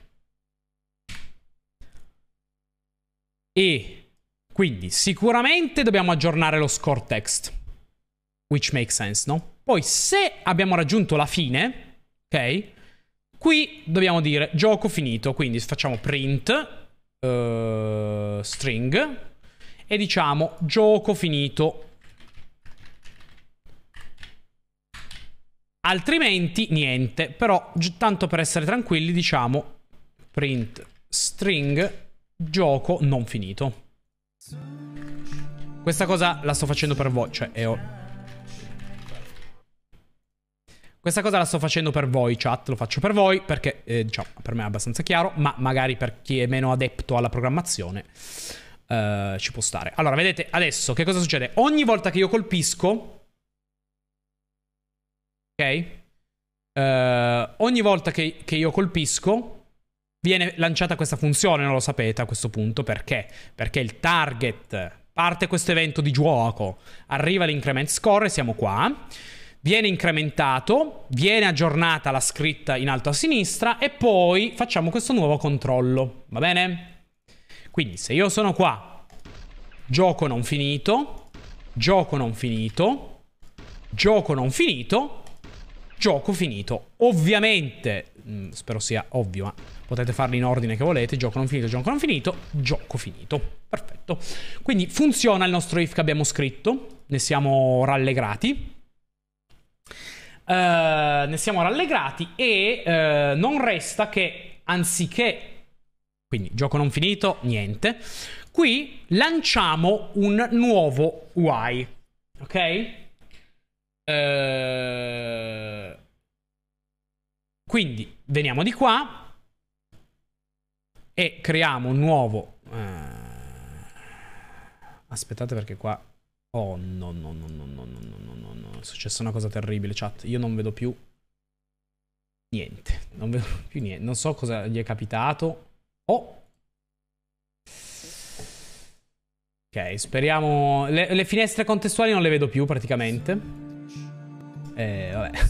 E quindi sicuramente dobbiamo aggiornare lo score text, which makes sense, no? Poi se abbiamo raggiunto la fine, ok, qui dobbiamo dire gioco finito. Quindi facciamo print uh, string e diciamo gioco finito. Altrimenti niente, però tanto per essere tranquilli diciamo print string gioco non finito. Questa cosa la sto facendo per voi, cioè è o... Questa cosa la sto facendo per voi, chat, lo faccio per voi perché eh, diciamo per me è abbastanza chiaro, ma magari per chi è meno adepto alla programmazione eh, ci può stare. Allora, vedete adesso che cosa succede? Ogni volta che io colpisco, ok? Uh, ogni volta che, che io colpisco viene lanciata questa funzione, non lo sapete a questo punto perché? Perché il target parte questo evento di gioco, arriva l'increment score, siamo qua, viene incrementato, viene aggiornata la scritta in alto a sinistra e poi facciamo questo nuovo controllo, va bene? Quindi se io sono qua, gioco non finito, gioco non finito, gioco non finito, gioco finito. Ovviamente, mh, spero sia ovvio, ma potete farli in ordine che volete. Gioco non finito, gioco non finito, gioco finito. Perfetto. Quindi funziona il nostro if che abbiamo scritto. Ne siamo rallegrati. Uh, ne siamo rallegrati e uh, non resta che anziché... Quindi gioco non finito, niente. Qui lanciamo un nuovo while. Ok? Quindi veniamo di qua e creiamo un nuovo uh... aspettate perché qua oh no no no no no no no no no è successa una cosa terribile, chat, io non vedo più niente, non vedo più niente, non so cosa gli è capitato. Oh, ok, speriamo le, le finestre contestuali non le vedo più praticamente. Eh, vabbè.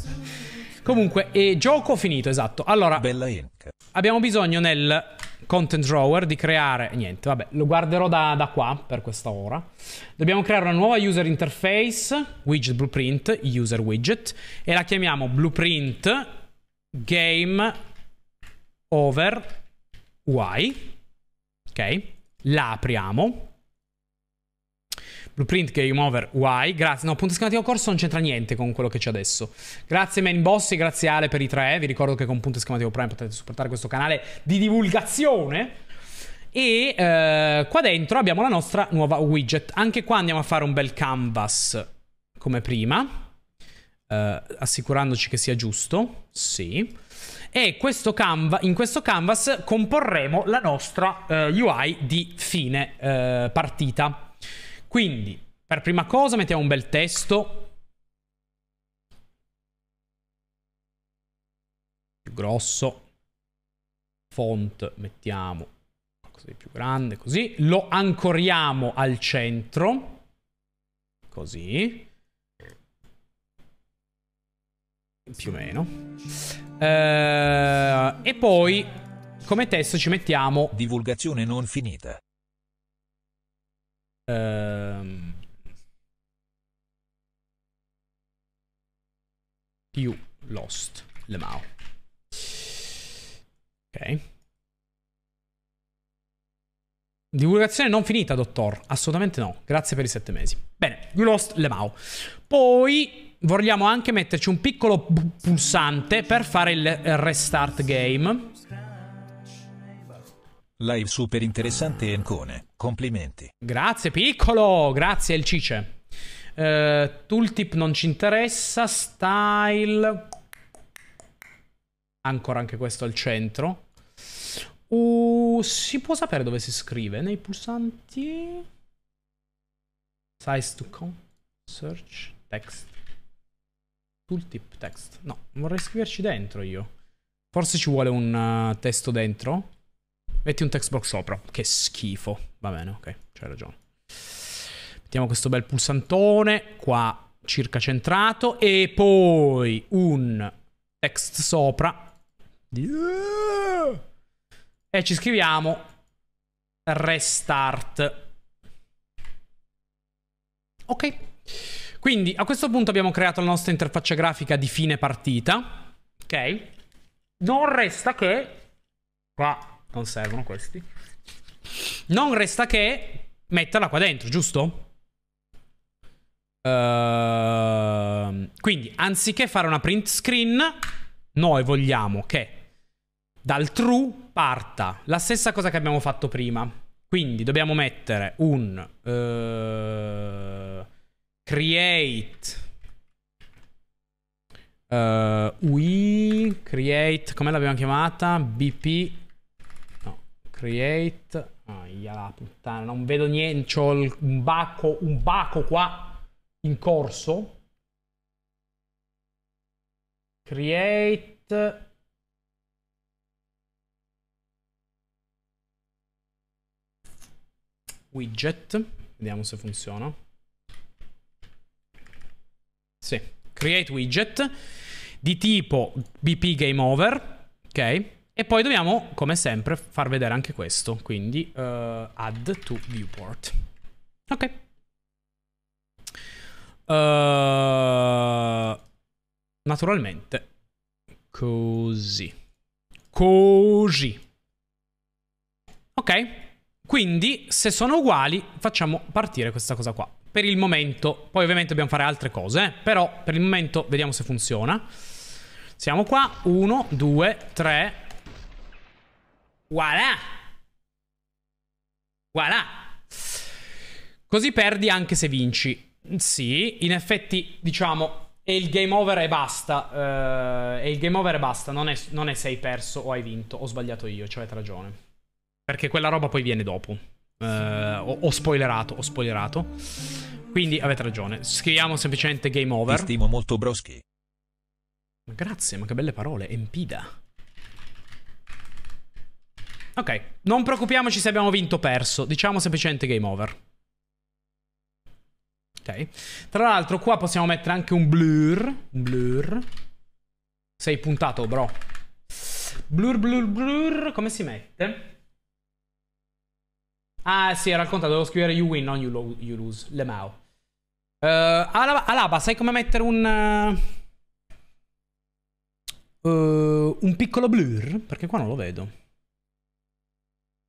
Comunque, eh, gioco finito, esatto. Allora, abbiamo bisogno nel content drawer di creare... Niente, vabbè, lo guarderò da, da qua per questa ora. Dobbiamo creare una nuova user interface, widget blueprint, user widget, e la chiamiamo blueprint game over y. Ok, la apriamo. Blueprint game over y, grazie, no, punto esclamativo corso non c'entra niente con quello che c'è adesso. Grazie main boss e grazie Ale per i tre, vi ricordo che con punto esclamativo prime potete supportare questo canale di divulgazione. E eh, qua dentro abbiamo la nostra nuova widget, anche qua andiamo a fare un bel canvas come prima, eh, assicurandoci che sia giusto, sì. E questo canva, in questo canvas comporremo la nostra eh, U I di fine eh, partita. Quindi, per prima cosa mettiamo un bel testo più grosso, font, mettiamo qualcosa di più grande, così, lo ancoriamo al centro, così, più o meno, eh, e poi come testo ci mettiamo divulgazione non finita. Ehm... You lost LMAO. Ok. Divulgazione non finita, dottor. Assolutamente no. Grazie per i sette mesi. Bene, You lost LMAO. Poi vogliamo anche metterci un piccolo pulsante per fare il restart game. Live super interessante, Encone. Complimenti. Grazie, piccolo. Grazie, il Cice. Uh, tooltip non ci interessa, style, ancora anche questo al centro. Uh, si può sapere dove si scrive? Nei pulsanti? Size to com, search, text, tooltip text. No, vorrei scriverci dentro io. Forse ci vuole un uh, testo dentro. Metti un text box sopra, che schifo. Va bene, ok, c'hai ragione. Mettiamo questo bel pulsantone qua circa centrato e poi un text sopra e ci scriviamo restart. Ok, quindi a questo punto abbiamo creato la nostra interfaccia grafica di fine partita. Ok, non resta che qua non servono questi, non resta che metterla qua dentro, giusto? Uh, quindi anziché fare una print screen, noi vogliamo che dal true parta la stessa cosa che abbiamo fatto prima. Quindi dobbiamo mettere un uh, create uh, ui create, come l'abbiamo chiamata? B P no, create, ahia la puttana, non vedo niente, c'ho un baco, un baco qua in corso. Create widget, vediamo se funziona. Sì, create widget di tipo B P game over, ok? E poi dobbiamo, come sempre, far vedere anche questo, quindi uh, add to viewport. Ok. Uh, naturalmente così, così. Ok, quindi se sono uguali facciamo partire questa cosa qua per il momento, poi ovviamente dobbiamo fare altre cose, eh? Però per il momento vediamo se funziona. Siamo qua, uno, due, tre, voilà, voilà, così perdi anche se vinci. Sì, in effetti, diciamo, è il game over e basta. Uh, è il game over e basta. Non è, non è se hai perso o hai vinto. Ho sbagliato io, ci avete ragione. Perché quella roba poi viene dopo. Uh, ho, ho spoilerato, ho spoilerato. Quindi avete ragione. Scriviamo semplicemente game over. Ti stimo molto, Broski. Grazie, ma che belle parole. Empida. Ok, non preoccupiamoci se abbiamo vinto o perso. Diciamo semplicemente game over. Okay. Tra l'altro qua possiamo mettere anche un blur. Blur. Sei puntato, bro. Blur, blur, blur. Come si mette? Ah, sì, era il contrario. Devo scrivere you win, non you, lo you lose. LMAO. Uh, Alaba, Alaba, sai come mettere un... Uh, un piccolo blur? Perché qua non lo vedo.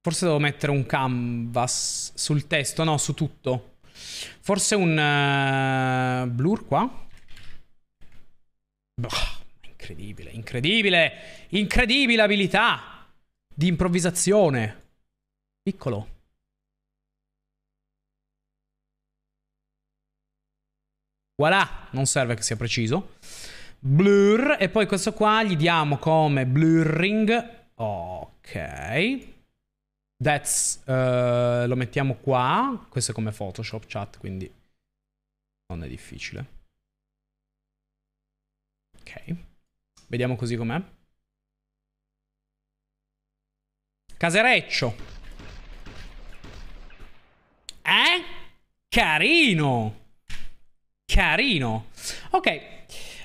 Forse devo mettere un canvas sul testo. No, su tutto. Forse un uh, blur qua. Boh, incredibile, incredibile, incredibile abilità di improvvisazione. Piccolo. Voilà, non serve che sia preciso. Blur, e poi questo qua gli diamo come blurring. Ok. That's, uh, lo mettiamo qua. Questo è come Photoshop chat, quindi non è difficile. Ok, vediamo così com'è. Casereccio. Eh? Carino. Carino. Ok.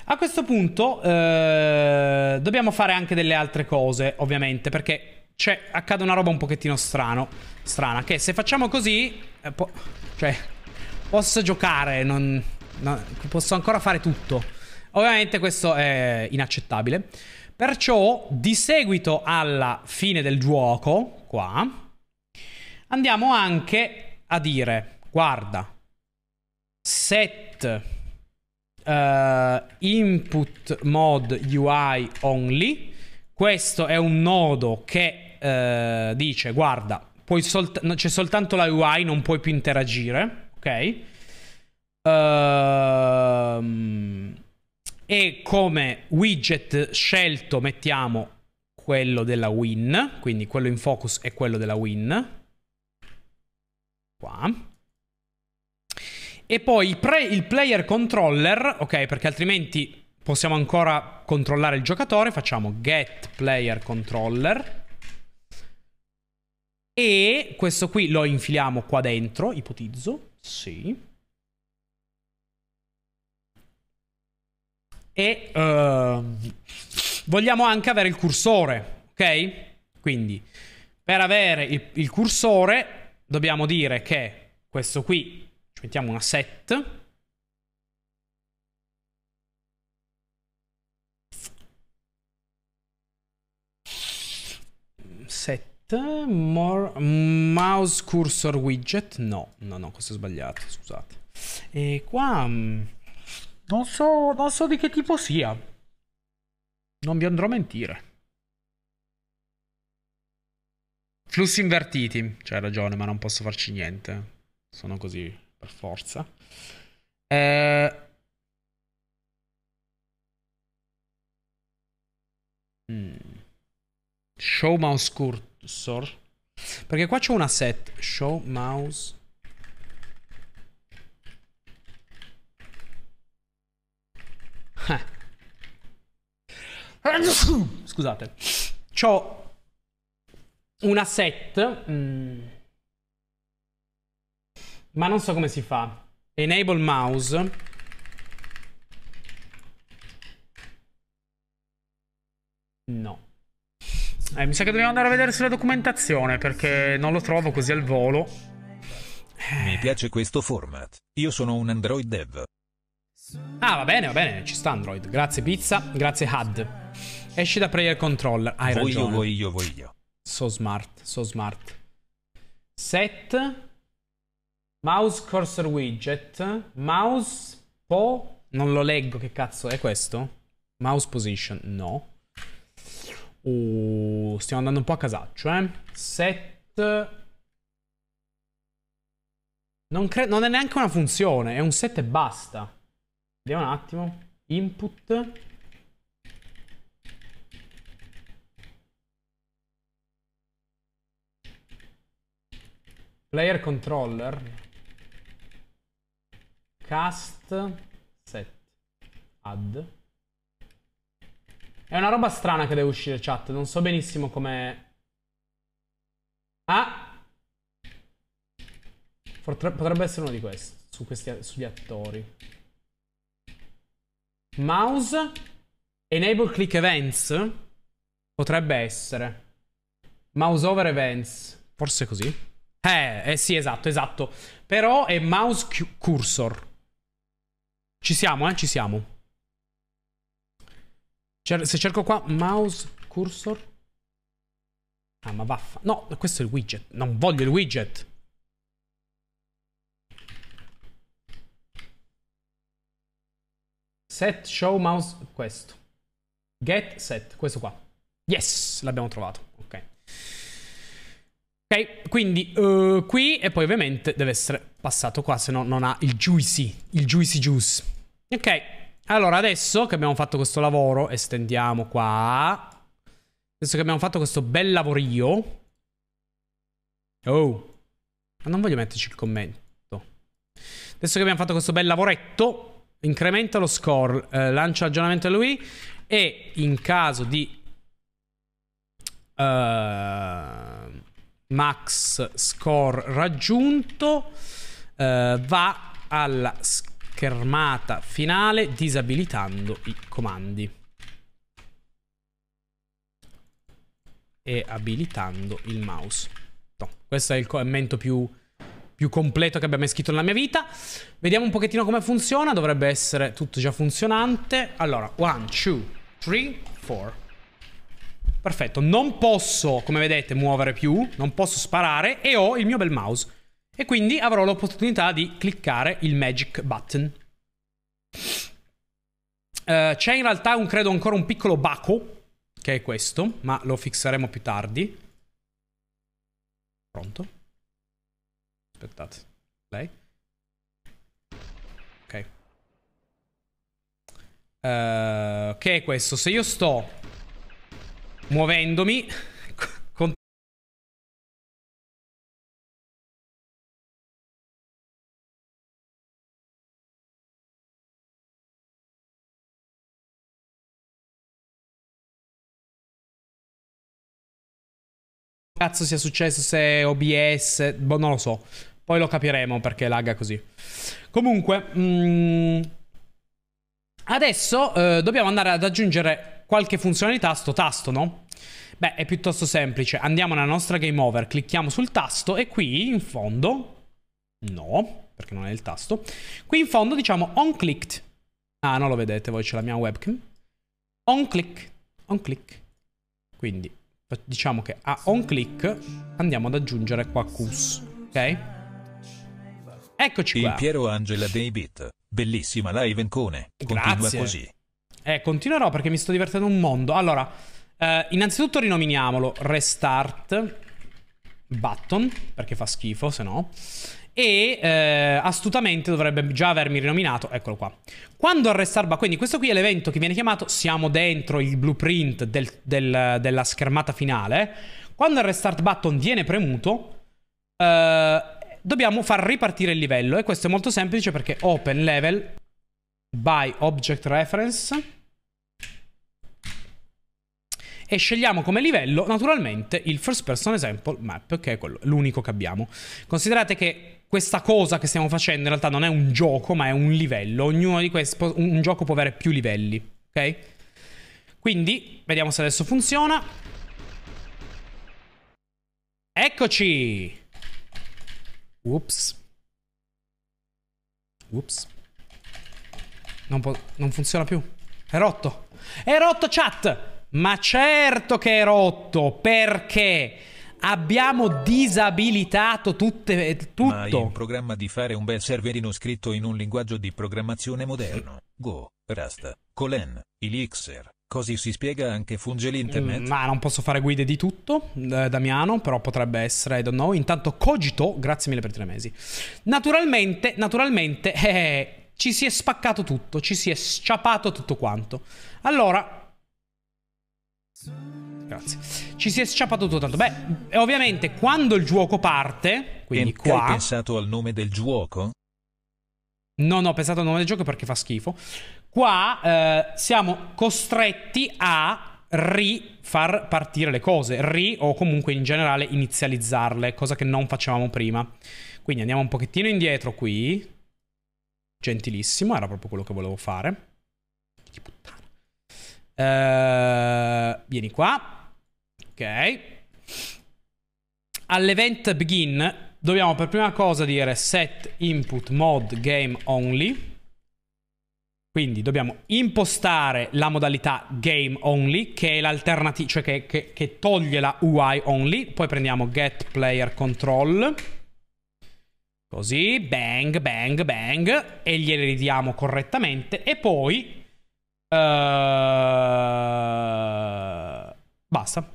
A questo punto eh, dobbiamo fare anche delle altre cose, ovviamente, perché c'è, accade una roba un pochettino strano, strana, che se facciamo così eh, po cioè posso giocare, non, no, posso ancora fare tutto. Ovviamente questo è inaccettabile. Perciò di seguito alla fine del gioco qua andiamo anche a dire: guarda, set Uh, input mode U I only. Questo è un nodo che uh, dice: guarda, puoi solt c'è soltanto la U I, non puoi più interagire. Ok. uh, E come widget scelto mettiamo quello della win, quindi quello in focus e quello della win qua. E poi il, pre, il player controller, ok, perché altrimenti possiamo ancora controllare il giocatore. Facciamo get player controller. E questo qui lo infiliamo qua dentro, ipotizzo. Sì. E uh, vogliamo anche avere il cursore, ok? Quindi per avere il, il cursore dobbiamo dire che questo qui... ci mettiamo una set. Set. More, mouse cursor widget. No, no, no, questo è sbagliato, scusate. E qua... Non so, non so di che tipo sia. Non vi andrò a mentire. Flussi invertiti. C'hai ragione, ma non posso farci niente. Sono così... per forza. Eh... Mm. Show mouse cursor. Perché qua c'è una set. Show mouse. Eh. Scusate. C'ho una set. Mm. Ma non so come si fa. Enable mouse. No. Eh, mi sa che dobbiamo andare a vedere sulla documentazione, perché non lo trovo così al volo. Mi piace questo format. Io sono un Android dev. Ah, va bene, va bene. Ci sta Android. Grazie pizza, grazie H U D. Esci da player controller. Hai ragione. Voglio, voglio, voglio. So smart, so smart. Set... mouse cursor widget. Mouse po... non lo leggo, che cazzo è questo? Mouse position, no. Uh, stiamo andando un po' a casaccio, eh. Set... Non, cre... non è neanche una funzione, è un set e basta. Vediamo un attimo. Input. Player controller. Cast set add. È una roba strana che deve uscire, chat. Non so benissimo come. Ah, potrebbe essere uno di questi, su questi, sugli attori. Mouse enable click events. Potrebbe essere mouse over events. Forse così. Eh, eh sì, esatto, esatto. Però è mouse cursor. Ci siamo, eh, ci siamo. Cer se cerco qua mouse cursor. Ah, ma vaffa. No, questo è il widget. Non voglio il widget. Set show mouse. Questo. Get set. Questo qua. Yes, l'abbiamo trovato. Ok. Ok, quindi uh, qui e poi ovviamente deve essere passato qua, se no non ha il juicy, il juicy juice. Ok, allora adesso che abbiamo fatto questo lavoro, estendiamo qua. Adesso che abbiamo fatto questo bel lavorio. Oh, ma non voglio metterci il commento. Adesso che abbiamo fatto questo bel lavoretto, incrementa lo score, eh, lancia aggiornamento lui. E in caso di... Uh, max score raggiunto, eh, va alla schermata finale disabilitando i comandi e abilitando il mouse. No, questo è il commento più, più completo che abbia mai scritto nella mia vita. Vediamo un pochettino come funziona. Dovrebbe essere tutto già funzionante. Allora, uno, due, tre, quattro. Perfetto, non posso, come vedete, muovere più, non posso sparare e ho il mio bel mouse. E quindi avrò l'opportunità di cliccare il Magic Button. Uh, c'è in realtà, un, credo, ancora un piccolo baco, che è questo, ma lo fixeremo più tardi. Pronto? Aspettate. Lei? Ok. Uh, che è questo? Se io sto muovendomi... Cazzo sia successo, se O B S, boh, non lo so. Poi lo capiremo perché lagga così. Comunque, mm, adesso eh, dobbiamo andare ad aggiungere qualche funzionalità a sto tasto, no? Beh, è piuttosto semplice. Andiamo nella nostra game over, clicchiamo sul tasto e qui in fondo, no, perché non è il tasto, qui in fondo diciamo on clicked. Ah, non lo vedete voi, c'è la mia webcam. On click, on click. Quindi diciamo che a on click andiamo ad aggiungere qua Qs, ok? Eccoci qua. Il Piero Angela dei Beat, bellissima live Ancone. Continua Grazie. Così. Eh, continuerò perché mi sto divertendo un mondo. Allora, eh, innanzitutto rinominiamolo Restart Button, perché fa schifo, se no. E eh, astutamente dovrebbe già avermi rinominato. Eccolo qua. Quando il restart button, quindi questo qui è l'evento che viene chiamato siamo dentro il blueprint del, del, della schermata finale. Quando il restart button viene premuto, eh, dobbiamo far ripartire il livello. E questo è molto semplice perché open level by object reference e scegliamo come livello naturalmente il first person example map, che è l'unico che abbiamo. Considerate che questa cosa che stiamo facendo in realtà non è un gioco, ma è un livello. Ognuno di questi, un gioco può avere più livelli, ok? Quindi, vediamo se adesso funziona. Eccoci! Ups. Ups. Non, non funziona più. È rotto. È rotto, chat! Ma certo che è rotto, perché... abbiamo disabilitato tutte, tutto. Ma hai in programma di fare un bel serverino scritto in un linguaggio di programmazione moderno. Go, Rust, Colen, Elixir. Così si spiega anche funge l'internet. Ma non posso fare guide di tutto, eh, Damiano, però potrebbe essere, I don't know. Intanto Cogito, grazie mille per tre mesi. Naturalmente, naturalmente, eh, ci si è spaccato tutto, ci si è sciapato tutto quanto. Allora... grazie. Ci si è sciapato tutto tanto. Beh, ovviamente quando il gioco parte, quindi e qua... hai pensato al nome del gioco? Non ho pensato al nome del gioco perché fa schifo. Qua eh, siamo costretti a rifar partire le cose, ri o comunque in generale inizializzarle, cosa che non facevamo prima. Quindi andiamo un pochettino indietro qui. Gentilissimo, era proprio quello che volevo fare. Che puttana. Uh, vieni qua. Ok. All'event begin dobbiamo per prima cosa dire set input mode game only. Quindi dobbiamo impostare la modalità game only, che è l'alternativa, cioè che, che, che toglie la U I only. Poi prendiamo get player control, così bang bang bang, e gliele ridiamo correttamente. E poi Uh, basta.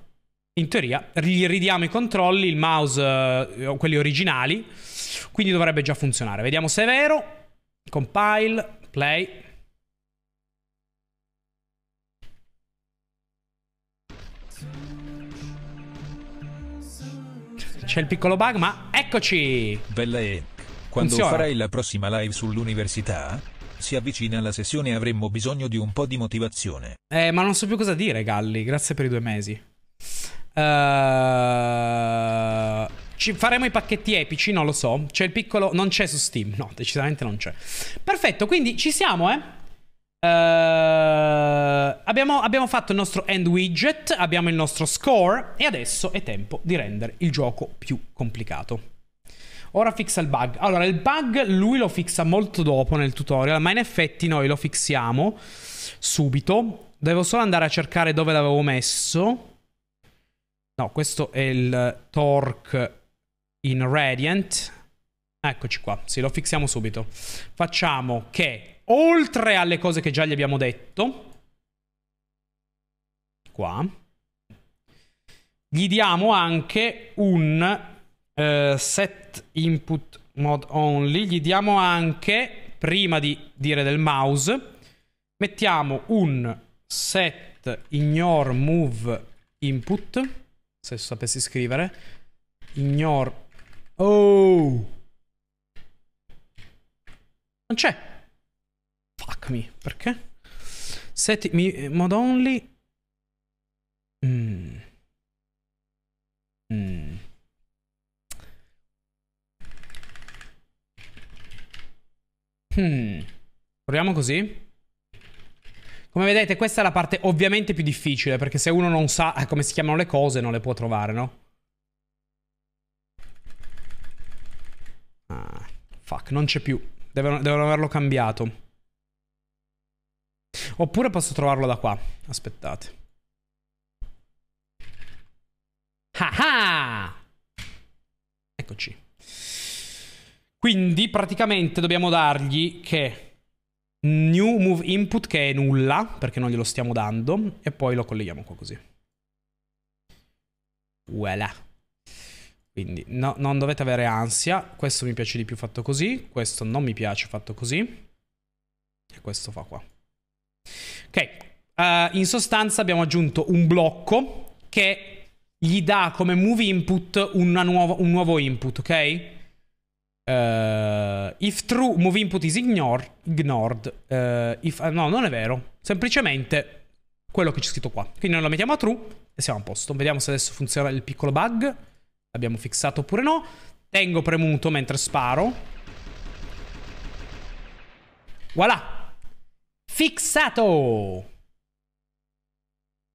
In teoria gli ridiamo i controlli, il mouse, uh, quelli originali. Quindi dovrebbe già funzionare. Vediamo se è vero. Compile, play. C'è il piccolo bug, ma eccoci. Bella E. Quando funziona. Farai la prossima live sull'università? Si avvicina la sessione e avremmo bisogno di un po' di motivazione. Eh, ma non so più cosa dire, Galli. Grazie per i due mesi. Uh, ci faremo i pacchetti epici, non lo so. C'è il piccolo... non c'è su Steam. No, decisamente non c'è. Perfetto, quindi ci siamo, eh. Uh, abbiamo, abbiamo fatto il nostro end widget, abbiamo il nostro score e adesso è tempo di rendere il gioco più complicato. Ora fixa il bug. Allora il bug lui lo fixa molto dopo nel tutorial, ma in effetti noi lo fixiamo subito. Devo solo andare a cercare dove l'avevo messo. No, questo è il torque in Radiant. Eccoci qua, sì, lo fixiamo subito. Facciamo che oltre alle cose che già gli abbiamo detto, qua, gli diamo anche un uh, set input mode only. Gli diamo anche, prima di dire del mouse, mettiamo un set ignore move input, se sapessi scrivere, ignore... oh! Non c'è! Fuck me, perché? Set mi, mod only. Mm. Mm. Hmm. Proviamo così. Come vedete, questa è la parte ovviamente più difficile, perché se uno non sa come si chiamano le cose non le può trovare, no? Ah, fuck, non c'è più. Devono, devono averlo cambiato. Oppure posso trovarlo da qua. Aspettate. Ah-ha! Eccoci. Quindi praticamente dobbiamo dargli che new move input, che è nulla, perché non glielo stiamo dando, e poi lo colleghiamo qua così. Voilà. Quindi no, non dovete avere ansia. Questo mi piace di più fatto così. Questo non mi piace fatto così. E questo fa qua. Ok, uh, in sostanza abbiamo aggiunto un blocco che gli dà come move input una nuova, un nuovo input, ok? Uh, if true, move input is ignore, ignored. Uh, if, uh, no, non è vero. Semplicemente quello che c'è scritto qua. Quindi noi lo mettiamo a true e siamo a posto. Vediamo se adesso funziona il piccolo bug. L'abbiamo fissato oppure no. Tengo premuto mentre sparo. Voilà! Fixato!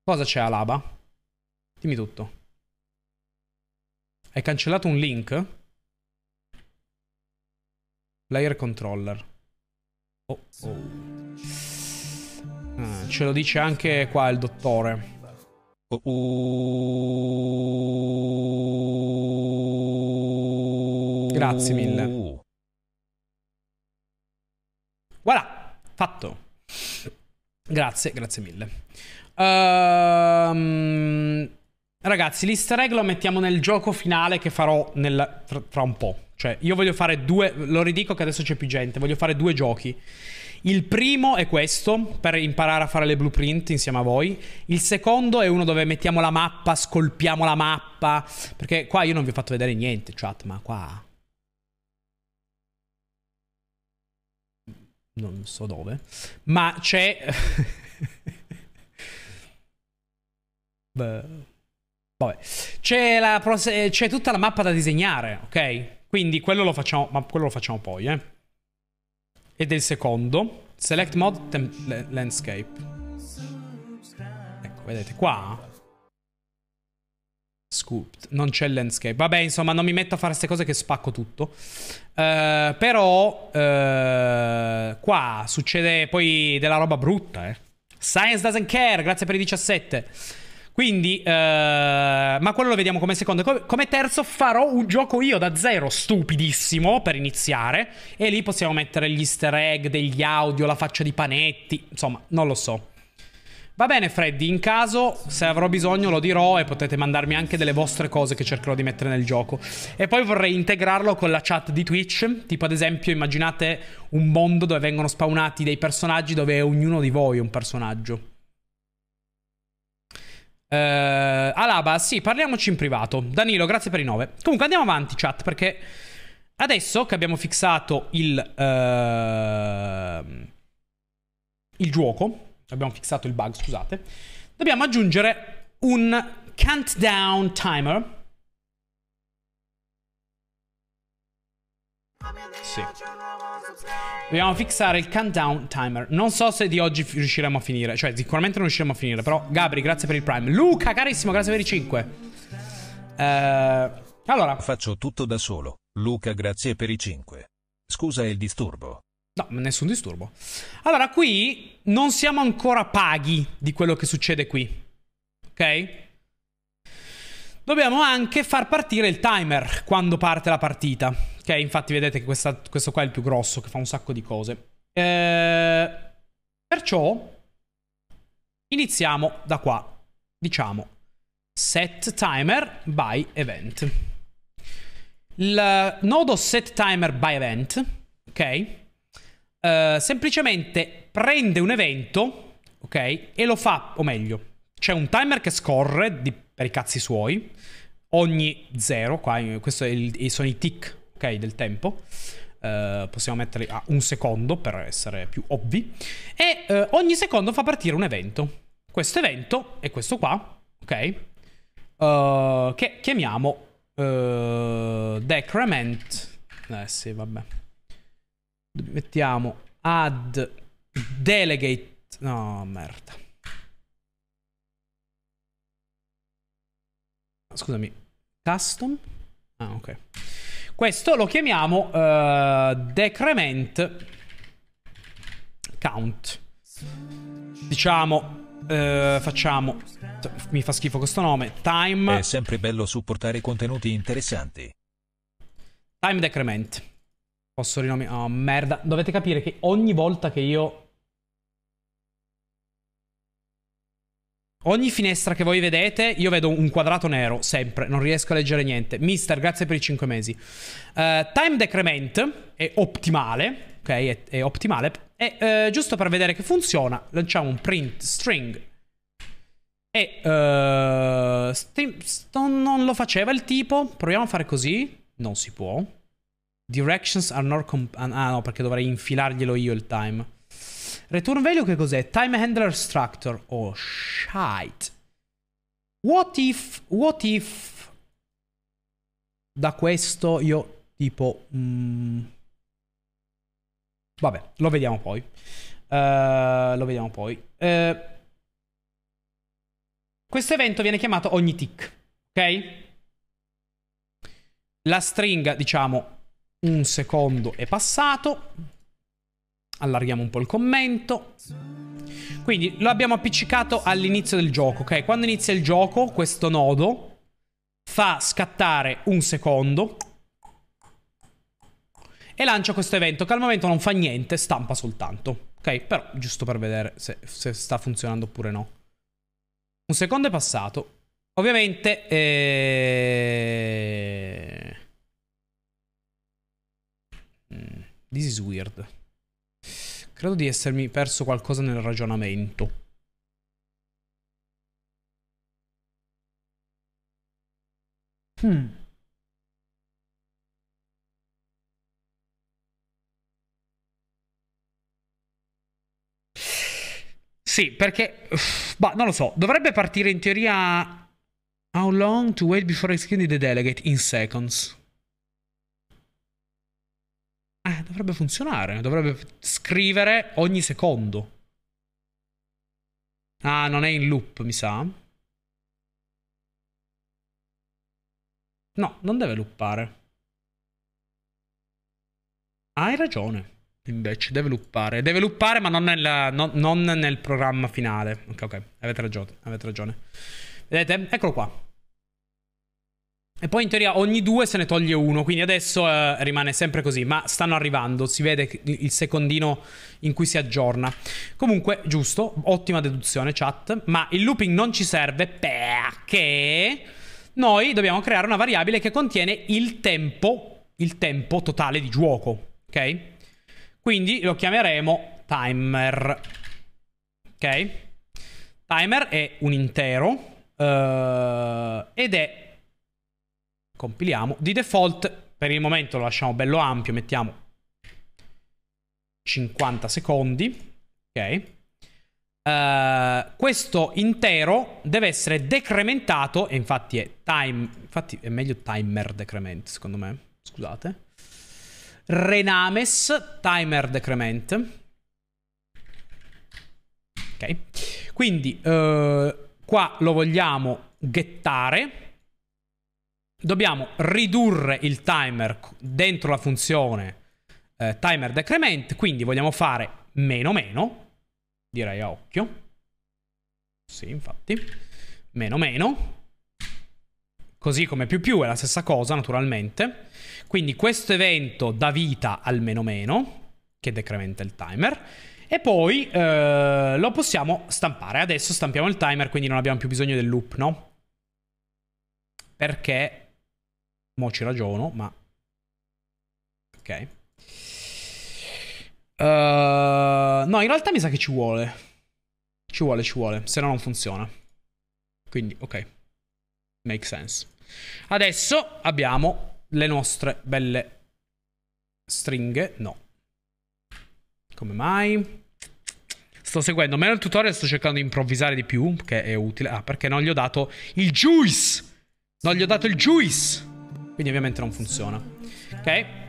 Cosa c'è, Alaba? Dimmi tutto. Hai cancellato un link? Player controller. Oh, oh. Ah, ce lo dice anche qua il dottore. Oh, oh. Grazie mille. Voilà! Fatto! Grazie, grazie mille. um, Ragazzi, l'easter egg lo mettiamo nel gioco finale, che farò nel, tra, tra un po'. Cioè io voglio fare due, lo ridico che adesso c'è più gente, voglio fare due giochi. Il primo è questo, per imparare a fare le blueprint insieme a voi. Il secondo è uno dove mettiamo la mappa, scolpiamo la mappa. Perché qua io non vi ho fatto vedere niente, chat, ma qua non so dove, ma c'è... vabbè, c'è prose... tutta la mappa da disegnare, ok? Quindi quello lo facciamo, ma quello lo facciamo poi, eh. Ed è il secondo. Select mod temp... landscape. Ecco, vedete, qua... scooped. Non c'è il landscape. Vabbè, insomma, non mi metto a fare queste cose che spacco tutto. Uh, però uh, qua succede poi della roba brutta, eh. Science doesn't care. Grazie per i diciassette. Quindi uh, ma quello lo vediamo come secondo. Come, come terzo farò un gioco io da zero, stupidissimo, per iniziare. E lì possiamo mettere gli easter egg, degli audio, la faccia di Panetti. Insomma, non lo so. Va bene, Freddy, in caso, se avrò bisogno, lo dirò e potete mandarmi anche delle vostre cose che cercherò di mettere nel gioco. E poi vorrei integrarlo con la chat di Twitch, tipo ad esempio immaginate un mondo dove vengono spawnati dei personaggi, dove ognuno di voi è un personaggio. Uh, Alaba, sì, parliamoci in privato. Danilo, grazie per i nove. Comunque andiamo avanti, chat, perché adesso che abbiamo fissato il, uh, il gioco... abbiamo fissato il bug, scusate. Dobbiamo aggiungere un countdown timer. Sì. Dobbiamo fissare il countdown timer. Non so se di oggi riusciremo a finire. Cioè sicuramente non riusciremo a finire. Però Gabri, grazie per il prime. Luca, carissimo, grazie per i cinque. uh, Allora, faccio tutto da solo. Luca, grazie per i cinque. Scusa il disturbo. No, nessun disturbo. Allora, qui non siamo ancora paghi di quello che succede qui. Ok? Dobbiamo anche far partire il timer quando parte la partita. Ok, infatti vedete che questa, questo qua è il più grosso, che fa un sacco di cose. eh, Perciò iniziamo da qua. Diciamo set timer by event. Il nodo set timer by event, ok, eh, semplicemente prende un evento, ok, e lo fa, o meglio, c'è un timer che scorre di, per i cazzi suoi, ogni zero, qua, questo è il, sono i tick, ok, del tempo. Uh, possiamo metterli a un secondo per essere più ovvi. E uh, ogni secondo fa partire un evento. Questo evento è questo qua, ok, uh, che chiamiamo uh, decrement. Eh sì, vabbè. Mettiamo add delegate. No, merda. Scusami, custom. Ah, ok. Questo lo chiamiamo uh, decrement count. Diciamo uh, facciamo, mi fa schifo questo nome, time. È sempre bello supportare contenuti interessanti. Time decrement. Posso rinominare? Oh, merda. Dovete capire che ogni volta che io, ogni finestra che voi vedete, io vedo un quadrato nero, sempre. Non riesco a leggere niente. Mister, grazie per i cinque mesi. Uh, time decrement è ottimale, ok? È, è ottimale. E uh, giusto per vedere che funziona, lanciamo un print string. E uh, st st non lo faceva il tipo. Proviamo a fare così. Non si può. Directions are not... Ah no, perché dovrei infilarglielo io il time. Return value che cos'è? Time handler structure. Oh, shit. What if... What if... Da questo io tipo... Mm, vabbè, lo vediamo poi. Uh, lo vediamo poi. Uh, questo evento viene chiamato ogni tick. Ok? La stringa, diciamo, un secondo è passato. Allarghiamo un po' il commento. Quindi lo abbiamo appiccicato all'inizio del gioco, ok? Quando inizia il gioco, questo nodo fa scattare un secondo e lancia questo evento che al momento non fa niente, stampa soltanto, ok? Però giusto per vedere se, se sta funzionando oppure no. Un secondo è passato. Ovviamente eh... mm, this is weird. Credo di essermi perso qualcosa nel ragionamento. Hmm. Sì, perché... Bah, non lo so. Dovrebbe partire in teoria... How long to wait before executing the delegate in seconds? Eh, dovrebbe funzionare, dovrebbe scrivere ogni secondo. Ah, non è in loop, mi sa. No, non deve loopare. Hai ragione, invece, deve loopare. Deve loopare, ma non nel, no, non nel programma finale. Ok, ok, avete ragione, avete ragione. Vedete? Eccolo qua. E poi in teoria ogni due se ne toglie uno, quindi adesso eh, rimane sempre così, ma stanno arrivando, si vede il secondino in cui si aggiorna. Comunque, giusto, ottima deduzione chat, ma il looping non ci serve perché noi dobbiamo creare una variabile che contiene il tempo, il tempo totale di gioco, ok? Quindi lo chiameremo timer, ok? Timer è un intero uh, ed è... Compiliamo. Di default per il momento lo lasciamo bello ampio, mettiamo cinquanta secondi, ok. Uh, questo intero deve essere decrementato, e infatti è time, infatti è meglio timer decrement, secondo me, scusate, renames timer decrement. Ok, quindi uh, qua lo vogliamo gettare, dobbiamo ridurre il timer dentro la funzione uh, timer decrement, quindi vogliamo fare meno meno, direi a occhio, sì, infatti, meno meno, così come più più è la stessa cosa naturalmente, quindi questo evento dà vita al meno meno, che decrementa il timer, e poi eh, lo possiamo stampare. Adesso stampiamo il timer, quindi non abbiamo più bisogno del loop, no? Perché, mo ci ragiono, ma... ok. Uh, no, in realtà mi sa che ci vuole. Ci vuole, ci vuole, se no non funziona. Quindi, ok, make sense. Adesso abbiamo le nostre belle stringhe. No, come mai? Sto seguendo meno il tutorial, sto cercando di improvvisare di più, che è utile. Ah, perché non gli ho dato il juice. Non gli ho dato il juice. Quindi ovviamente non funziona. Ok.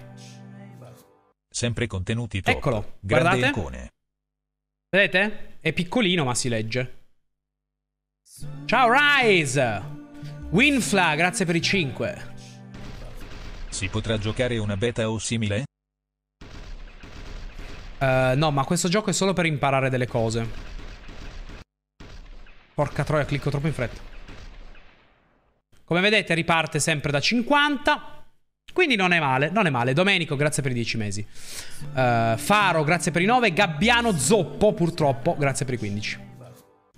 Sempre contenuti top. Eccolo, grande, guardate, icone. Vedete? È piccolino ma si legge. Ciao Rise! Winfla, grazie per i cinque. Si potrà giocare una beta o simile? Uh, no, ma questo gioco è solo per imparare delle cose. Porca troia, clicco troppo in fretta. Come vedete riparte sempre da cinquanta. Quindi non è male, non è male. Domenico, grazie per i dieci mesi. Uh, Faro, grazie per i nove. Gabbiano Zoppo, purtroppo, grazie per i quindici.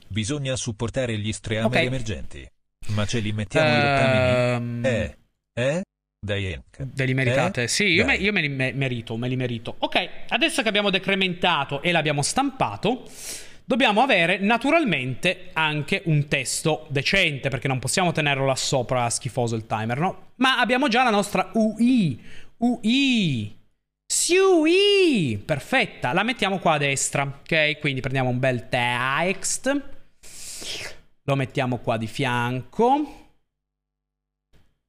Bisogna supportare gli streamer, okay, emergenti. Ma ce li mettiamo uh, i rettamini? Eh, eh? Dai, Enk. Ve li meritate? Eh? Sì, io, me, io me li me merito, me li merito. Ok, adesso che abbiamo decrementato e l'abbiamo stampato, dobbiamo avere naturalmente anche un testo decente, perché non possiamo tenerlo là sopra, schifoso il timer, no? Ma abbiamo già la nostra U I. U I. S U I. Perfetta. La mettiamo qua a destra, ok? Quindi prendiamo un bel text. Lo mettiamo qua di fianco.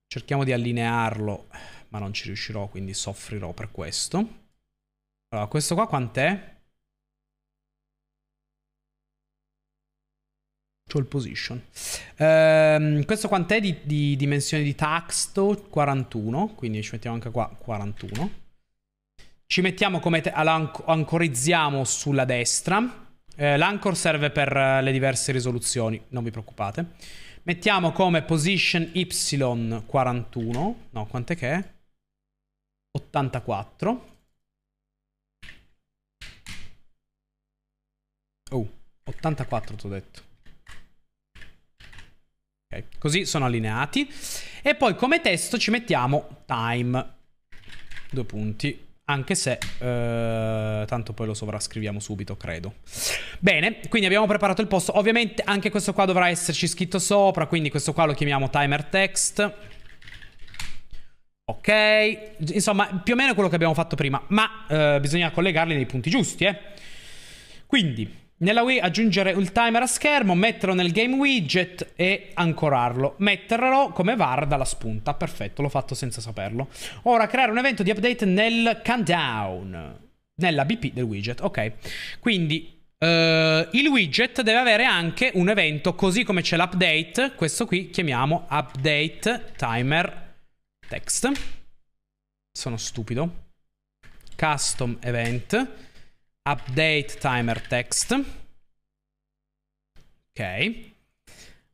Cerchiamo di allinearlo, ma non ci riuscirò, quindi soffrirò per questo. Allora, questo qua quant'è? All position. Um, questo quant'è di, di dimensione di testo? quarantuno, quindi ci mettiamo anche qua quarantuno. Ci mettiamo come l'ancorizziamo sulla destra. Eh, l'anchor serve per uh, le diverse risoluzioni, non vi preoccupate. Mettiamo come position y quarantuno. No, quant'è che è? ottantaquattro. Oh, ottantaquattro t'ho detto. Okay, così sono allineati. E poi come testo ci mettiamo time, due punti, anche se eh, tanto poi lo sovrascriviamo subito, credo. Bene, quindi abbiamo preparato il posto. Ovviamente anche questo qua dovrà esserci scritto sopra, quindi questo qua lo chiamiamo timer text. Ok, insomma più o meno quello che abbiamo fatto prima, ma eh, bisogna collegarli nei punti giusti, eh. Quindi nella U I aggiungere il timer a schermo, metterlo nel game widget e ancorarlo. Metterlo come var dalla spunta. Perfetto, l'ho fatto senza saperlo. Ora creare un evento di update nel countdown, nella B P del widget, ok. Quindi eh, il widget deve avere anche un evento, così come c'è l'update. Questo qui chiamiamo update timer text. Sono stupido. Custom event update timer text. Ok,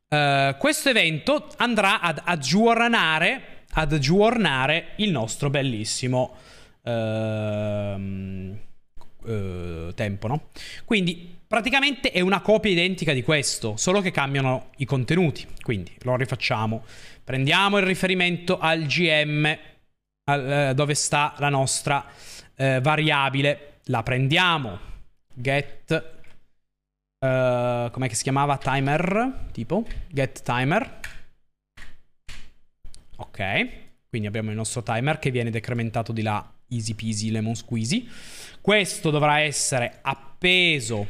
uh, questo evento andrà ad aggiornare, ad aggiornare il nostro bellissimo uh, uh, tempo, no? Quindi praticamente è una copia identica di questo, solo che cambiano i contenuti. Quindi lo rifacciamo. Prendiamo il riferimento al G M, al, uh, dove sta la nostra uh, variabile. La prendiamo, get, uh, com'è che si chiamava? Timer, tipo, get timer. Ok, quindi abbiamo il nostro timer che viene decrementato di là, easy peasy, lemon squeezy. Questo dovrà essere appeso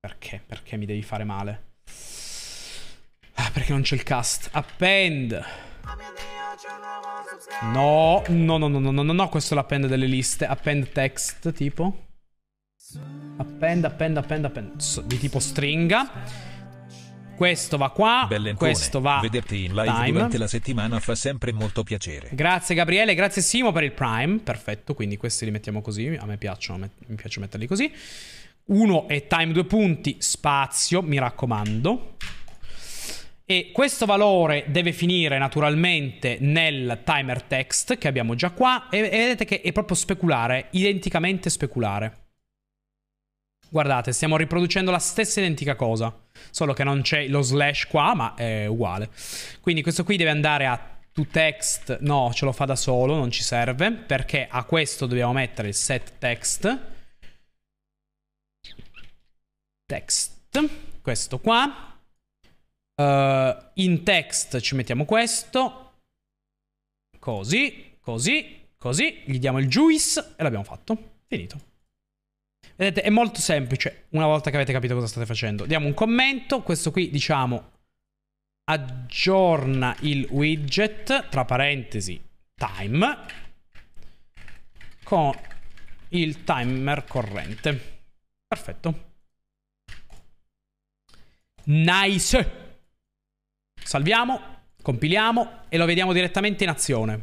Perché? Perché mi devi fare male? Ah, perché non c'è il cast. Append. No, no, no, no, no, no, no, no, questo è l'append delle liste. Append text, tipo. Append, append, append, append. So, di tipo stringa. Questo va qua, Bellentone. Questo va. Vederti in live time. Durante la settimana fa sempre molto piacere. Grazie Gabriele, grazie Simo per il Prime. Perfetto, quindi questi li mettiamo così. A me piacciono, mi piace metterli così. Uno e time due punti, spazio, mi raccomando. E questo valore deve finire naturalmente nel timer text che abbiamo già qua. E, e vedete che è proprio speculare, identicamente speculare. Guardate, stiamo riproducendo la stessa identica cosa, solo che non c'è lo slash qua, ma è uguale. Quindi questo qui deve andare a toText, no, ce lo fa da solo, non ci serve, perché a questo dobbiamo mettere il setText. Text, questo qua. Uh, in text ci mettiamo questo. Così, così, così. Gli diamo il juice e l'abbiamo fatto. Finito. Vedete, è molto semplice una volta che avete capito cosa state facendo. Diamo un commento, questo qui diciamo aggiorna il widget, tra parentesi, time, con il timer corrente. Perfetto. Nice! Salviamo, compiliamo e lo vediamo direttamente in azione.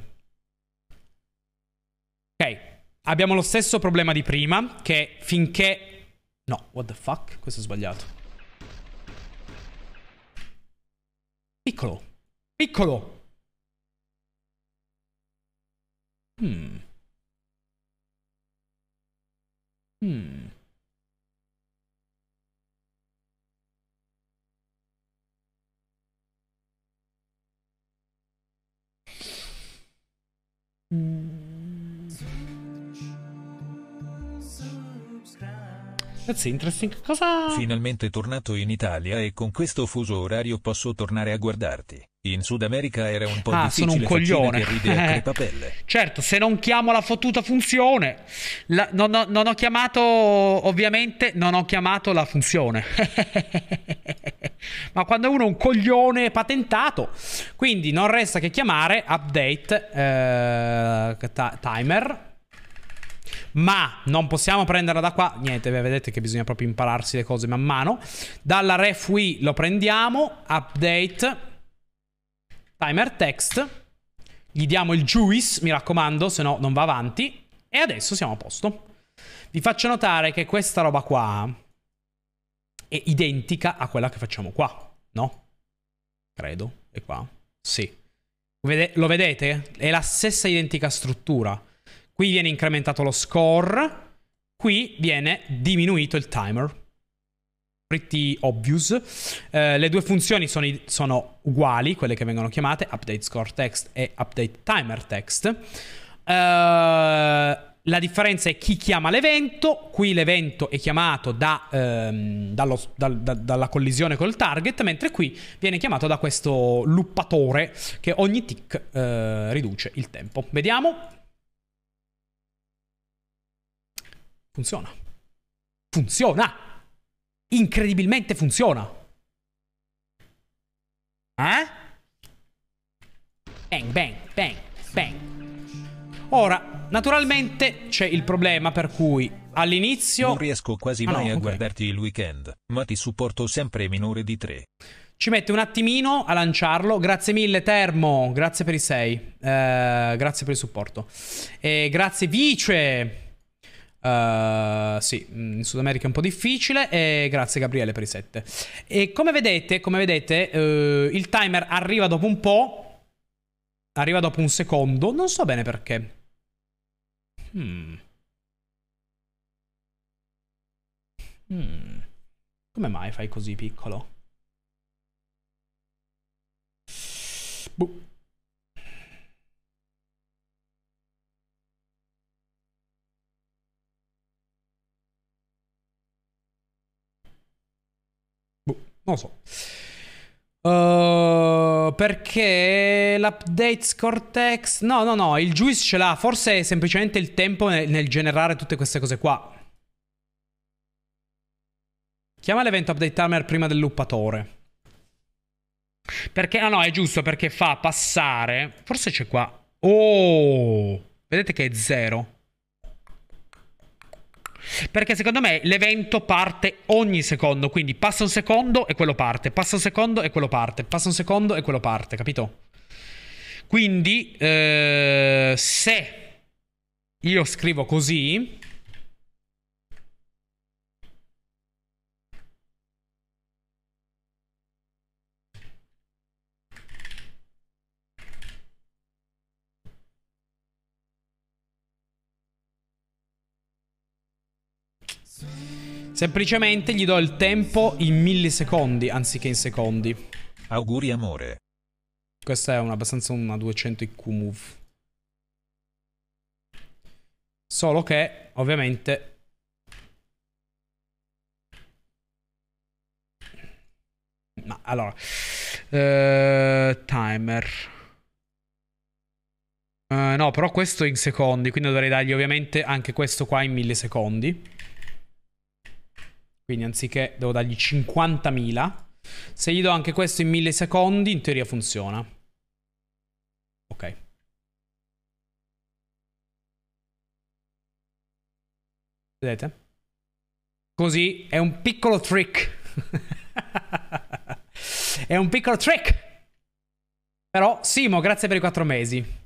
Ok. Abbiamo lo stesso problema di prima, che finché... No, what the fuck? Questo è sbagliato. Piccolo. Piccolo. Hmm. Hmm. Mm. That's interesting. Cosa? Finalmente tornato in Italia e con questo fuso orario posso tornare a guardarti. In Sud America era un po' ah, difficile. Ah, sono un coglione. Che ride a crepapelle. Certo, se non chiamo la fottuta funzione. La, non, non, non ho chiamato, ovviamente, non ho chiamato la funzione. Ma quando uno è un coglione patentato, quindi non resta che chiamare update eh, timer. Ma non possiamo prenderla da qua. Niente, vedete che bisogna proprio impararsi le cose man mano. Dalla ref we lo prendiamo. Update timer text. Gli diamo il juice, mi raccomando, se no non va avanti. E adesso siamo a posto. Vi faccio notare che questa roba qua è identica a quella che facciamo qua, no? Credo, è qua. Sì. Lo vedete? È la stessa identica struttura. Qui viene incrementato lo score, qui viene diminuito il timer. Pretty obvious. Eh, le due funzioni sono, sono uguali, quelle che vengono chiamate, update score text e update timer text. Eh, la differenza è chi chiama l'evento. Qui l'evento è chiamato da, ehm, dallo, dal, da, dalla collisione col target, mentre qui viene chiamato da questo loopatore che ogni tick eh, riduce il tempo. Vediamo. Funziona. Funziona. Incredibilmente funziona. Eh? Bang, bang, bang, bang. Ora, naturalmente c'è il problema per cui all'inizio... Non riesco quasi mai ah, no, a okay. guardarti il weekend, ma ti supporto sempre minore di tre. Ci mette un attimino a lanciarlo. Grazie mille Termo, grazie per i sei. Eh, grazie per il supporto. E grazie Vice... Uh, sì, in Sud America è un po' difficile. E grazie Gabriele per i sette. E come vedete, come vedete uh, il timer arriva dopo un po'. Arriva dopo un secondo. Non so bene perché. hmm. Hmm. Come mai fai così piccolo? Buh. Non lo so. Uh, perché l'update score text... No, no, no, il juice ce l'ha. Forse è semplicemente il tempo nel, nel generare tutte queste cose qua. Chiama l'evento update timer prima del loopatore. Perché, ah no, è giusto, perché fa passare. Forse c'è qua. Oh, vedete che è zero. Perché secondo me l'evento parte ogni secondo. Quindi passa un secondo e quello parte. Passa un secondo e quello parte. Passa un secondo e quello parte, capito? Quindi eh, se io scrivo così, semplicemente gli do il tempo in millisecondi anziché in secondi. Auguri amore. Questa è una, abbastanza una duecento I Q move. Solo che, ovviamente, no, allora uh, timer uh, no, però questo in secondi, quindi dovrei dargli ovviamente anche questo qua in millisecondi. Quindi anziché, devo dargli cinquantamila. Se gli do anche questo in millisecondi, in teoria funziona. Ok. Vedete? Così è un piccolo trick. È un piccolo trick. Però, Simo, grazie per i quattro mesi.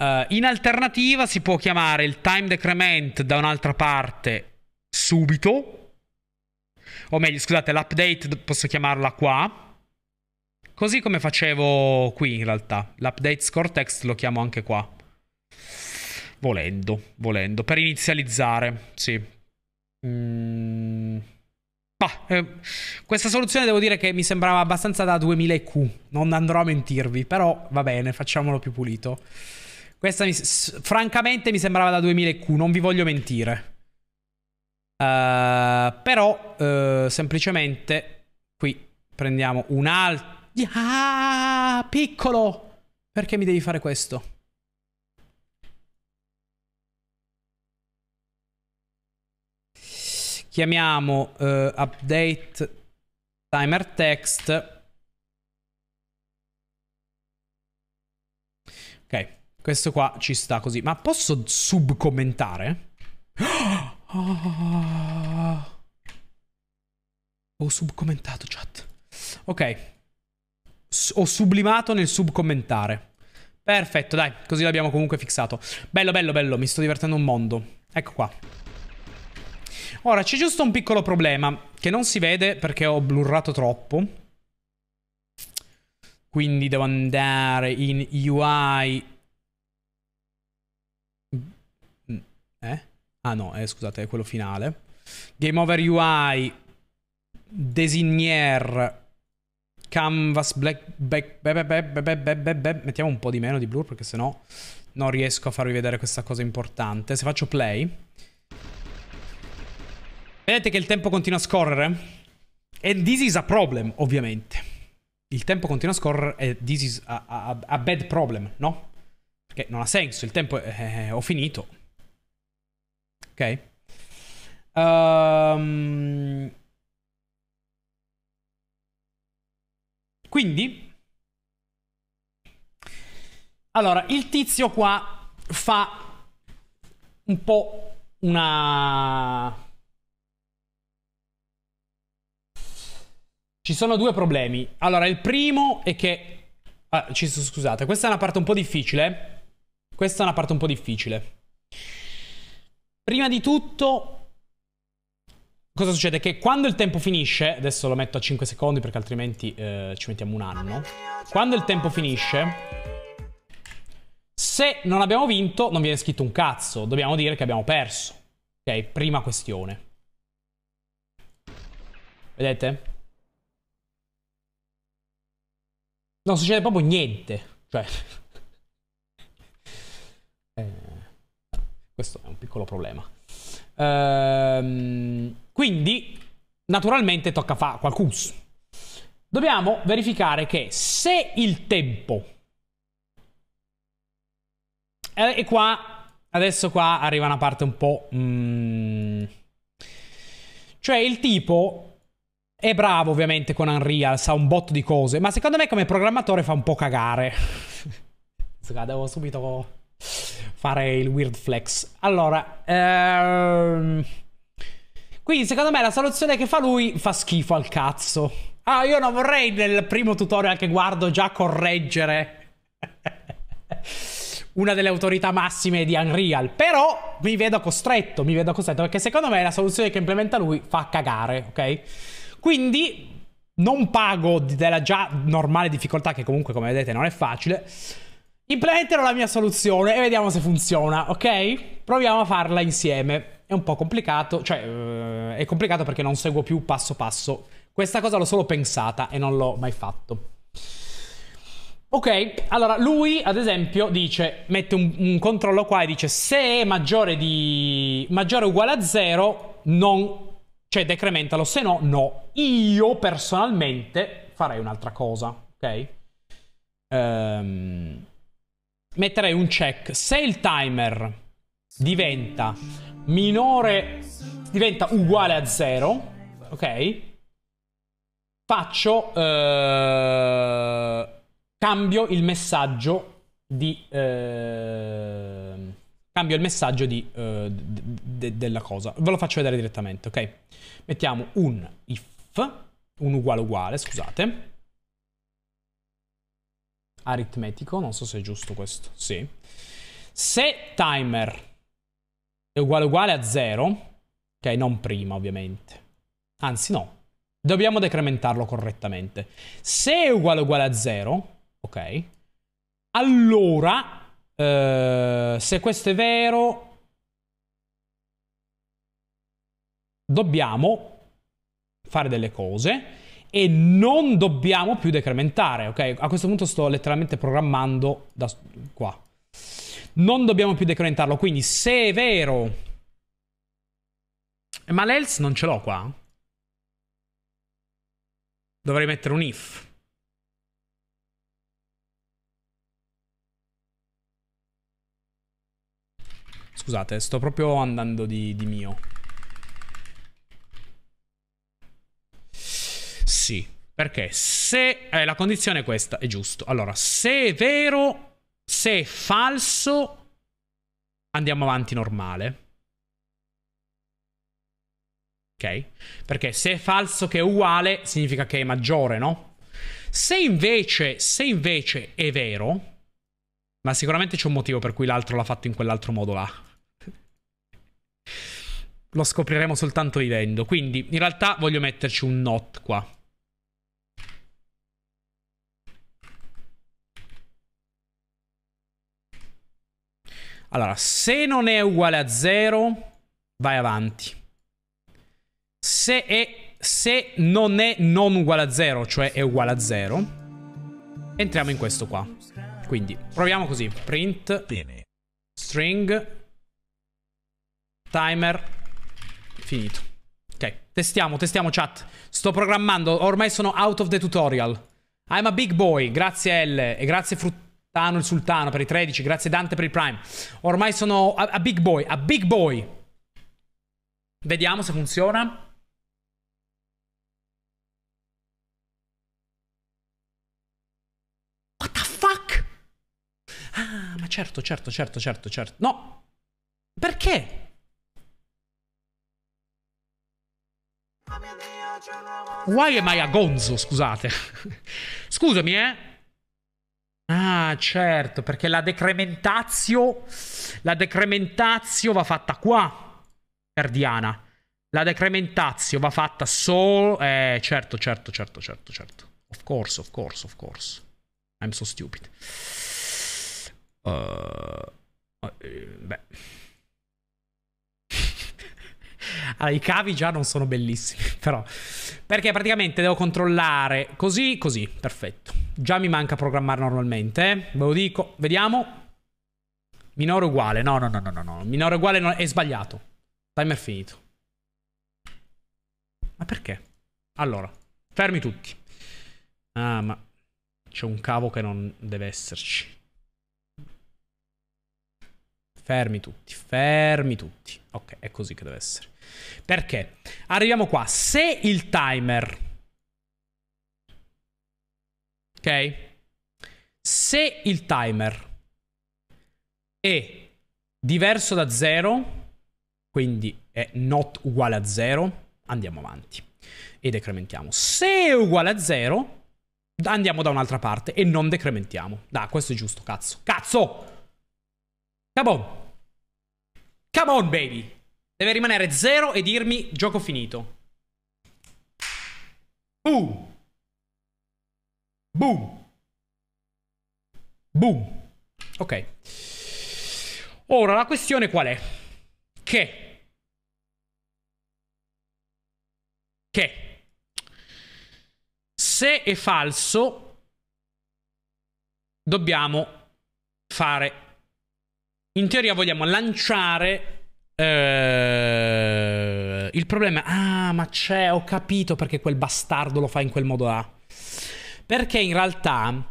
Uh, in alternativa si può chiamare il time decrement da un'altra parte subito. O meglio, scusate, l'update posso chiamarla qua. Così come facevo qui in realtà. L'update score text lo chiamo anche qua. Volendo, volendo. Per inizializzare, sì. Mm. Bah, eh, questa soluzione devo dire che mi sembrava abbastanza da duemila I Q. Non andrò a mentirvi, però va bene, facciamolo più pulito. Questa mi, francamente mi sembrava da duemila I Q, non vi voglio mentire. Uh, però uh, semplicemente qui prendiamo un altro, ah, piccolo, perché mi devi fare questo? Chiamiamo uh, update timer text. Ok, questo qua ci sta così. Ma posso subcommentare? Oh! Oh. Ho subcommentato, chat. Ok. S ho sublimato nel subcommentare. Perfetto, dai, così l'abbiamo comunque fissato. Bello, bello, bello, mi sto divertendo un mondo. Ecco qua. Ora, c'è giusto un piccolo problema che non si vede perché ho blurrato troppo. Quindi devo andare in U I. Eh? Ah no, eh, scusate, è quello finale. Game over U I, Designer, Canvas, Black, back, be, be, be, be, be, be, be. Mettiamo un po' di meno di blur perché sennò non riesco a farvi vedere questa cosa importante. Se faccio play, vedete che il tempo continua a scorrere? And this is a problem, ovviamente. Il tempo continua a scorrere e this is a, a, a bad problem, no? Perché non ha senso, il tempo è, eh, ho finito. Ok, um, quindi allora il tizio qua fa un po' una, ci sono due problemi. Allora il primo è che ah, ci, scusate, questa è una parte un po' difficile, questa è una parte un po' difficile. Prima di tutto, cosa succede? Che quando il tempo finisce, adesso lo metto a cinque secondi perché altrimenti eh, ci mettiamo un anno. Quando il tempo finisce, se non abbiamo vinto non viene scritto un cazzo, dobbiamo dire che abbiamo perso. Ok, prima questione. Vedete? Non succede proprio niente. Cioè... eh... questo è un piccolo problema. Ehm, quindi, naturalmente, tocca fare qualcuno. Dobbiamo verificare che se il tempo... E qua Adesso qua arriva una parte un po'... Mm. Cioè il tipo è bravo ovviamente con Unreal, sa un botto di cose, ma secondo me come programmatore fa un po' cagare. Devo subito fare il weird flex. Allora... Ehm... Quindi secondo me la soluzione che fa lui fa schifo al cazzo. Ah, io non vorrei nel primo tutorial che guardo già correggere una delle autorità massime di Unreal, però mi vedo costretto, mi vedo costretto, perché secondo me la soluzione che implementa lui fa cagare, ok? Quindi non pago della già normale difficoltà, che comunque come vedete non è facile. Implementerò la mia soluzione e vediamo se funziona, ok? Proviamo a farla insieme. È un po' complicato, cioè è complicato perché non seguo più passo passo. Questa cosa l'ho solo pensata e non l'ho mai fatto. Ok, allora lui ad esempio dice, mette un, un controllo qua e dice se è maggiore di maggiore o uguale a zero, non, cioè decrementalo, se no no. Io personalmente farei un'altra cosa, ok? Ehm, metterei un check se il timer diventa minore, diventa uguale a zero, ok? Faccio eh, cambio il messaggio di eh, cambio il messaggio di eh, de, de, della cosa. Ve lo faccio vedere direttamente, ok? Mettiamo un if, un uguale uguale, scusate, aritmetico, non so se è giusto questo, sì. Se timer è uguale uguale a zero, ok, non prima ovviamente, anzi no, dobbiamo decrementarlo correttamente. Se è uguale uguale a zero, ok, allora eh, se questo è vero dobbiamo fare delle cose e non dobbiamo più decrementare, ok? A questo punto sto letteralmente programmando da qua. Non dobbiamo più decrementarlo, quindi se è vero... Ma l'else non ce l'ho qua. Dovrei mettere un if. Scusate, sto proprio andando di, di mio. Sì, perché se... Eh, la condizione è questa, è giusto. Allora, se è vero... Se è falso, andiamo avanti normale. Ok? Perché se è falso che è uguale, significa che è maggiore, no? Se invece, se invece è vero, ma sicuramente c'è un motivo per cui l'altro l'ha fatto in quell'altro modo là. Lo scopriremo soltanto vivendo. Quindi, in realtà, voglio metterci un not qua. Allora, se non è uguale a zero, vai avanti. Se, è, se non è non uguale a zero, cioè è uguale a zero, entriamo in questo qua. Quindi, proviamo così. Print, bene, string, timer, finito. Ok, testiamo, testiamo chat. Sto programmando, ormai sono out of the tutorial. I'm a big boy, grazie L e grazie Fruttino. Tano il Sultano per i tredici, grazie Dante per il Prime. Ormai sono a, a big boy, a big boy. Vediamo se funziona. What the fuck? Ah, ma certo, certo, certo, certo, certo. No. Perché? Why am I a gonzo, scusate. Scusami, eh. Ah, certo, perché la decrementazio, la decrementazio va fatta qua, Guardiana. La decrementazio va fatta solo... Eh, certo, certo, certo, certo, certo. Of course, of course, of course. I'm so stupid. Uh, beh. Allora, i cavi già non sono bellissimi, però... Perché praticamente devo controllare così, così, perfetto. Già mi manca programmare normalmente, eh? Ve lo dico, vediamo. Minore uguale, no, no, no, no, no, no. Minore uguale no, è sbagliato. Timer finito. Ma perché? Allora, fermi tutti. Ah, ma c'è un cavo che non deve esserci. fermi tutti, fermi tutti. Ok, è così che deve essere. Perché? Arriviamo qua. Se il timer... Ok? Se il timer è diverso da zero, quindi è not uguale a zero, andiamo avanti e decrementiamo. Se è uguale a zero... andiamo da un'altra parte e non decrementiamo. Da, questo è giusto, cazzo. Cazzo! Come on. Come on, baby. Deve rimanere zero e dirmi gioco finito. Boom. Boom. Boom. Ok. Ora, la questione qual è? Che... Che... se è falso, dobbiamo fare... in teoria vogliamo lanciare... Eh, il problema... Ah, ma c'è... Ho capito perché quel bastardo lo fa in quel modo là. Perché in realtà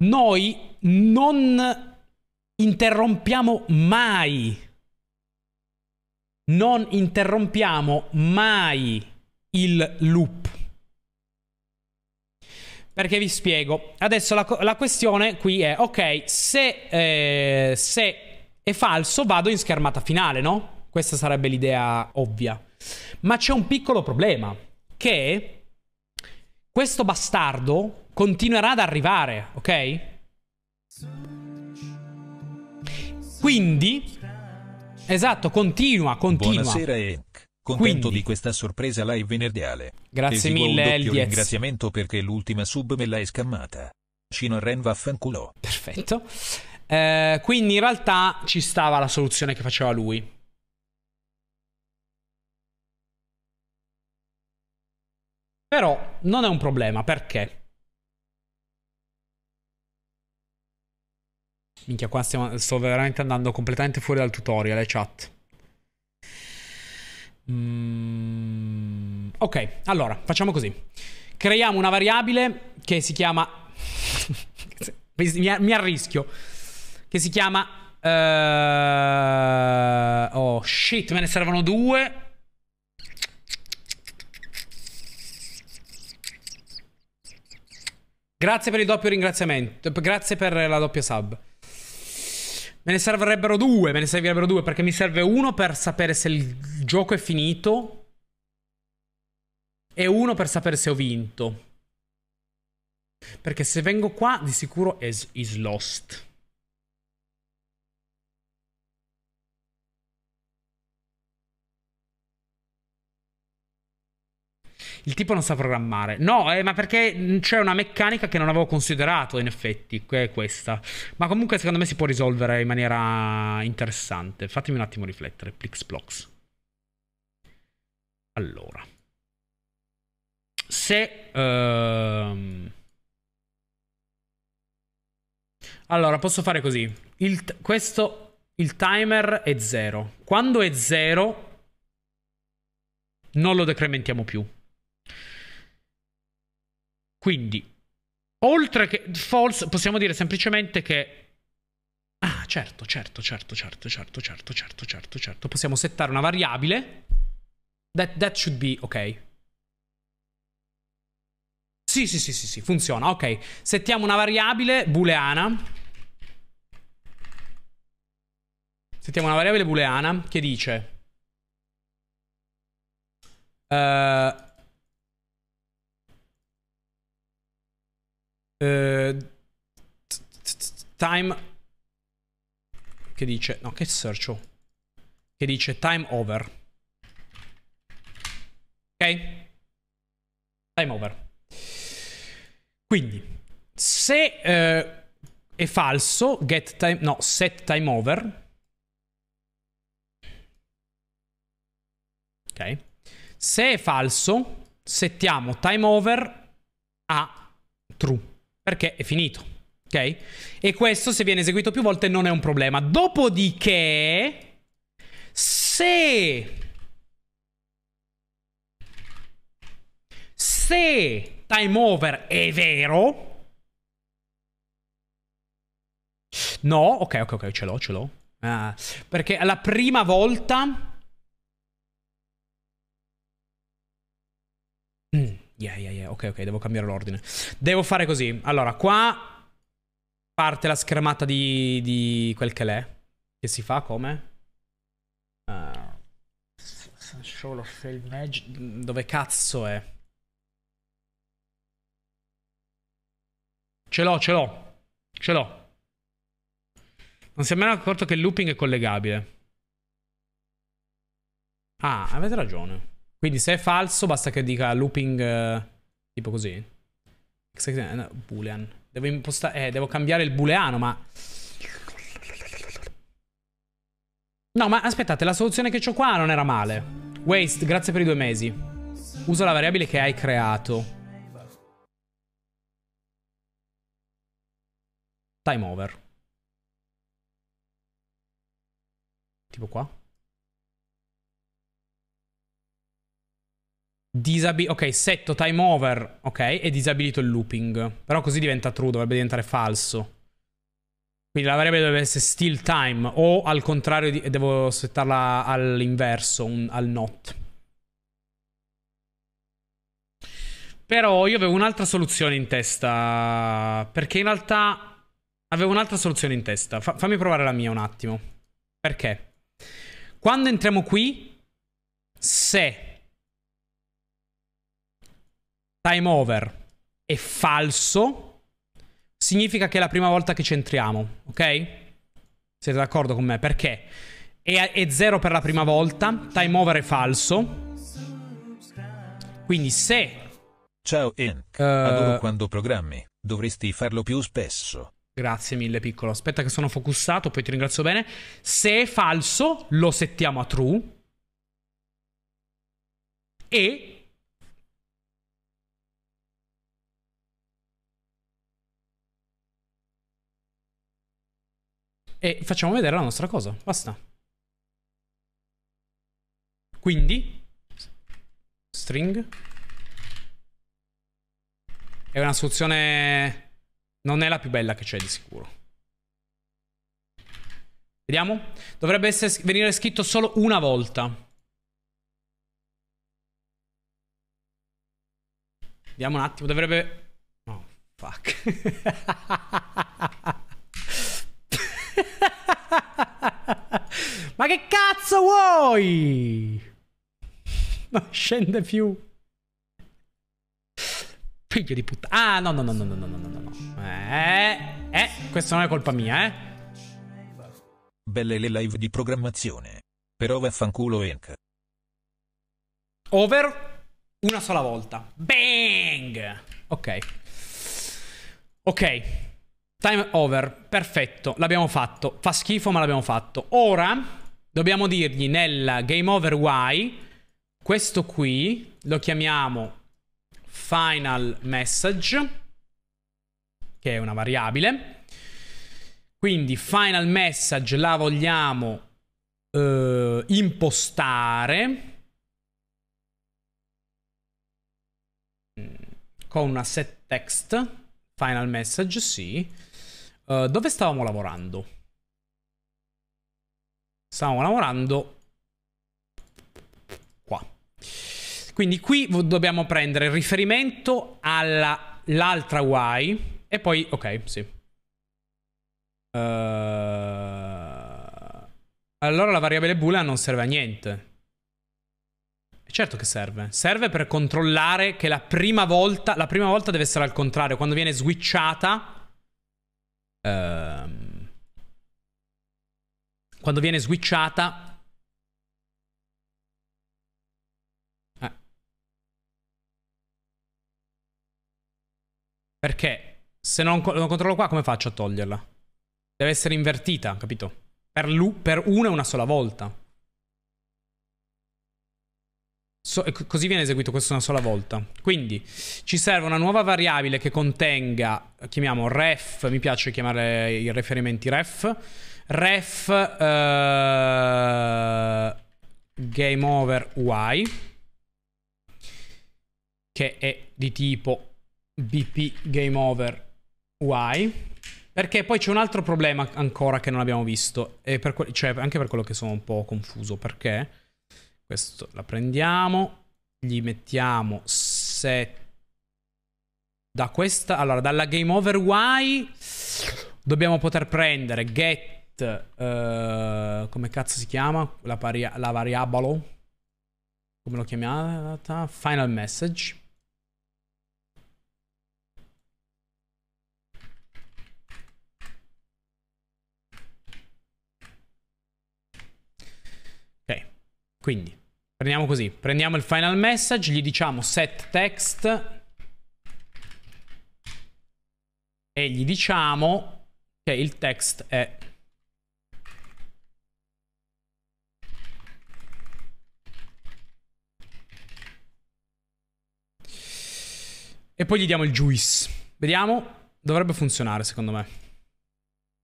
noi non interrompiamo mai. Non interrompiamo mai il loop. Perché vi spiego, adesso la, la questione qui è, ok, se, eh, se è falso vado in schermata finale, no? Questa sarebbe l'idea ovvia. Ma c'è un piccolo problema, che questo bastardo continuerà ad arrivare, ok? Quindi, esatto, continua, continua. Buonasera e... contento quindi di questa sorpresa live venerdale. Grazie Esiguo mille, un doppio ringraziamento perché l'ultima sub me l'hai scammata. Shinoren vaffanculo. Perfetto. Eh, quindi in realtà ci stava la soluzione che faceva lui. Però non è un problema, perché? Minchia, qua stiamo, sto veramente andando completamente fuori dal tutorial, eh, chat. Mm, ok, allora, facciamo così. Creiamo una variabile che si chiama... mi, mi arrischio. Che si chiama... Uh... Oh, shit, me ne servono due. Grazie per il doppio ringraziamento. Grazie per la doppia sub. Me ne servirebbero due, me ne servirebbero due, perché mi serve uno per sapere se il gioco è finito e uno per sapere se ho vinto. Perché se vengo qua, di sicuro is, is lost. Il tipo non sa programmare. No, eh, ma perché c'è una meccanica che non avevo considerato, in effetti, che è questa. Ma comunque secondo me si può risolvere in maniera interessante. Fatemi un attimo riflettere. Plixplox. Allora. Se... Uh... Allora, posso fare così. Il questo... Il timer è zero. Quando è zero, non lo decrementiamo più. Quindi, oltre che false, possiamo dire semplicemente che... Ah, certo, certo, certo, certo, certo, certo, certo, certo, certo. Possiamo settare una variabile. That, that should be ok. Sì, sì, sì, sì, sì, funziona, ok. Settiamo una variabile booleana. Settiamo una variabile booleana che dice... Uh, Uh, time che dice no che search oh. che dice time over, ok, time over. Quindi se uh, è falso get time no set time over, ok, se è falso settiamo time over a true perché è finito, ok? E questo, se viene eseguito più volte, non è un problema. Dopodiché, se... se time over è vero... No, ok, ok, ok, ce l'ho, ce l'ho. Ah, perché la prima volta... Mm, yeah, yeah, yeah, ok, ok, devo cambiare l'ordine. Devo fare così. Allora, qua parte la schermata di, di quel che l'è. Che si fa come? Uh, solo fail magic. Dove cazzo è? Ce l'ho, ce l'ho. Ce l'ho. Non si è mai accorto che il looping è collegabile. Ah, avete ragione. Quindi se è falso basta che dica looping eh, tipo così. No, boolean. Devo impostare... Eh, devo cambiare il booleano, ma... No, ma aspettate, la soluzione che c'ho qua non era male. Waste, grazie per i due mesi. Usa la variabile che hai creato. Time over. Tipo qua. Disabi- ok, setto time over. Ok, e disabilito il looping. Però così diventa true, dovrebbe diventare falso. Quindi la variabile dovrebbe essere still time. O al contrario, di devo settarla all'inverso, al not. Però io avevo un'altra soluzione in testa. Perché in realtà... Avevo un'altra soluzione in testa. Fa- fammi provare la mia un attimo. Perché? Quando entriamo qui, se time over è falso, significa che è la prima volta che ci entriamo, ok? Siete d'accordo con me? Perché? È zero per la prima volta, time over è falso. Quindi se... Ciao Enk, uh... adoro quando programmi, dovresti farlo più spesso. Grazie mille piccolo, aspetta che sono focussato, poi ti ringrazio bene. Se è falso, lo settiamo a true. E... E facciamo vedere la nostra cosa, basta. Quindi... String. È una soluzione... Non è la più bella che c'è di sicuro. Vediamo. Dovrebbe essere, venire scritto solo una volta. Vediamo un attimo. Dovrebbe... Oh, fuck. Ma che cazzo vuoi? Non scende più. Figlio di puttana. Ah, no, no, no, no, no, no, no, no, no. Eh, eh, questa non è colpa mia, eh. Belle le live di programmazione. Però vaffanculo Enk. Over. Una sola volta. Bang! Ok. Ok. Time over. Perfetto. L'abbiamo fatto. Fa schifo, ma l'abbiamo fatto. Ora, dobbiamo dirgli nella game over Y, questo qui, lo chiamiamo... Final message, che è una variabile. Quindi final message la vogliamo eh, impostare con una set text. Final message, sì. Eh, dove stavamo lavorando? Stavamo lavorando qua. Quindi qui dobbiamo prendere riferimento all'altra Y e poi... Ok, sì. Uh, allora la variabile boolean non serve a niente. Certo che serve. Serve per controllare che la prima volta... La prima volta deve essere al contrario. Quando viene switchata... Uh, quando viene switchata... Perché se non, non controllo qua, come faccio a toglierla? Deve essere invertita, capito? Per, per una e una sola volta. So, così viene eseguito questo una sola volta. Quindi ci serve una nuova variabile che contenga, chiamiamo ref, mi piace chiamare i riferimenti ref. Ref uh, game over y, che è di tipo... bp game over y, Perché poi c'è un altro problema ancora che non abbiamo visto, e per cioè anche per quello che sono un po' confuso, perché questo la prendiamo, gli mettiamo set da questa, allora dalla game over Y dobbiamo poter prendere get, uh, come cazzo si chiama, la, la variabolo, come lo chiamata, final message. Quindi prendiamo così, prendiamo il final message, gli diciamo set text e gli diciamo che il text è e poi gli diamo il juice. Vediamo, dovrebbe funzionare secondo me.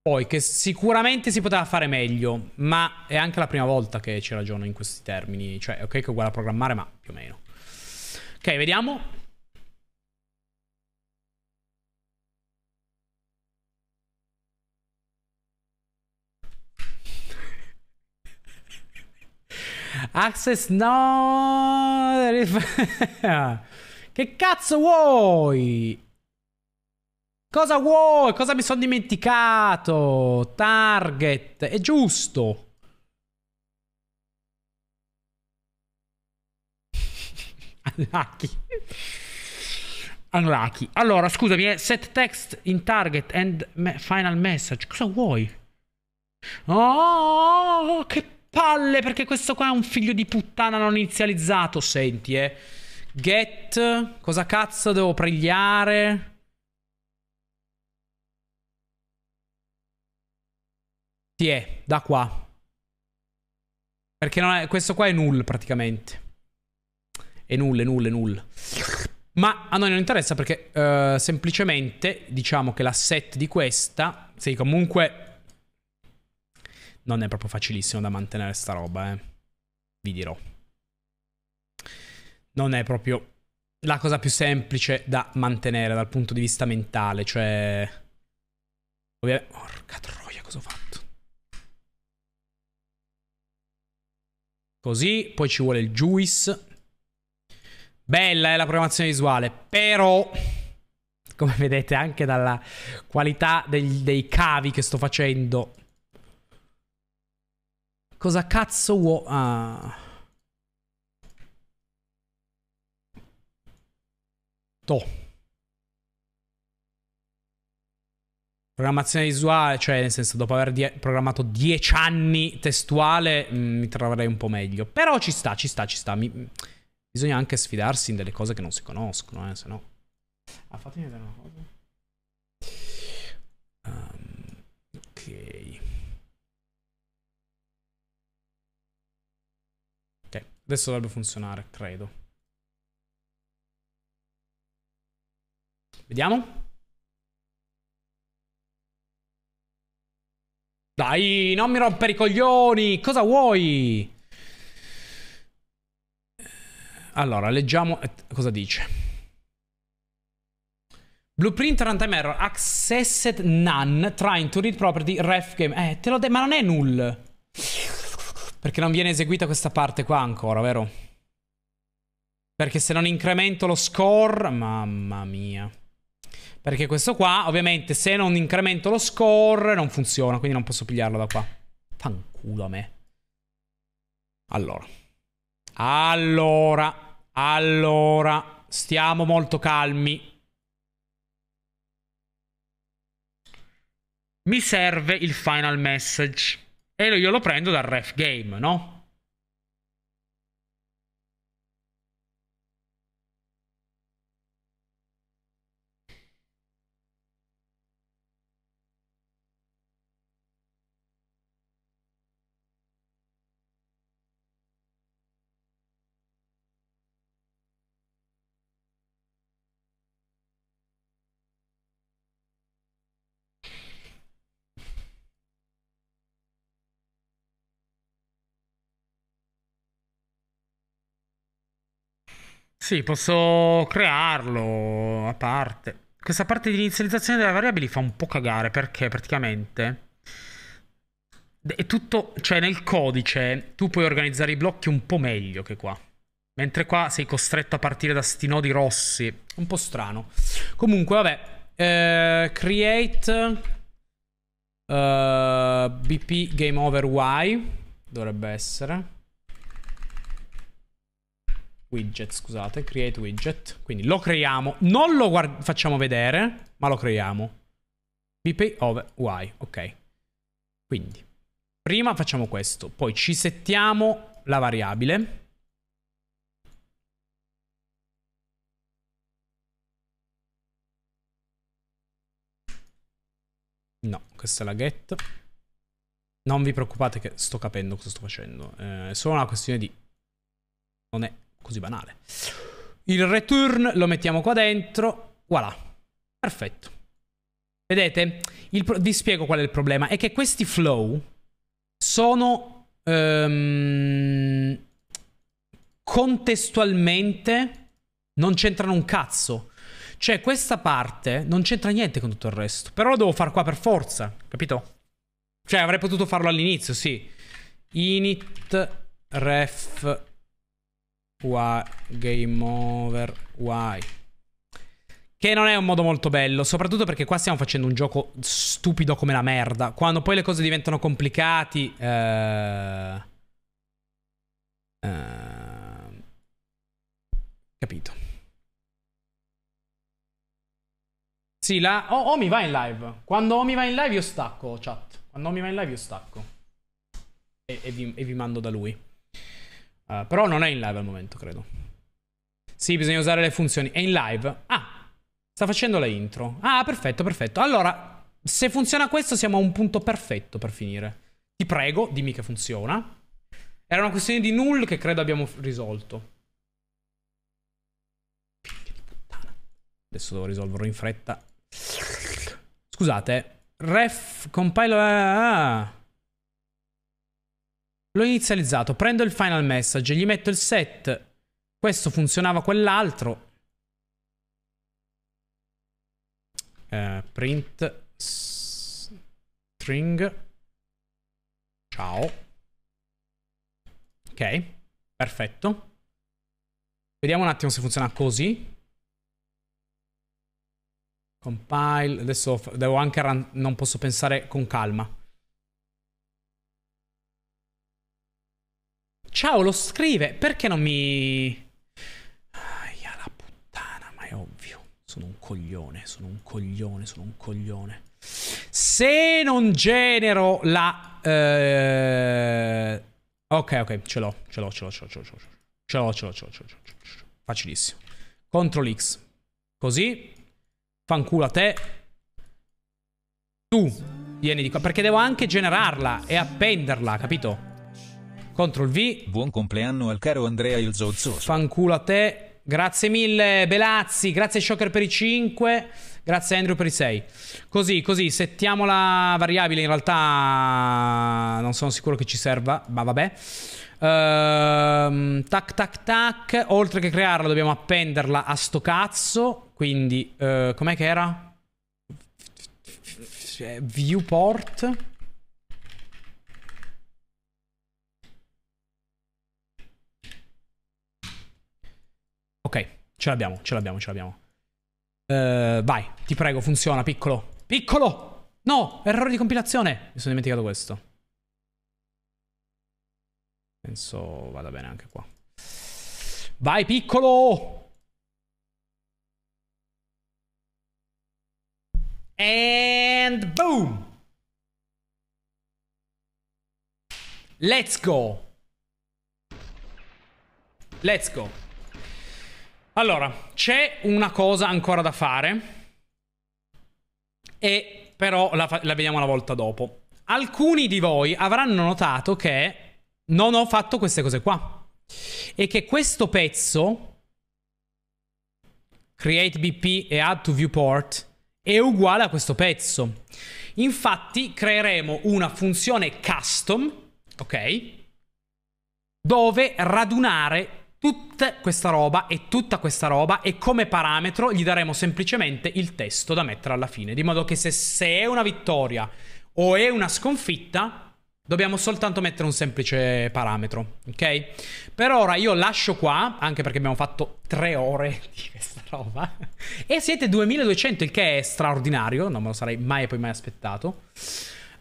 Poi che sicuramente si poteva fare meglio, ma è anche la prima volta che ci ragiono in questi termini. Cioè, ok che è uguale a programmare, ma più o meno. Ok, vediamo. Access no! Che cazzo vuoi? Cosa vuoi? Cosa mi sono dimenticato? Target. È giusto. Unlucky. Unlucky. Allora, scusami, è set text in target and me final message. Cosa vuoi? Oh, che palle, perché questo qua è un figlio di puttana non inizializzato. Senti, eh. Get. Cosa cazzo devo pregliare? Sì, è da qua. Perché non è, questo qua è null praticamente. È null, è null, è null. Ma a noi non interessa perché uh, semplicemente diciamo che la set di questa, sì, comunque non è proprio facilissimo da mantenere sta roba, eh. Vi dirò. Non è proprio la cosa più semplice da mantenere dal punto di vista mentale, cioè ovviamente... Porca troia, cosa ho fatto? Così, poi ci vuole il juice. Bella è eh, la programmazione visuale, però, come vedete anche dalla qualità dei, dei cavi che sto facendo. Cosa cazzo vuoi? Ah. Toh. Programmazione visuale, cioè nel senso dopo aver die programmato dieci anni testuale mh, mi troverei un po' meglio. Però ci sta, ci sta, ci sta. Mi... Bisogna anche sfidarsi in delle cose che non si conoscono, eh, se no... Ah, fatemi vedere una cosa. Um, ok. Ok, adesso dovrebbe funzionare, credo. Vediamo. Dai, non mi rompere i coglioni! Cosa vuoi? Allora, leggiamo... Cosa dice? Blueprint runtime error. Accessed none. Trying to read property ref game. Eh, te l'ho detto... Ma non è null. Perché non viene eseguita questa parte qua ancora, vero? Perché se non incremento lo score... Mamma mia. Perché questo qua, ovviamente, se non incremento lo score, non funziona. Quindi non posso pigliarlo da qua. Fanculo a me. Allora. Allora. Allora. Stiamo molto calmi. Mi serve il final message. E io lo prendo dal ref game, no? Sì, posso crearlo a parte. questa parte di inizializzazione delle variabili fa un po' cagare, perché praticamente è tutto, cioè nel codice tu puoi organizzare i blocchi un po' meglio che qua, mentre qua sei costretto a partire da sti nodi rossi, un po' strano. Comunque vabbè, eh, create eh, bp game over y dovrebbe essere widget, scusate, create widget, quindi lo creiamo, non lo facciamo vedere, ma lo creiamo, bp over y, ok. Quindi prima facciamo questo, poi ci settiamo la variabile. No, questa è la get. Non vi preoccupate che sto capendo cosa sto facendo. Eh, è solo una questione di... non è così banale. Il return lo mettiamo qua dentro. Voilà. Perfetto. Vedete? Il pro... vi spiego qual è il problema. È che questi flow sono um, contestualmente non c'entrano un cazzo. Cioè questa parte non c'entra niente con tutto il resto. Però lo devo fare qua per forza, capito? Cioè avrei potuto farlo all'inizio, sì. Init ref y game over y. Che non è un modo molto bello, soprattutto perché qua stiamo facendo un gioco stupido come la merda. Quando poi le cose diventano complicati, eh... Eh... capito. Sì, la... Oh, Omi va in live. Quando Omi va in live io stacco, chat. Quando Omi va in live io stacco. E, e, vi, e vi mando da lui. Uh, però non è in live al momento, credo. Sì, bisogna usare le funzioni. È in live? Ah, sta facendo la intro. Ah, perfetto, perfetto. Allora, se funziona questo siamo a un punto perfetto per finire. Ti prego, dimmi che funziona. Era una questione di null che credo abbiamo risolto. Adesso devo risolverlo in fretta. Scusate, ref compile. Ah. L'ho inizializzato. Prendo il final message, gli metto il set. Questo funzionava, quell'altro. Eh, print string. Ciao. Ok, perfetto. Vediamo un attimo se funziona così. Compile, adesso devo anche run, non posso pensare con calma. Ciao, lo scrive, perché non mi... Aia la puttana, ma è ovvio. Sono un coglione, sono un coglione, sono un coglione. Se non genero la... Eh... Ok, ok, ce l'ho, ce l'ho, ce l'ho, ce l'ho, ce l'ho, ce l'ho, ce l'ho, ce l'ho, ce l'ho, ce l'ho. Facilissimo. Control X. Così... Fanculo a te. Tu vieni di qua, perché devo anche generarla e appenderla, capito? Control V. Buon compleanno al caro Andrea il Zozzoso. Fanculo a te. Grazie mille Belazzi. Grazie Shocker per i cinque. Grazie Andrew per i sei. Così, così, settiamo la variabile. In realtà non sono sicuro che ci serva, ma vabbè. Ehm, tac tac tac. Oltre che crearla dobbiamo appenderla a sto cazzo. Quindi, uh, com'è che era? Viewport. Ok, ce l'abbiamo, ce l'abbiamo, ce l'abbiamo. Uh, vai, ti prego, funziona, piccolo. Piccolo! No, errore di compilazione. Mi sono dimenticato questo. Penso vada bene anche qua. Vai, piccolo! And boom! Let's go! Let's go! Allora, c'è una cosa ancora da fare, e però la, la vediamo una volta dopo. Alcuni di voi avranno notato che non ho fatto queste cose qua, e che questo pezzo create B P e add to viewport è uguale a questo pezzo. Infatti creeremo una funzione custom, ok, dove radunare Tutta questa roba e tutta questa roba, e come parametro gli daremo semplicemente il testo da mettere alla fine, di modo che se, se è una vittoria o è una sconfitta dobbiamo soltanto mettere un semplice parametro, ok? Per ora io lascio qua, anche perché abbiamo fatto tre ore di questa roba e siete duemiladuecento, il che è straordinario, non me lo sarei mai e poi mai aspettato.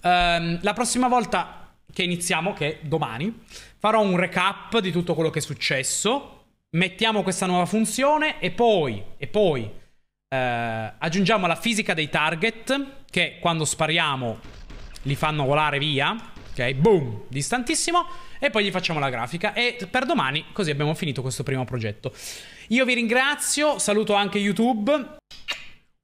Um, la prossima volta che iniziamo, che è domani, farò un recap di tutto quello che è successo, mettiamo questa nuova funzione e poi, e poi uh, aggiungiamo la fisica dei target, che quando spariamo li fanno volare via. Ok, boom, distantissimo. E poi gli facciamo la grafica. E per domani così abbiamo finito questo primo progetto. Io vi ringrazio, saluto anche YouTube.